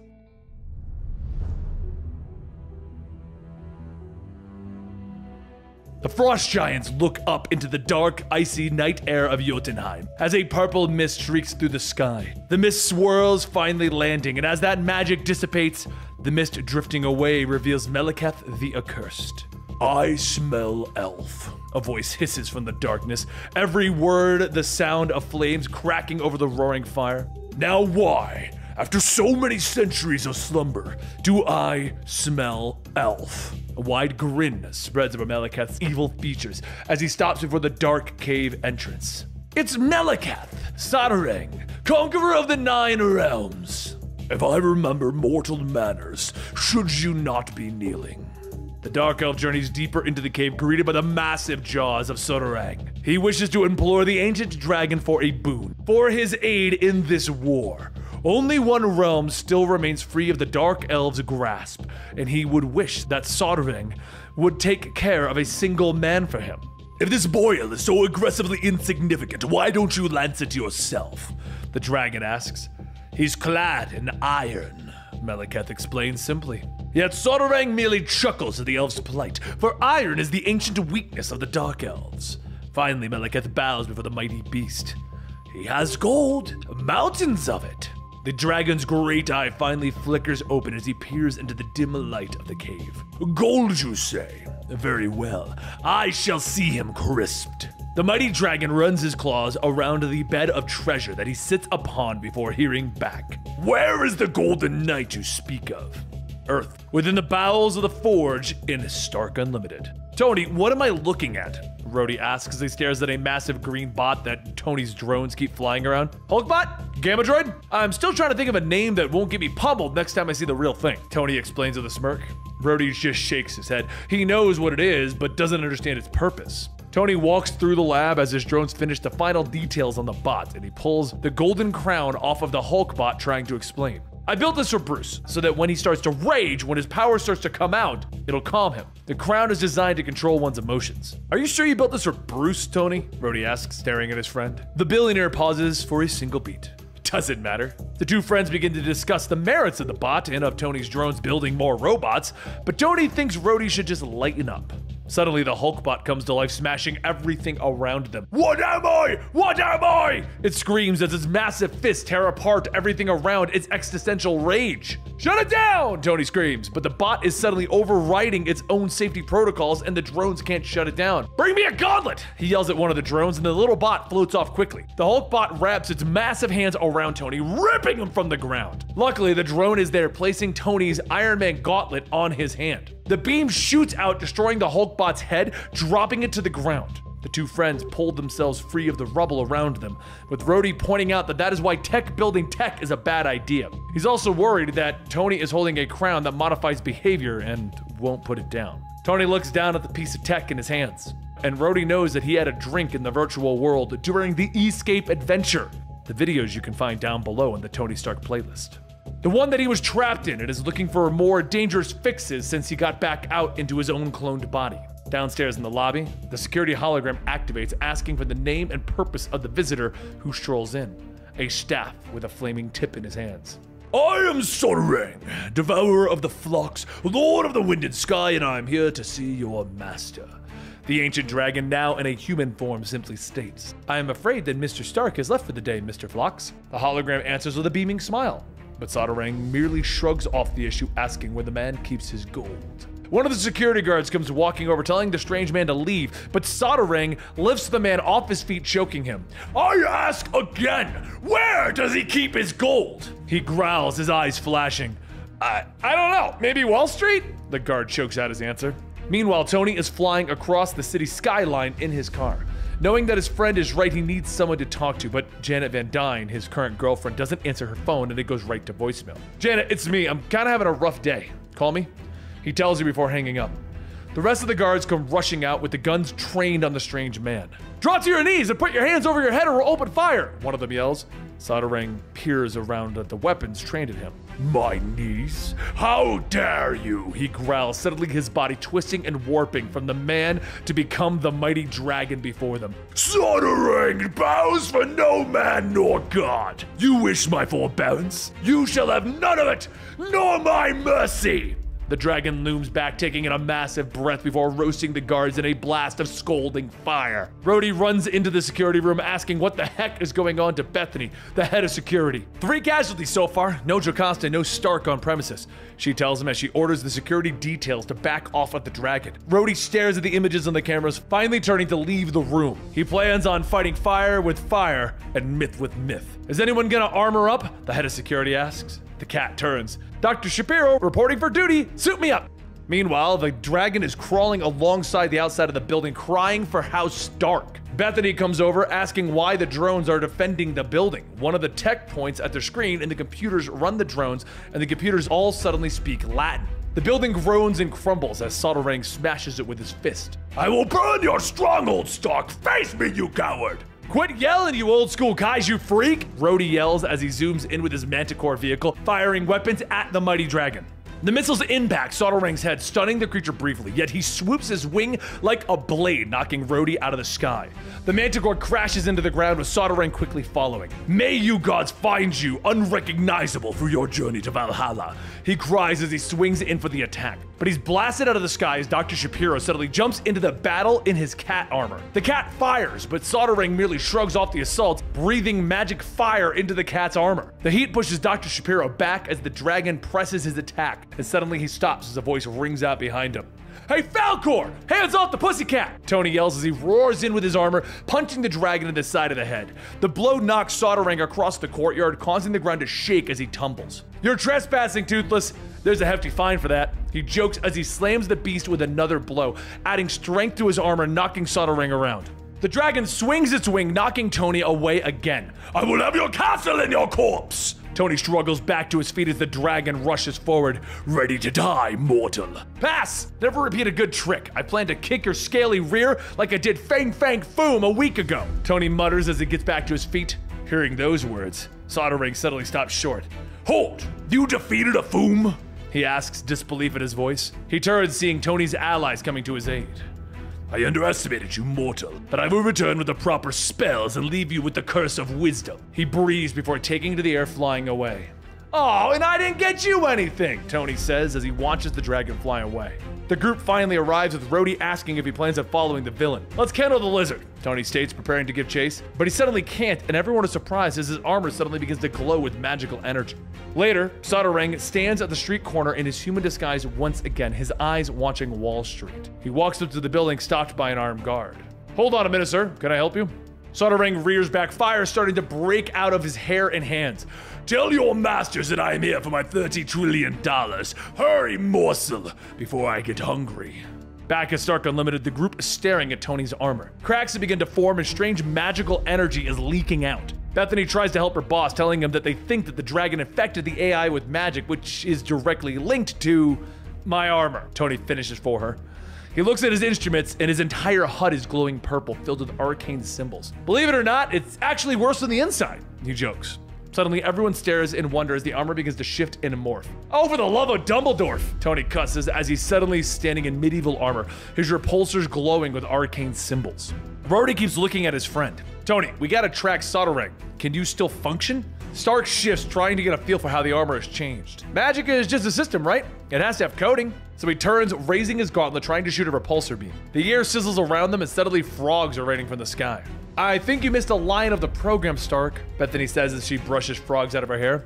The frost giants look up into the dark, icy night air of Jotunheim as a purple mist streaks through the sky. The mist swirls, finally landing, and as that magic dissipates, the mist drifting away reveals Malekith the Accursed. "I smell elf," a voice hisses from the darkness, every word the sound of flames cracking over the roaring fire. "Now why, after so many centuries of slumber, do I smell elf?" A wide grin spreads over Malekith's evil features as he stops before the dark cave entrance. "It's Malekith, Soderang, conqueror of the 9 realms. If I remember mortal manners, should you not be kneeling?" The dark elf journeys deeper into the cave, greeted by the massive jaws of Soderang. He wishes to implore the ancient dragon for a boon, for his aid in this war. Only one realm still remains free of the Dark Elves' grasp, and he would wish that Soderang would take care of a single man for him. "If this boil is so aggressively insignificant, why don't you lance it yourself?" the dragon asks. "He's clad in iron," Malekith explains simply. Yet Soderang merely chuckles at the elves' plight, for iron is the ancient weakness of the Dark Elves. Finally, Malekith bows before the mighty beast. "He has gold, mountains of it." The dragon's great eye finally flickers open as he peers into the dim light of the cave. "Gold, you say? Very well. I shall see him crisped." The mighty dragon runs his claws around the bed of treasure that he sits upon before hearing back. "Where is the golden knight you speak of?" "Earth, within the bowels of the forge in Stark Unlimited." "Tony, what am I looking at?" Rhodey asks as he stares at a massive green bot that Tony's drones keep flying around. "Hulkbot? Gamma Droid? I'm still trying to think of a name that won't get me pummeled next time I see the real thing," Tony explains with a smirk. Rhodey just shakes his head. He knows what it is, but doesn't understand its purpose. Tony walks through the lab as his drones finish the final details on the bot, and he pulls the golden crown off of the Hulk bot, trying to explain. I built this for Bruce, so that when he starts to rage, when his power starts to come out, it'll calm him. The crown is designed to control one's emotions. Are you sure you built this for Bruce, Tony? Rhodey asks, staring at his friend. The billionaire pauses for a single beat. Doesn't matter. The two friends begin to discuss the merits of the bot and of Tony's drones building more robots, but Tony thinks Rhodey should just lighten up. Suddenly, the Hulk bot comes to life, smashing everything around them. What am I? What am I? It screams as its massive fists tear apart everything around its existential rage. Shut it down, Tony screams, but the bot is suddenly overriding its own safety protocols and the drones can't shut it down. Bring me a gauntlet, he yells at one of the drones, and the little bot floats off quickly. The Hulk bot wraps its massive hands around Tony, ripping him from the ground. Luckily, the drone is there, placing Tony's Iron Man gauntlet on his hand. The beam shoots out, destroying the Hulk bot's head, dropping it to the ground. The two friends pulled themselves free of the rubble around them, with Rhodey pointing out that that is why tech building tech is a bad idea. He's also worried that Tony is holding a crown that modifies behavior and won't put it down. Tony looks down at the piece of tech in his hands, and Rhodey knows that he had a drink in the virtual world during the escape adventure. The videos you can find down below in the Tony Stark playlist. The one that he was trapped in and is looking for more dangerous fixes since he got back out into his own cloned body. Downstairs in the lobby, the security hologram activates, asking for the name and purpose of the visitor who strolls in, a staff with a flaming tip in his hands. I am Soren, devourer of the flocks, lord of the wind and sky, and I am here to see your master. The ancient dragon, now in a human form, simply states, I am afraid that Mr. Stark has left for the day, Mr. Flocks. The hologram answers with a beaming smile. But Soderang merely shrugs off the issue, asking where the man keeps his gold. One of the security guards comes walking over, telling the strange man to leave, but Soderang lifts the man off his feet, choking him. I ask again, where does he keep his gold? He growls, his eyes flashing. I don't know, maybe Wall Street? The guard chokes out his answer. Meanwhile, Tony is flying across the city skyline in his car. Knowing that his friend is right, he needs someone to talk to, but Janet Van Dyne, his current girlfriend, doesn't answer her phone, and it goes right to voicemail. Janet, it's me. I'm kind of having a rough day. Call me? He tells her before hanging up. The rest of the guards come rushing out with the guns trained on the strange man. Drop to your knees and put your hands over your head or we'll open fire, one of them yells. Soderang peers around at the weapons trained at him. My niece? How dare you? He growls, suddenly his body twisting and warping from the man to become the mighty dragon before them. Soderang bows for no man nor god. You wish my forbearance? You shall have none of it, nor my mercy. The dragon looms back, taking in a massive breath before roasting the guards in a blast of scolding fire. Rhodey runs into the security room, asking what the heck is going on to Bethany, the head of security. 3 casualties so far, no Jocasta, no Stark on premises, she tells him as she orders the security details to back off at the dragon. Rhodey stares at the images on the cameras, finally turning to leave the room. He plans on fighting fire with fire and myth with myth. Is anyone gonna armor up? The head of security asks. The cat turns. Dr. Shapiro reporting for duty, suit me up. Meanwhile, the dragon is crawling alongside the outside of the building, crying for House Stark. Bethany comes over, asking why the drones are defending the building. One of the tech points at their screen, and the computers run the drones, and the computers all suddenly speak Latin. The building groans and crumbles as Soderang smashes it with his fist. I will burn your stronghold, Stark! Face me, you coward! Quit yelling, you old school guys, you freak! Rhodey yells as he zooms in with his Manticore vehicle, firing weapons at the mighty dragon. The missile's impact Soderang's head, stunning the creature briefly, yet he swoops his wing like a blade, knocking Rhodey out of the sky. The Manticore crashes into the ground with Soderang quickly following. May you gods find you unrecognizable for your journey to Valhalla, he cries as he swings in for the attack. But he's blasted out of the sky as Dr. Shapiro suddenly jumps into the battle in his cat armor. The cat fires, but Soderang merely shrugs off the assault, breathing magic fire into the cat's armor. The heat pushes Dr. Shapiro back as the dragon presses his attack. And suddenly he stops as a voice rings out behind him. Hey, Falcor! Hands off the pussycat! Tony yells as he roars in with his armor, punching the dragon in the side of the head. The blow knocks Soderang across the courtyard, causing the ground to shake as he tumbles. You're trespassing, Toothless! There's a hefty fine for that. He jokes as he slams the beast with another blow, adding strength to his armor, knocking Soderang around. The dragon swings its wing, knocking Tony away again. I will have your castle and your corpse! Tony struggles back to his feet as the dragon rushes forward, ready to die, mortal. Pass! Never repeat a good trick. I plan to kick your scaly rear like I did Fang Fang Foom a week ago. Tony mutters as he gets back to his feet. Hearing those words, Soldering suddenly stops short. Hold! You defeated a Foom? He asks, disbelief in his voice. He turns, seeing Tony's allies coming to his aid. I underestimated you, mortal, but I will return with the proper spells and leave you with the curse of wisdom. He breathes before taking to the air, flying away. Oh, and I didn't get you anything, Tony says as he watches the dragon fly away. The group finally arrives with Rhodey asking if he plans on following the villain. Let's kennel the lizard, Tony states, preparing to give chase, but he suddenly can't, and everyone is surprised as his armor suddenly begins to glow with magical energy. Later, Soderang stands at the street corner in his human disguise once again, his eyes watching Wall Street. He walks up to the building, stopped by an armed guard. Hold on a minute, sir. Can I help you? Soderang rears back, fire starting to break out of his hair and hands. Tell your masters that I am here for my $30 trillion. Hurry, morsel, before I get hungry. Back at Stark Unlimited, the group is staring at Tony's armor. Cracks begin to form and strange magical energy is leaking out. Bethany tries to help her boss, telling him that they think that the dragon infected the AI with magic, which is directly linked to my armor. Tony finishes for her. He looks at his instruments, and his entire HUD is glowing purple, filled with arcane symbols. Believe it or not, it's actually worse than the inside, he jokes. Suddenly, everyone stares in wonder as the armor begins to shift and morph. Oh, for the love of Dumbledore! Tony cusses as he's suddenly standing in medieval armor, his repulsors glowing with arcane symbols. Rhodey keeps looking at his friend. Tony, we gotta track Soderang. Can you still function? Stark shifts, trying to get a feel for how the armor has changed. Magic is just a system, right? It has to have coding. So he turns, raising his gauntlet, trying to shoot a repulsor beam. The air sizzles around them, and suddenly frogs are raining from the sky. I think you missed a line of the program, Stark, Bethany says as she brushes frogs out of her hair.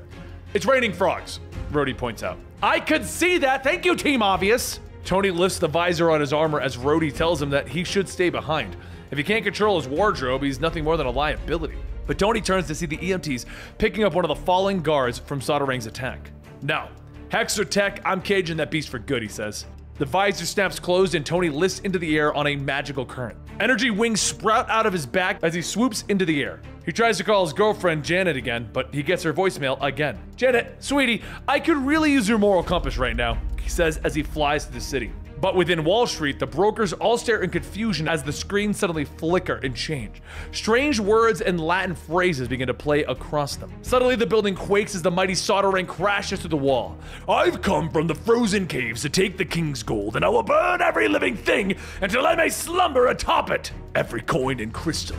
It's raining frogs, Rhodey points out. I could see that! Thank you, Team Obvious! Tony lifts the visor on his armor as Rhodey tells him that he should stay behind. If he can't control his wardrobe, he's nothing more than a liability. But Tony turns to see the EMTs picking up one of the fallen guards from Soderang's attack. No, Hexer Tech, I'm caging that beast for good, he says. The visor snaps closed and Tony lifts into the air on a magical current. Energy wings sprout out of his back as he swoops into the air. He tries to call his girlfriend Janet again, but he gets her voicemail again. Janet, sweetie, I could really use your moral compass right now, he says as he flies to the city. But within Wall Street, the brokers all stare in confusion as the screen suddenly flicker and change. Strange words and Latin phrases begin to play across them. Suddenly, the building quakes as the mighty Soderang crashes to the wall. I've come from the frozen caves to take the king's gold, and I will burn every living thing until I may slumber atop it, every coin and crystal.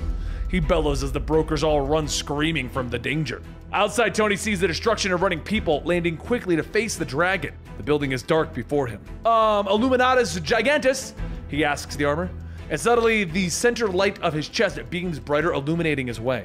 He bellows as the brokers all run screaming from the danger. Outside, Tony sees the destruction of running people, landing quickly to face the dragon. The building is dark before him. Illuminatus Gigantus, he asks the armor. And suddenly, the center light of his chest beams brighter, illuminating his way.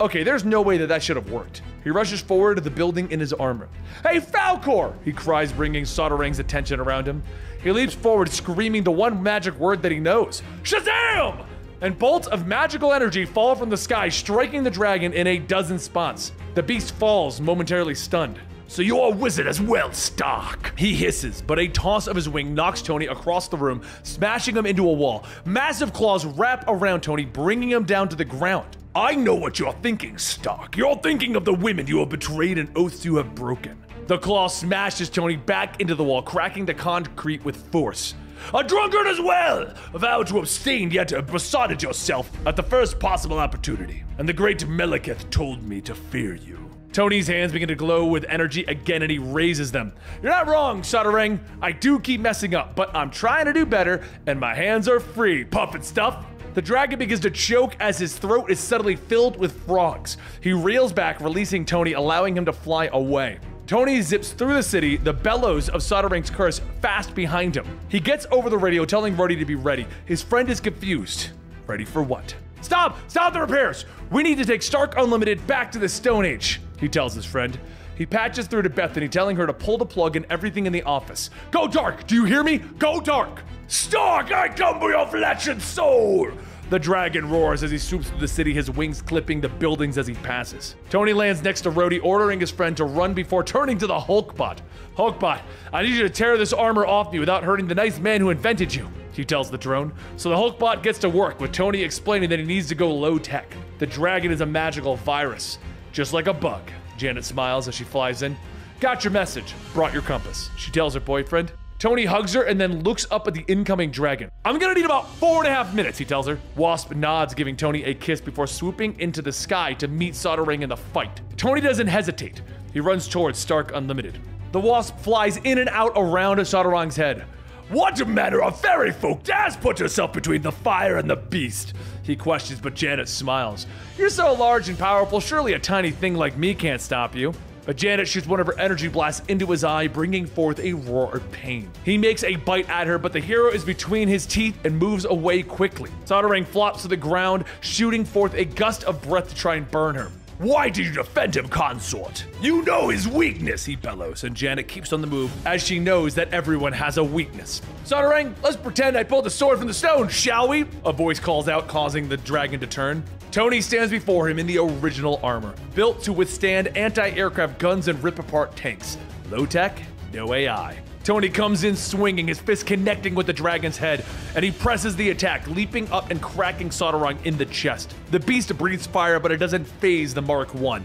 Okay, there's no way that should have worked. He rushes forward to the building in his armor. Hey, Falcor, he cries, bringing Soderang's attention around him. He leaps forward, screaming the one magic word that he knows. Shazam! And bolts of magical energy fall from the sky, striking the dragon in a dozen spots. The beast falls, momentarily stunned. So you're a wizard as well, Stark. He hisses, but a toss of his wing knocks Tony across the room, smashing him into a wall. Massive claws wrap around Tony, bringing him down to the ground. I know what you're thinking, Stark. You're thinking of the women you have betrayed and oaths you have broken. The claw smashes Tony back into the wall, cracking the concrete with force. A drunkard as well! Vow to abstain, yet besotted yourself at the first possible opportunity. And the great Malekith told me to fear you. Tony's hands begin to glow with energy again, and he raises them. You're not wrong, Soderang. I do keep messing up, but I'm trying to do better, and my hands are free, puffin' stuff. The dragon begins to choke as his throat is suddenly filled with frogs. He reels back, releasing Tony, allowing him to fly away. Tony zips through the city, the bellows of Soderang's curse fast behind him. He gets over the radio, telling Rhodey to be ready. His friend is confused. Ready for what? Stop! Stop the repairs! We need to take Stark Unlimited back to the Stone Age, he tells his friend. He patches through to Bethany, telling her to pull the plug in everything in the office. Go dark! Do you hear me? Go dark! Stark, I come for your flesh and soul! The dragon roars as he swoops through the city, his wings clipping the buildings as he passes. Tony lands next to Rhodey, ordering his friend to run before turning to the Hulkbot. Hulkbot, I need you to tear this armor off me without hurting the nice man who invented you, he tells the drone. So the Hulkbot gets to work, with Tony explaining that he needs to go low tech. The dragon is a magical virus, just like a bug. Janet smiles as she flies in. Got your message. Brought your compass, she tells her boyfriend. Tony hugs her and then looks up at the incoming dragon. I'm gonna need about 4.5 minutes, he tells her. Wasp nods, giving Tony a kiss before swooping into the sky to meet Soldering in the fight. Tony doesn't hesitate. He runs towards Stark Unlimited. The Wasp flies in and out around Soderong's head. What manner of fairy folk dares put herself between the fire and the beast? He questions, but Janet smiles. You're so large and powerful, surely a tiny thing like me can't stop you. But Janet shoots one of her energy blasts into his eye, bringing forth a roar of pain. He makes a bite at her, but the hero is between his teeth and moves away quickly. Soldering flops to the ground, shooting forth a gust of breath to try and burn her. Why do you defend him, consort? You know his weakness, he bellows, and Janet keeps on the move as she knows that everyone has a weakness. Soderang, let's pretend I pulled the sword from the stone, shall we? A voice calls out, causing the dragon to turn. Tony stands before him in the original armor, built to withstand anti-aircraft guns and rip apart tanks. Low tech, no AI. Tony comes in swinging, his fist connecting with the dragon's head, and he presses the attack, leaping up and cracking Soderong in the chest. The beast breathes fire, but it doesn't phase the Mark I,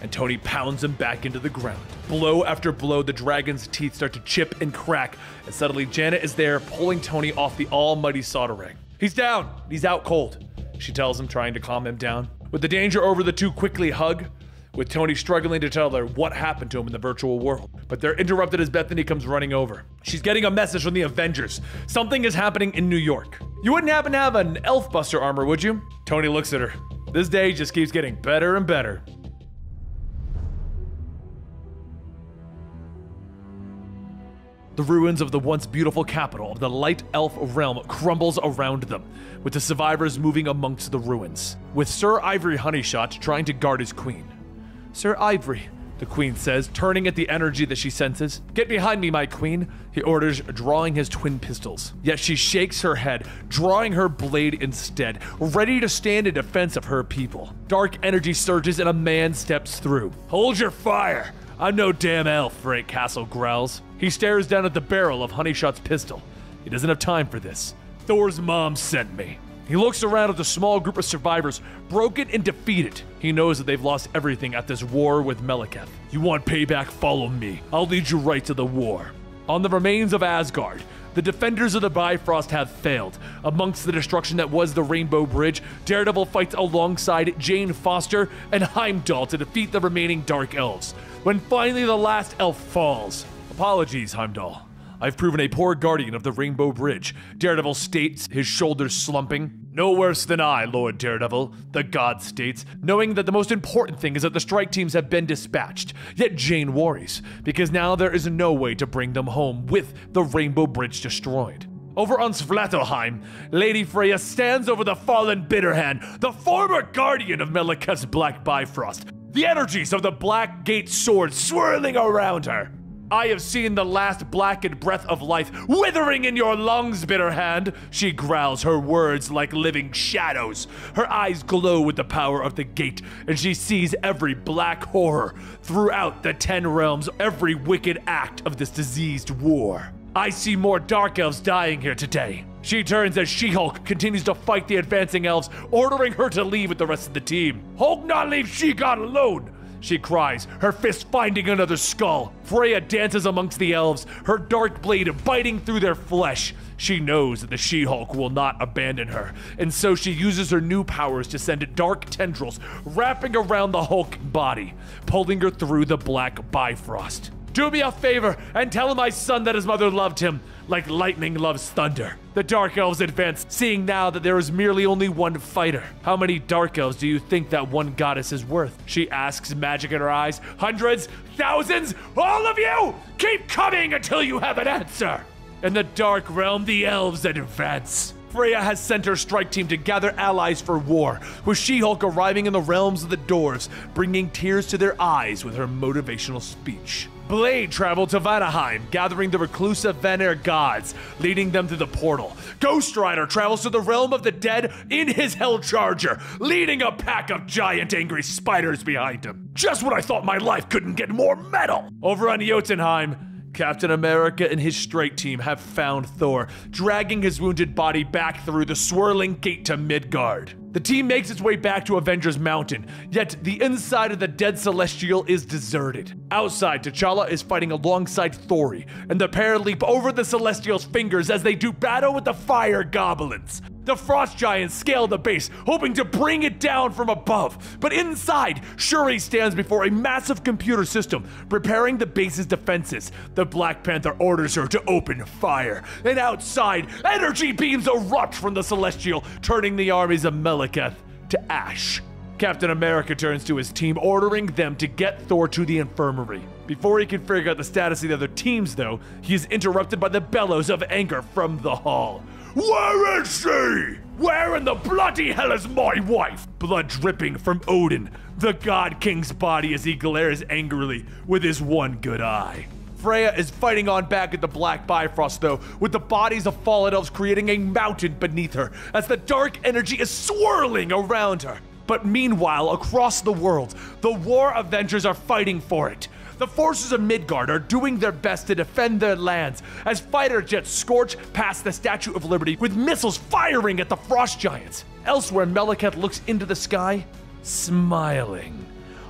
and Tony pounds him back into the ground. Blow after blow, the dragon's teeth start to chip and crack, and suddenly Janet is there, pulling Tony off the almighty Soderong. He's down, he's out cold, she tells him, trying to calm him down. With the danger over, the two quickly hug, with Tony struggling to tell her what happened to him in the virtual world. But they're interrupted as Bethany comes running over. She's getting a message from the Avengers. Something is happening in New York. You wouldn't happen to have an elf buster armor, would you? Tony looks at her. This day just keeps getting better and better. The ruins of the once beautiful capital of the Light Elf realm crumbles around them, with the survivors moving amongst the ruins, with Sir Ivory Honeyshot trying to guard his queen. Sir Ivory, the queen says, turning at the energy that she senses. Get behind me, my queen, he orders, drawing his twin pistols. Yet she shakes her head, drawing her blade instead, ready to stand in defense of her people. Dark energy surges and a man steps through. Hold your fire. I'm no damn elf, Frank Castle growls. He stares down at the barrel of Honeyshot's pistol. He doesn't have time for this. Thor's mom sent me. He looks around at the small group of survivors, broken and defeated. He knows that they've lost everything at this war with Malekith. You want payback? Follow me. I'll lead you right to the war. On the remains of Asgard, the defenders of the Bifrost have failed. Amongst the destruction that was the Rainbow Bridge, Daredevil fights alongside Jane Foster and Heimdall to defeat the remaining Dark Elves, when finally the last elf falls. Apologies, Heimdall. I've proven a poor guardian of the Rainbow Bridge, Daredevil states, his shoulders slumping. No worse than I, Lord Daredevil, the god states, knowing that the most important thing is that the strike teams have been dispatched. Yet Jane worries, because now there is no way to bring them home with the Rainbow Bridge destroyed. Over on Svartalfheim, Lady Freya stands over the fallen Bitterhand, the former guardian of Malekith's Black Bifrost, the energies of the Black Gate Sword swirling around her. I have seen the last blackened breath of life withering in your lungs, Bitterhand, she growls, her words like living shadows. Her eyes glow with the power of the gate, and she sees every black horror throughout the 10 realms, every wicked act of this diseased war. I see more Dark Elves dying here today. She turns as She-Hulk continues to fight the advancing elves, ordering her to leave with the rest of the team. Hulk not leave She-God alone, she cries, her fist finding another skull. Freya dances amongst the elves, her dark blade biting through their flesh. She knows that the She-Hulk will not abandon her, and so she uses her new powers to send dark tendrils wrapping around the Hulk body, pulling her through the Black Bifrost. Do me a favor and tell my son that his mother loved him, like lightning loves thunder. The Dark Elves advance, seeing now that there is merely only one fighter. How many Dark Elves do you think that one goddess is worth? She asks, magic in her eyes. Hundreds, thousands, all of you, keep coming until you have an answer. In the Dark Realm, the Elves advance. Freya has sent her strike team to gather allies for war, with She-Hulk arriving in the realms of the dwarves, bringing tears to their eyes with her motivational speech. Blade traveled to Vanaheim, gathering the reclusive Vanir gods, leading them through the portal. Ghost Rider travels to the realm of the dead in his Hell Charger, leading a pack of giant angry spiders behind him. Just when I thought my life couldn't get more metal! Over on Jotunheim, Captain America and his strike team have found Thor, dragging his wounded body back through the swirling gate to Midgard. The team makes its way back to Avengers Mountain, yet the inside of the dead Celestial is deserted. Outside, T'Challa is fighting alongside Thori, and the pair leap over the Celestial's fingers as they do battle with the Fire Goblins. The Frost Giants scale the base, hoping to bring it down from above. But inside, Shuri stands before a massive computer system, preparing the base's defenses. The Black Panther orders her to open fire. And outside, energy beams erupt from the Celestial, turning the armies of Malekith to ash. Captain America turns to his team, ordering them to get Thor to the infirmary. Before he can figure out the status of the other teams, though, he is interrupted by the bellows of anger from the hall. Where is she? Where in the bloody hell is my wife? Blood dripping from Odin, the God King's body, as he glares angrily with his one good eye. Freya is fighting on back at the Black Bifrost, though, with the bodies of fallen elves creating a mountain beneath her as the dark energy is swirling around her. But meanwhile, across the world, the War Avengers are fighting for it. The forces of Midgard are doing their best to defend their lands as fighter jets scorch past the Statue of Liberty with missiles firing at the Frost Giants. Elsewhere, Malekith looks into the sky, smiling.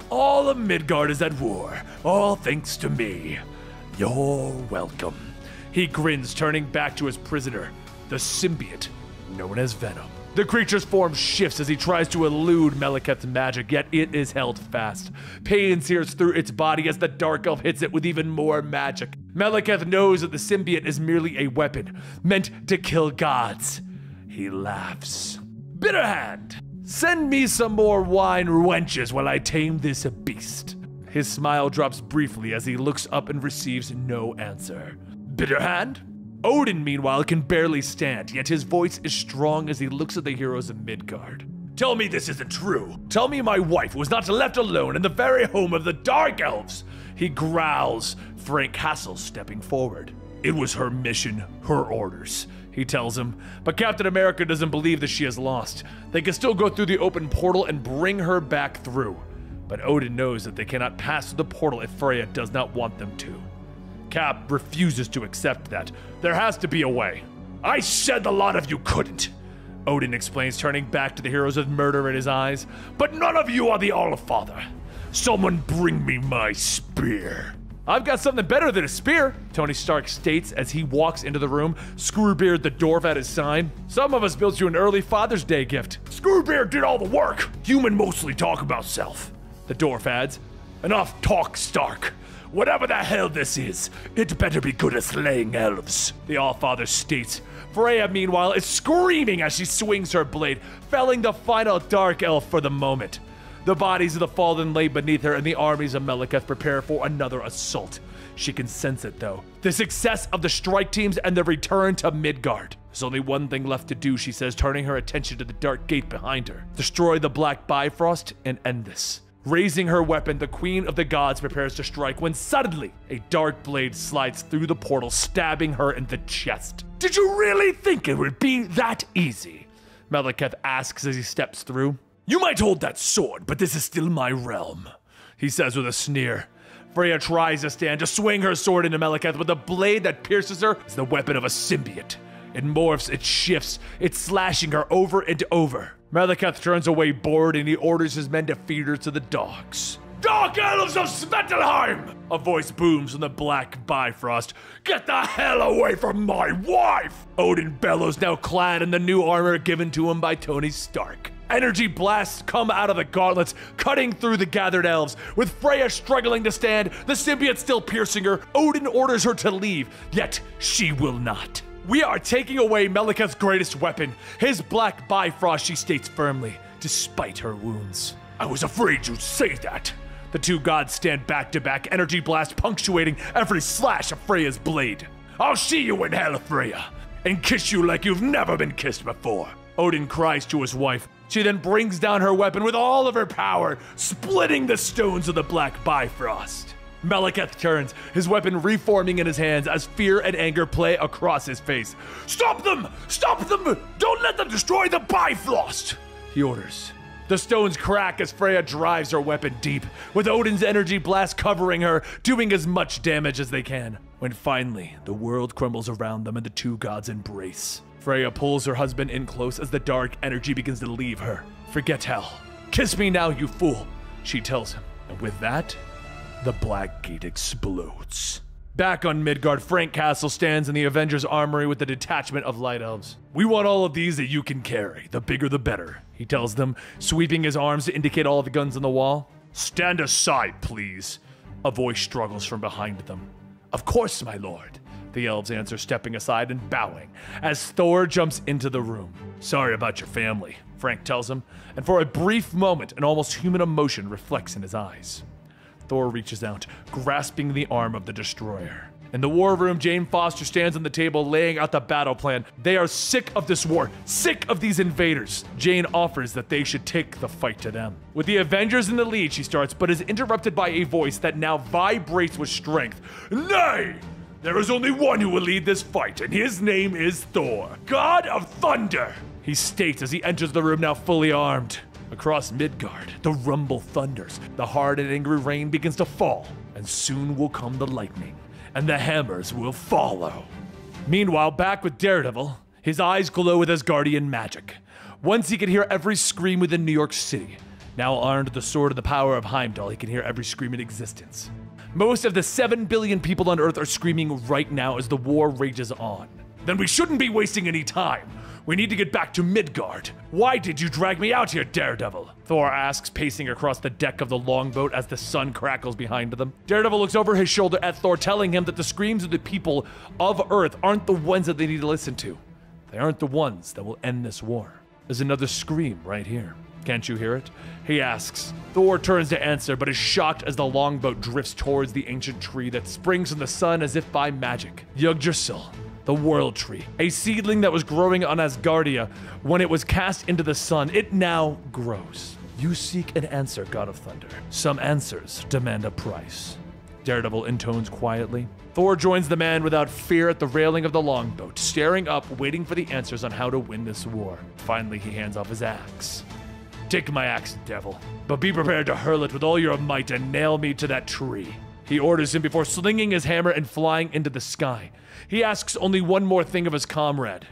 All of Midgard is at war, all thanks to me. You're welcome. He grins, turning back to his prisoner, the symbiote known as Venom. The creature's form shifts as he tries to elude Malekith's magic, yet it is held fast. Pain sears through its body as the Dark Elf hits it with even more magic. Malekith knows that the symbiote is merely a weapon, meant to kill gods. He laughs. Bitterhand, send me some more wine wenches while I tame this beast. His smile drops briefly as he looks up and receives no answer. Bitterhand? Odin, meanwhile, can barely stand, yet his voice is strong as he looks at the heroes of Midgard. Tell me this isn't true. Tell me my wife was not left alone in the very home of the Dark Elves. He growls, Frank Castle stepping forward. It was her mission, her orders, he tells him. But Captain America doesn't believe that she is lost. They can still go through the open portal and bring her back through. But Odin knows that they cannot pass through the portal if Freya does not want them to. Cap refuses to accept that. There has to be a way. I said the lot of you couldn't, Odin explains, turning back to the heroes with murder in his eyes. But none of you are the Allfather. Someone bring me my spear. I've got something better than a spear, Tony Stark states as he walks into the room, Screwbeard the dwarf at his side. Some of us built you an early Father's Day gift. Screwbeard did all the work. Human mostly talk about self, the dwarf adds. Enough talk, Stark. Whatever the hell this is, it better be good at slaying elves, the Allfather states. Freya, meanwhile, is screaming as she swings her blade, felling the final Dark Elf for the moment. The bodies of the fallen lay beneath her, and the armies of Malekith prepare for another assault. She can sense it, though. The success of the strike teams and their return to Midgard. There's only one thing left to do, she says, turning her attention to the dark gate behind her. Destroy the Black Bifrost and end this. Raising her weapon, the Queen of the Gods prepares to strike when suddenly a dark blade slides through the portal, stabbing her in the chest. Did you really think it would be that easy? Malekith asks as he steps through. You might hold that sword, but this is still my realm, he says with a sneer. Freya tries to stand to swing her sword into Malekith, but the blade that pierces her is the weapon of a symbiote. It morphs, it shifts, it's slashing her over and over. Malekith turns away bored, and he orders his men to feed her to the dogs. Dark Elves of Svartalfheim! A voice booms from the Black Bifrost. Get the hell away from my wife! Odin bellows, now clad in the new armor given to him by Tony Stark. Energy blasts come out of the gauntlets, cutting through the gathered elves. With Freya struggling to stand, the symbiote still piercing her, Odin orders her to leave, yet she will not. We are taking away Malekith's greatest weapon, his Black Bifrost, she states firmly, despite her wounds. I was afraid you'd say that. The two gods stand back to back, energy blast punctuating every slash of Freya's blade. I'll see you in hell, Freya, and kiss you like you've never been kissed before, Odin cries to his wife. She then brings down her weapon with all of her power, splitting the stones of the Black Bifrost. Malekith turns, his weapon reforming in his hands as fear and anger play across his face. Stop them! Stop them! Don't let them destroy the Bifrost! He orders. The stones crack as Freya drives her weapon deep, with Odin's energy blast covering her, doing as much damage as they can. When finally, the world crumbles around them and the two gods embrace. Freya pulls her husband in close as the dark energy begins to leave her. Forget hell. Kiss me now, you fool, she tells him. And with that, the Black Gate explodes. Back on Midgard, Frank Castle stands in the Avengers Armory with a detachment of Light Elves. We want all of these that you can carry. The bigger the better, he tells them, sweeping his arms to indicate all the guns on the wall. Stand aside, please. A voice struggles from behind them. Of course, my lord, the elves answer, stepping aside and bowing as Thor jumps into the room. Sorry about your family, Frank tells him, and for a brief moment, an almost human emotion reflects in his eyes. Thor reaches out, grasping the arm of the destroyer. In the war room, Jane Foster stands on the table, laying out the battle plan. They are sick of this war, sick of these invaders. Jane offers that they should take the fight to them. With the Avengers in the lead, she starts, but is interrupted by a voice that now vibrates with strength. Nay! There is only one who will lead this fight, and his name is Thor, God of Thunder, he states as he enters the room, now fully armed. Across Midgard, the rumble thunders, the hard and angry rain begins to fall, and soon will come the lightning, and the hammers will follow. Meanwhile, back with Daredevil, his eyes glow with Asgardian magic. Once he could hear every scream within New York City. Now armed with the sword of the power of Heimdall, he can hear every scream in existence. Most of the 7 billion people on Earth are screaming right now as the war rages on. Then we shouldn't be wasting any time. We need to get back to Midgard. Why did you drag me out here, Daredevil? Thor asks, pacing across the deck of the longboat as the sun crackles behind them. Daredevil looks over his shoulder at Thor, telling him that the screams of the people of Earth aren't the ones that they need to listen to. They aren't the ones that will end this war. There's another scream right here. Can't you hear it? He asks. Thor turns to answer, but is shocked as the longboat drifts towards the ancient tree that springs in the sun as if by magic. Yggdrasil. The World Tree, a seedling that was growing on Asgardia when it was cast into the sun, it now grows. You seek an answer, God of Thunder. Some answers demand a price. Daredevil intones quietly. Thor joins the man without fear at the railing of the longboat, staring up, waiting for the answers on how to win this war. Finally, he hands off his axe. Take my axe, devil, but be prepared to hurl it with all your might and nail me to that tree. He orders him before slinging his hammer and flying into the sky. He asks only one more thing of his comrade.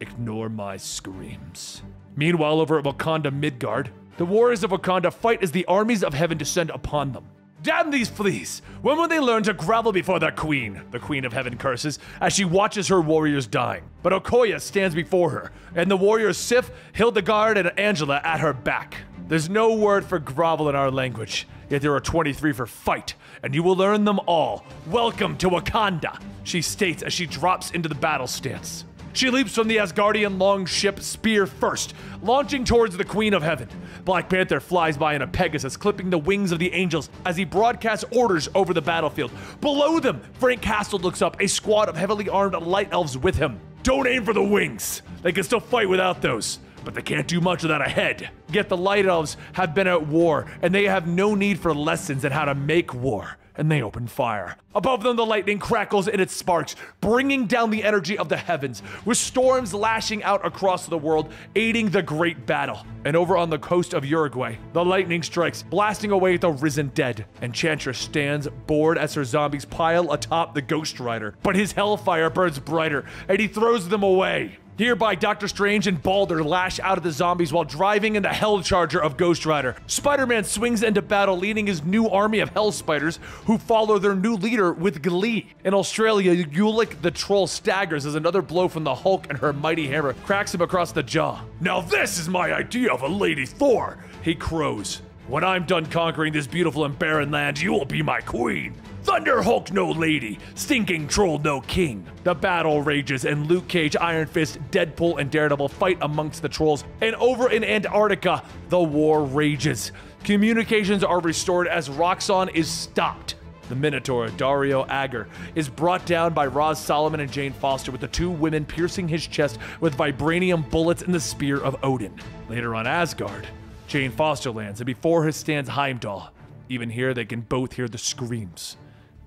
Ignore my screams. Meanwhile, over at Wakanda Midgard, the warriors of Wakanda fight as the armies of heaven descend upon them. Damn these fleas! When will they learn to grovel before their queen? The queen of heaven curses as she watches her warriors dying. But Okoye stands before her, and the warriors Sif, Hildegard, and Angela at her back. There's no word for grovel in our language, yet there are 23 for fight, and you will learn them all. Welcome to Wakanda, she states as she drops into the battle stance. She leaps from the Asgardian longship, spear first, launching towards the Queen of Heaven. Black Panther flies by in a Pegasus, clipping the wings of the angels as he broadcasts orders over the battlefield. Below them, Frank Castle looks up, a squad of heavily armed light elves with him. Don't aim for the wings. They can still fight without those, but they can't do much without a head. Yet the Light Elves have been at war, and they have no need for lessons in how to make war, and they open fire. Above them, the lightning crackles in its sparks, bringing down the energy of the heavens, with storms lashing out across the world, aiding the great battle. And over on the coast of Uruguay, the lightning strikes, blasting away the risen dead. Enchantress stands bored as her zombies pile atop the Ghost Rider, but his hellfire burns brighter, and he throws them away. Hereby, Doctor Strange and Balder lash out at the zombies while driving in the Hellcharger of Ghost Rider. Spider-Man swings into battle, leading his new army of Hell Spiders, who follow their new leader with glee. In Australia, Ulick the Troll staggers as another blow from the Hulk and her mighty hammer cracks him across the jaw. Now this is my idea of a Lady Thor, he crows. When I'm done conquering this beautiful and barren land, you will be my queen. Thunder Hulk no lady, stinking troll no king. The battle rages and Luke Cage, Iron Fist, Deadpool, and Daredevil fight amongst the trolls. And over in Antarctica, the war rages. Communications are restored as Roxxon is stopped. The Minotaur, Dario Agger, is brought down by Roz Solomon and Jane Foster, with the two women piercing his chest with vibranium bullets and the spear of Odin. Later on Asgard, Jane Foster lands, and before her stands Heimdall. Even here, they can both hear the screams.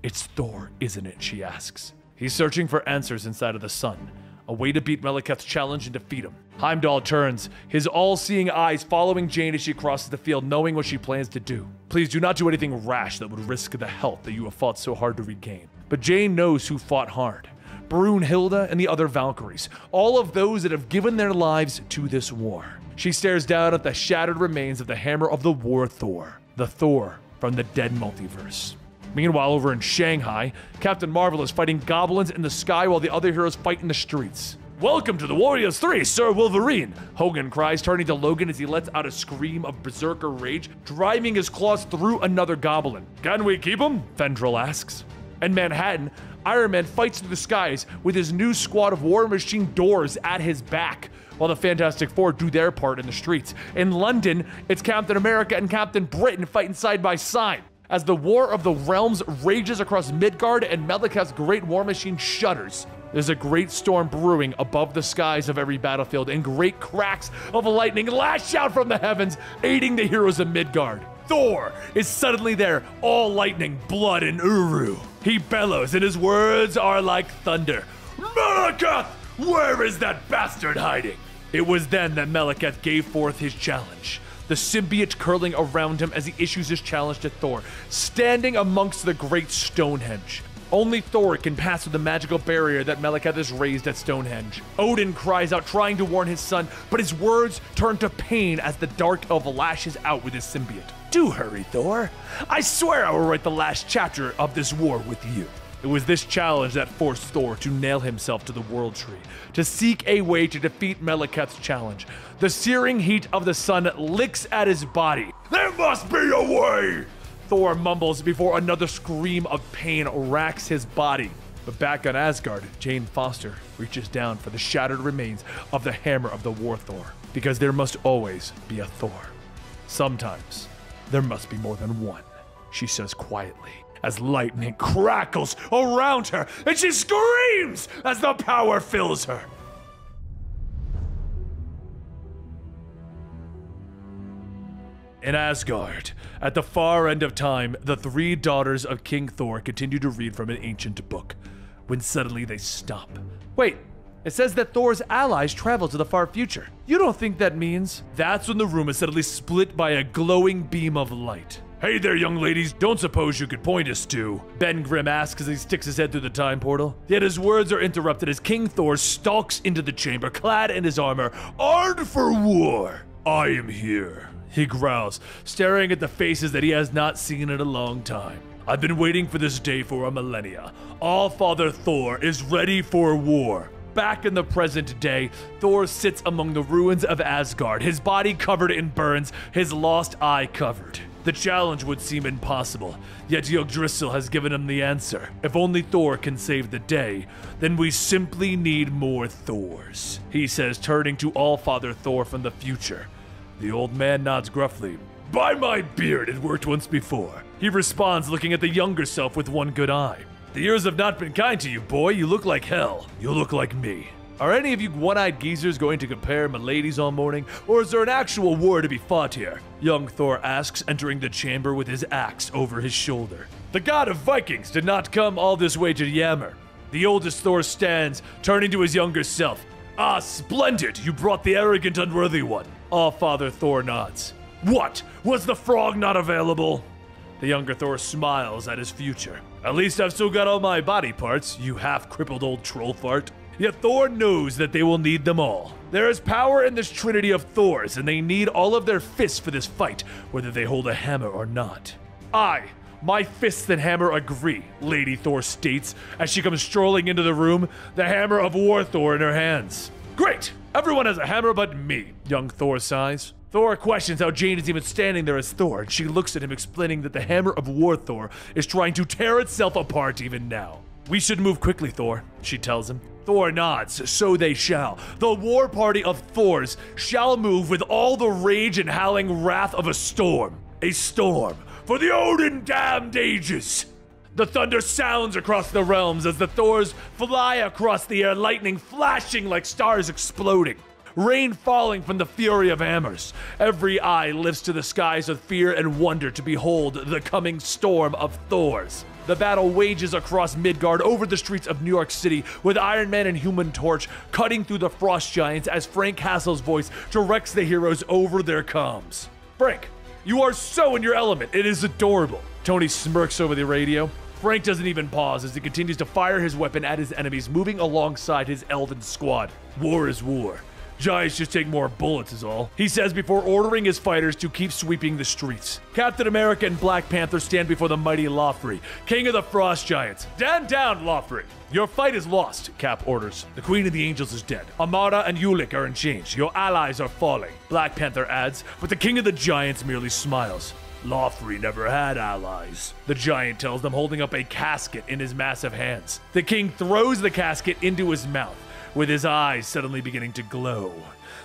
It's Thor, isn't it, she asks. He's searching for answers inside of the sun, a way to beat Malekith's challenge and defeat him. Heimdall turns, his all-seeing eyes following Jane as she crosses the field, knowing what she plans to do. Please do not do anything rash that would risk the health that you have fought so hard to regain. But Jane knows who fought hard. Brunhilde and the other Valkyries, all of those that have given their lives to this war. She stares down at the shattered remains of the hammer of the War Thor, the Thor from the dead multiverse. Meanwhile, over in Shanghai, Captain Marvel is fighting goblins in the sky while the other heroes fight in the streets. "Welcome to the Warriors 3, Sir Wolverine," Hogan cries, turning to Logan as he lets out a scream of berserker rage, driving his claws through another goblin. "Can we keep him?" Fendral asks. In Manhattan, Iron Man fights through the skies with his new squad of War Machine doors at his back, while the Fantastic Four do their part in the streets. In London, it's Captain America and Captain Britain fighting side by side, as the War of the Realms rages across Midgard and Malekith's great war machine shudders. There's a great storm brewing above the skies of every battlefield, and great cracks of lightning lash out from the heavens, aiding the heroes of Midgard. Thor is suddenly there, all lightning, blood, and Uru. He bellows, and his words are like thunder. "Malekith! Where is that bastard hiding?" It was then that Malekith gave forth his challenge, the symbiote curling around him as he issues his challenge to Thor, standing amongst the great Stonehenge. Only Thor can pass through the magical barrier that Malekith has raised at Stonehenge. Odin cries out, trying to warn his son, but his words turn to pain as the Dark Elf lashes out with his symbiote. "Do hurry, Thor. I swear I will write the last chapter of this war with you." It was this challenge that forced Thor to nail himself to the World Tree, to seek a way to defeat Malekith's challenge. The searing heat of the sun licks at his body. "There must be a way!" Thor mumbles before another scream of pain racks his body. But back on Asgard, Jane Foster reaches down for the shattered remains of the hammer of the War Thor, because there must always be a Thor. Sometimes there must be more than one, she says quietly, as lightning crackles around her, and she screams as the power fills her. In Asgard, at the far end of time, the three daughters of King Thor continue to read from an ancient book, when suddenly they stop. Wait, it says that Thor's allies travel to the far future. You don't think that means? That's when the room is suddenly split by a glowing beam of light. "Hey there, young ladies, don't suppose you could point us to?" Ben Grimm asks as he sticks his head through the time portal. Yet his words are interrupted as King Thor stalks into the chamber, clad in his armor, armed for war. "I am here," he growls, staring at the faces that he has not seen in a long time. "I've been waiting for this day for a millennia. All-Father Thor is ready for war." Back in the present day, Thor sits among the ruins of Asgard, his body covered in burns, his lost eye covered. The challenge would seem impossible, yet Yggdrasil has given him the answer. If only Thor can save the day, then we simply need more Thors, he says, turning to All-Father Thor from the future. The old man nods gruffly. "By my beard, it worked once before," he responds, looking at the younger self with one good eye. "The years have not been kind to you, boy. You look like hell. You look like me." Are any of you one-eyed geezers going to compare miladies all morning, or is there an actual war to be fought here? Young Thor asks, entering the chamber with his axe over his shoulder. "The god of Vikings did not come all this way to Yammer." The oldest Thor stands, turning to his younger self. "Ah, splendid! You brought the arrogant, unworthy one." All-Father Thor nods. "What? Was the frog not available?" The younger Thor smiles at his future. "At least I've still got all my body parts, you half-crippled old troll fart." Yet Thor knows that they will need them all. There is power in this trinity of Thors, and they need all of their fists for this fight, whether they hold a hammer or not. "Aye, my fists and hammer agree," Lady Thor states as she comes strolling into the room, the hammer of War Thor in her hands. "Great! Everyone has a hammer but me," young Thor sighs. Thor questions how Jane is even standing there as Thor, and she looks at him, explaining that the hammer of War Thor is trying to tear itself apart even now. "We should move quickly, Thor," she tells him. Thor nods, so they shall. The war party of Thors shall move with all the rage and howling wrath of a storm. A storm for the Odin-damned ages. The thunder sounds across the realms as the Thors fly across the air, lightning flashing like stars exploding, rain falling from the fury of hammers. Every eye lifts to the skies with fear and wonder to behold the coming storm of Thors. The battle wages across Midgard, over the streets of New York City, with Iron Man and Human Torch cutting through the frost giants as Frank Castle's voice directs the heroes over their comms. "Frank, you are so in your element, it is adorable." Tony smirks over the radio. Frank doesn't even pause as he continues to fire his weapon at his enemies, moving alongside his elven squad. War is war. Giants just take more bullets is all. He says before ordering his fighters to keep sweeping the streets. Captain America and Black Panther stand before the mighty Laufey, king of the Frost Giants. Stand down, Laufey. Your fight is lost, Cap orders. The Queen of the Angels is dead. Amara and Ulick are in chains. Your allies are falling, Black Panther adds, but the King of the Giants merely smiles. Laufey never had allies, the giant tells them, holding up a casket in his massive hands. The king throws the casket into his mouth, with his eyes suddenly beginning to glow.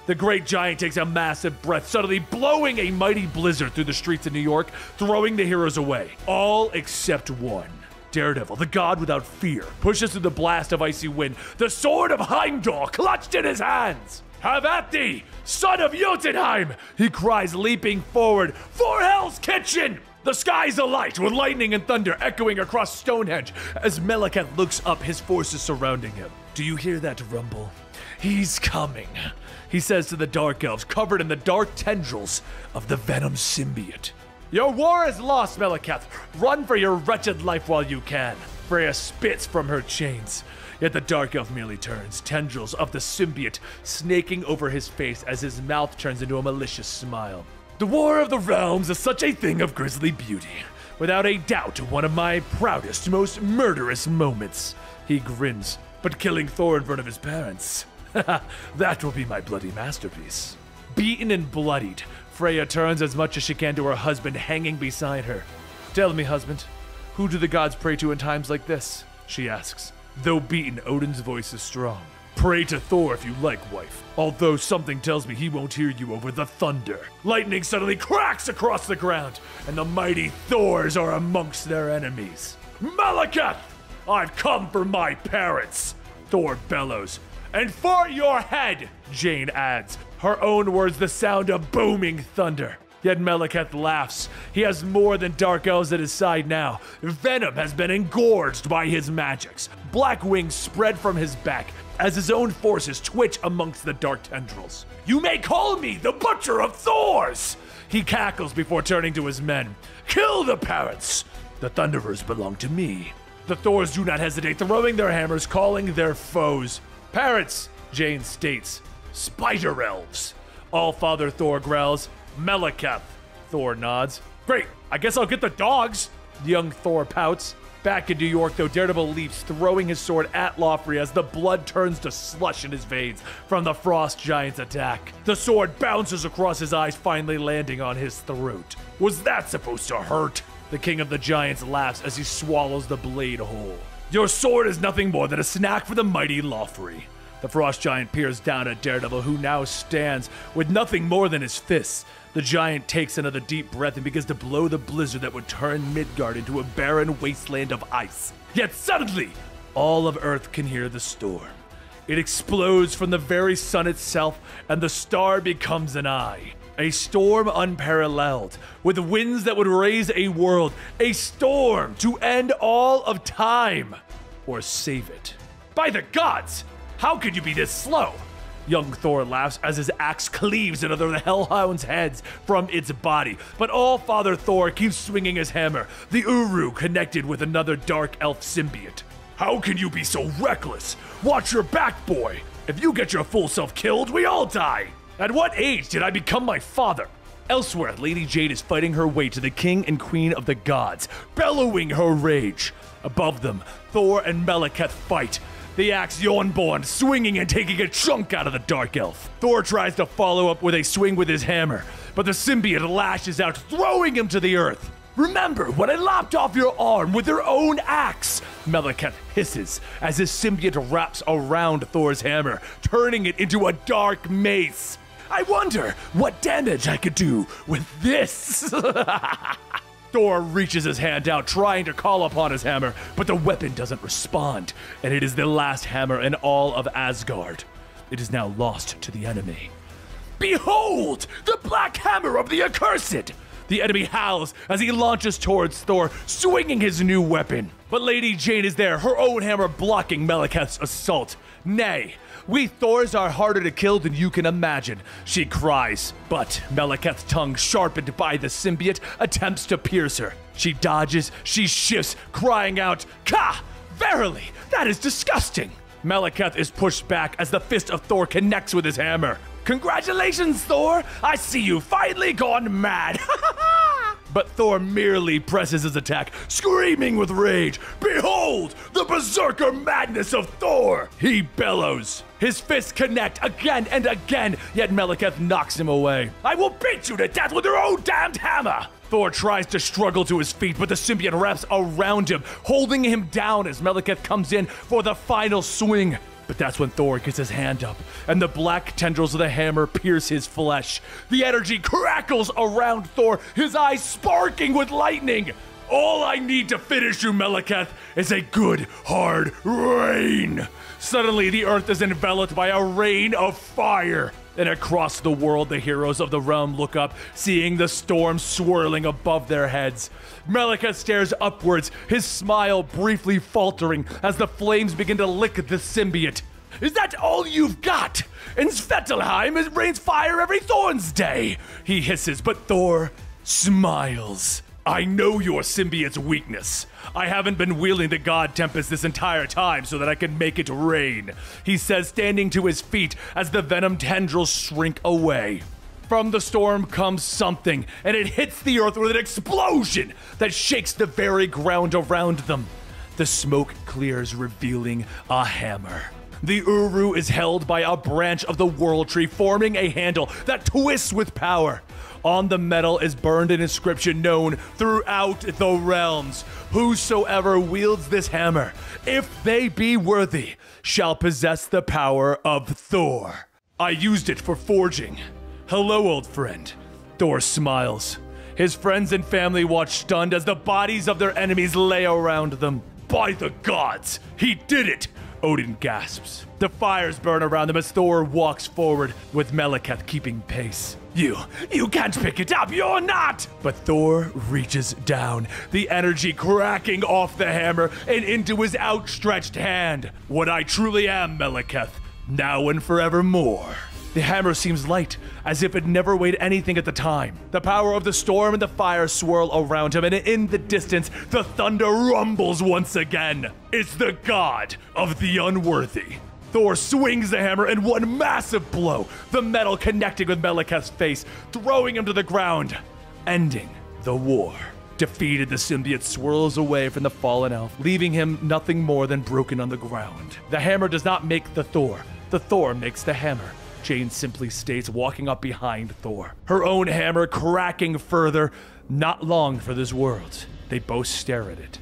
The great giant takes a massive breath, suddenly blowing a mighty blizzard through the streets of New York, throwing the heroes away, all except one. Daredevil, the god without fear, pushes through the blast of icy wind, the sword of Heimdall clutched in his hands. Have at thee, son of Jotunheim, he cries, leaping forward, for Hell's Kitchen! The sky's alight with lightning and thunder echoing across Stonehenge as Malekith looks up, his forces surrounding him. Do you hear that rumble? He's coming, he says to the dark elves, covered in the dark tendrils of the venom symbiote. Your war is lost, Malekith. Run for your wretched life while you can. Freya spits from her chains. Yet the Dark Elf merely turns, tendrils of the symbiote snaking over his face as his mouth turns into a malicious smile. The War of the Realms is such a thing of grisly beauty. Without a doubt, one of my proudest, most murderous moments. He grins, but killing Thor in front of his parents, that will be my bloody masterpiece. Beaten and bloodied, Freya turns as much as she can to her husband hanging beside her. Tell me, husband, who do the gods pray to in times like this? She asks. Though beaten, Odin's voice is strong. Pray to Thor if you like, wife. Although something tells me he won't hear you over the thunder. Lightning suddenly cracks across the ground, and the mighty Thors are amongst their enemies. Malekith! I've come for my parents, Thor bellows. And for your head, Jane adds. Her own words, the sound of booming thunder. Yet Malekith laughs. He has more than dark elves at his side now. Venom has been engorged by his magics. Black wings spread from his back as his own forces twitch amongst the dark tendrils. You may call me the Butcher of Thors! He cackles before turning to his men. Kill the parrots! The Thunderers belong to me. The Thors do not hesitate, throwing their hammers, calling their foes. Parrots, Jane states. Spider elves. Allfather Thor growls. Malekith, Thor nods. Great, I guess I'll get the dogs. Young Thor pouts. Back in New York, though, Daredevil leaps, throwing his sword at Laufey as the blood turns to slush in his veins from the Frost Giant's attack. The sword bounces across his eyes, finally landing on his throat. Was that supposed to hurt? The King of the Giants laughs as he swallows the blade whole. Your sword is nothing more than a snack for the mighty Laufey. The Frost Giant peers down at Daredevil, who now stands with nothing more than his fists. The giant takes another deep breath and begins to blow the blizzard that would turn Midgard into a barren wasteland of ice. Yet suddenly, all of Earth can hear the storm. It explodes from the very sun itself, and the star becomes an eye. A storm unparalleled, with winds that would raise a world. A storm to end all of time, or save it. By the gods! How could you be this slow? Young Thor laughs as his axe cleaves another of the Hellhound's heads from its body. But Allfather Thor keeps swinging his hammer, the Uru connected with another dark elf symbiote. How can you be so reckless? Watch your back, boy. If you get your full self killed, we all die. At what age did I become my father? Elsewhere, Lady Jade is fighting her way to the king and queen of the gods, bellowing her rage. Above them, Thor and Malekith fight. The axe Jornborn swinging and taking a chunk out of the dark elf. Thor tries to follow up with a swing with his hammer, but the symbiote lashes out, throwing him to the earth. Remember when I lopped off your arm with your own axe? Malekith hisses as his symbiote wraps around Thor's hammer, turning it into a dark mace. I wonder what damage I could do with this. Thor reaches his hand out, trying to call upon his hammer, but the weapon doesn't respond, and it is the last hammer in all of Asgard. It is now lost to the enemy. Behold, the black hammer of the accursed! The enemy howls as he launches towards Thor, swinging his new weapon. But Lady Jane is there, her own hammer blocking Malekith's assault. Nay, we Thors are harder to kill than you can imagine, she cries. But Malekith's tongue, sharpened by the symbiote, attempts to pierce her. She dodges, she shifts, crying out, Ka! Verily, that is disgusting! Malekith is pushed back as the fist of Thor connects with his hammer. Congratulations, Thor! I see you finally gone mad! But Thor merely presses his attack, screaming with rage. Behold, the berserker madness of Thor! He bellows. His fists connect again and again, yet Malekith knocks him away. I will beat you to death with your own damned hammer! Thor tries to struggle to his feet, but the symbiote wraps around him, holding him down as Malekith comes in for the final swing. But that's when Thor gets his hand up, and the black tendrils of the hammer pierce his flesh. The energy crackles around Thor, his eyes sparking with lightning. All I need to finish you, Malekith, is a good, hard rain. Suddenly, the earth is enveloped by a rain of fire. And across the world, the heroes of the realm look up, seeing the storm swirling above their heads. Malekith stares upwards, his smile briefly faltering as the flames begin to lick the symbiote. Is that all you've got? In Svartalfheim, it rains fire every Thorn's day, he hisses, but Thor smiles. I know your symbiote's weakness. I haven't been wielding the god Tempest this entire time so that I can make it rain, he says, standing to his feet as the venom tendrils shrink away. From the storm comes something, and it hits the earth with an explosion that shakes the very ground around them. The smoke clears, revealing a hammer. The Uru is held by a branch of the World Tree, forming a handle that twists with power. On the metal is burned an inscription known throughout the realms. Whosoever wields this hammer, if they be worthy, shall possess the power of Thor. I used it for forging. Hello, old friend. Thor smiles. His friends and family watch stunned as the bodies of their enemies lay around them. By the gods, he did it! Odin gasps. The fires burn around them as Thor walks forward, with Malekith keeping pace. You can't pick it up, you're not! But Thor reaches down, the energy cracking off the hammer and into his outstretched hand. What I truly am, Malekith, now and forevermore. The hammer seems light, as if it never weighed anything at the time. The power of the storm and the fire swirl around him, and in the distance, the thunder rumbles once again. It's the god of the unworthy. Thor swings the hammer in one massive blow, the metal connecting with Malekith's face, throwing him to the ground, ending the war. Defeated, the symbiote swirls away from the fallen elf, leaving him nothing more than broken on the ground. The hammer does not make the Thor makes the hammer. Jane simply stays, walking up behind Thor, her own hammer cracking further. Not long for this world. They both stare at it.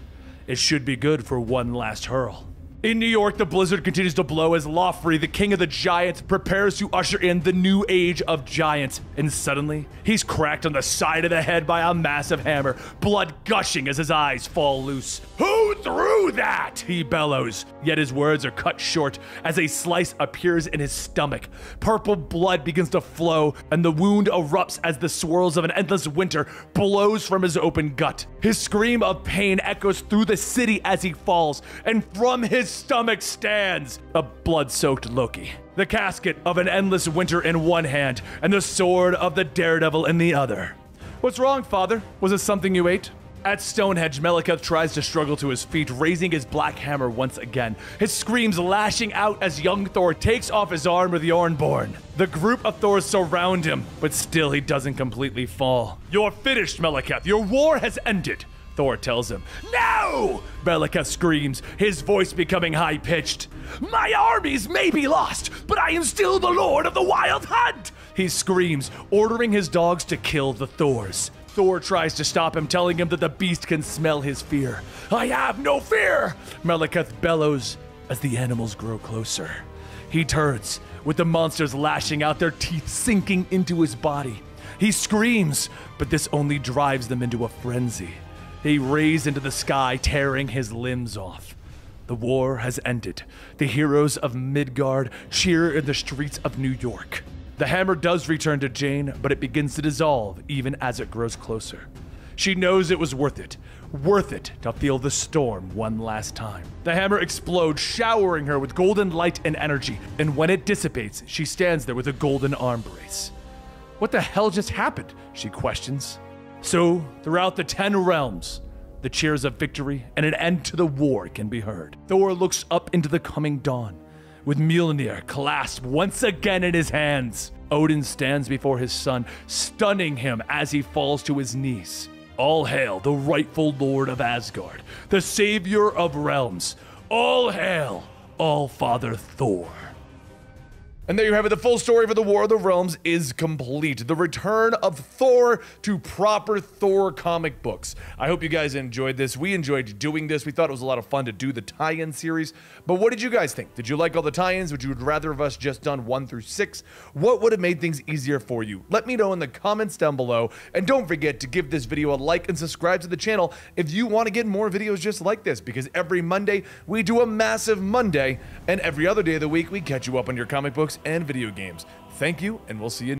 It should be good for one last hurl. In New York, the blizzard continues to blow as Laufey, the king of the giants, prepares to usher in the new age of giants. And suddenly, he's cracked on the side of the head by a massive hammer, blood gushing as his eyes fall loose. Who threw that? He bellows. Yet his words are cut short as a slice appears in his stomach. Purple blood begins to flow, and the wound erupts as the swirls of an endless winter blows from his open gut. His scream of pain echoes through the city as he falls, and from his stomach stands a blood-soaked Loki, the casket of an endless winter in one hand and the sword of the Daredevil in the other. What's wrong, father? Was it something you ate? At Stonehenge, Malekith tries to struggle to his feet, raising his black hammer once again, his screams lashing out as young Thor takes off his arm with Mjolnir. The group of Thors surround him, but still he doesn't completely fall. You're finished, Malekith. Your war has ended, Thor tells him. No! Malekith screams, his voice becoming high-pitched. My armies may be lost, but I am still the Lord of the Wild Hunt! He screams, ordering his dogs to kill the Thors. Thor tries to stop him, telling him that the beast can smell his fear. I have no fear! Malekith bellows as the animals grow closer. He turns, with the monsters lashing out, their teeth sinking into his body. He screams, but this only drives them into a frenzy. They raise into the sky, tearing his limbs off. The war has ended. The heroes of Midgard cheer in the streets of New York. The hammer does return to Jane, but it begins to dissolve even as it grows closer. She knows it was worth it to feel the storm one last time. The hammer explodes, showering her with golden light and energy, and when it dissipates, she stands there with a golden arm brace. What the hell just happened? She questions. So, throughout the 10 realms, the cheers of victory and an end to the war can be heard. Thor looks up into the coming dawn, with Mjolnir clasped once again in his hands. Odin stands before his son, stunning him as he falls to his knees. All hail the rightful Lord of Asgard, the savior of realms. All hail, All-Father Thor. And there you have it. The full story for the War of the Realms is complete. The return of Thor to proper Thor comic books. I hope you guys enjoyed this. We enjoyed doing this. We thought it was a lot of fun to do the tie-in series. But what did you guys think? Did you like all the tie-ins? Would you rather have us just done 1 through 6? What would have made things easier for you? Let me know in the comments down below. And don't forget to give this video a like and subscribe to the channel if you want to get more videos just like this. Because every Monday, we do a massive Monday. And every other day of the week, we catch you up on your comic books and video games. Thank you, and we'll see you next time.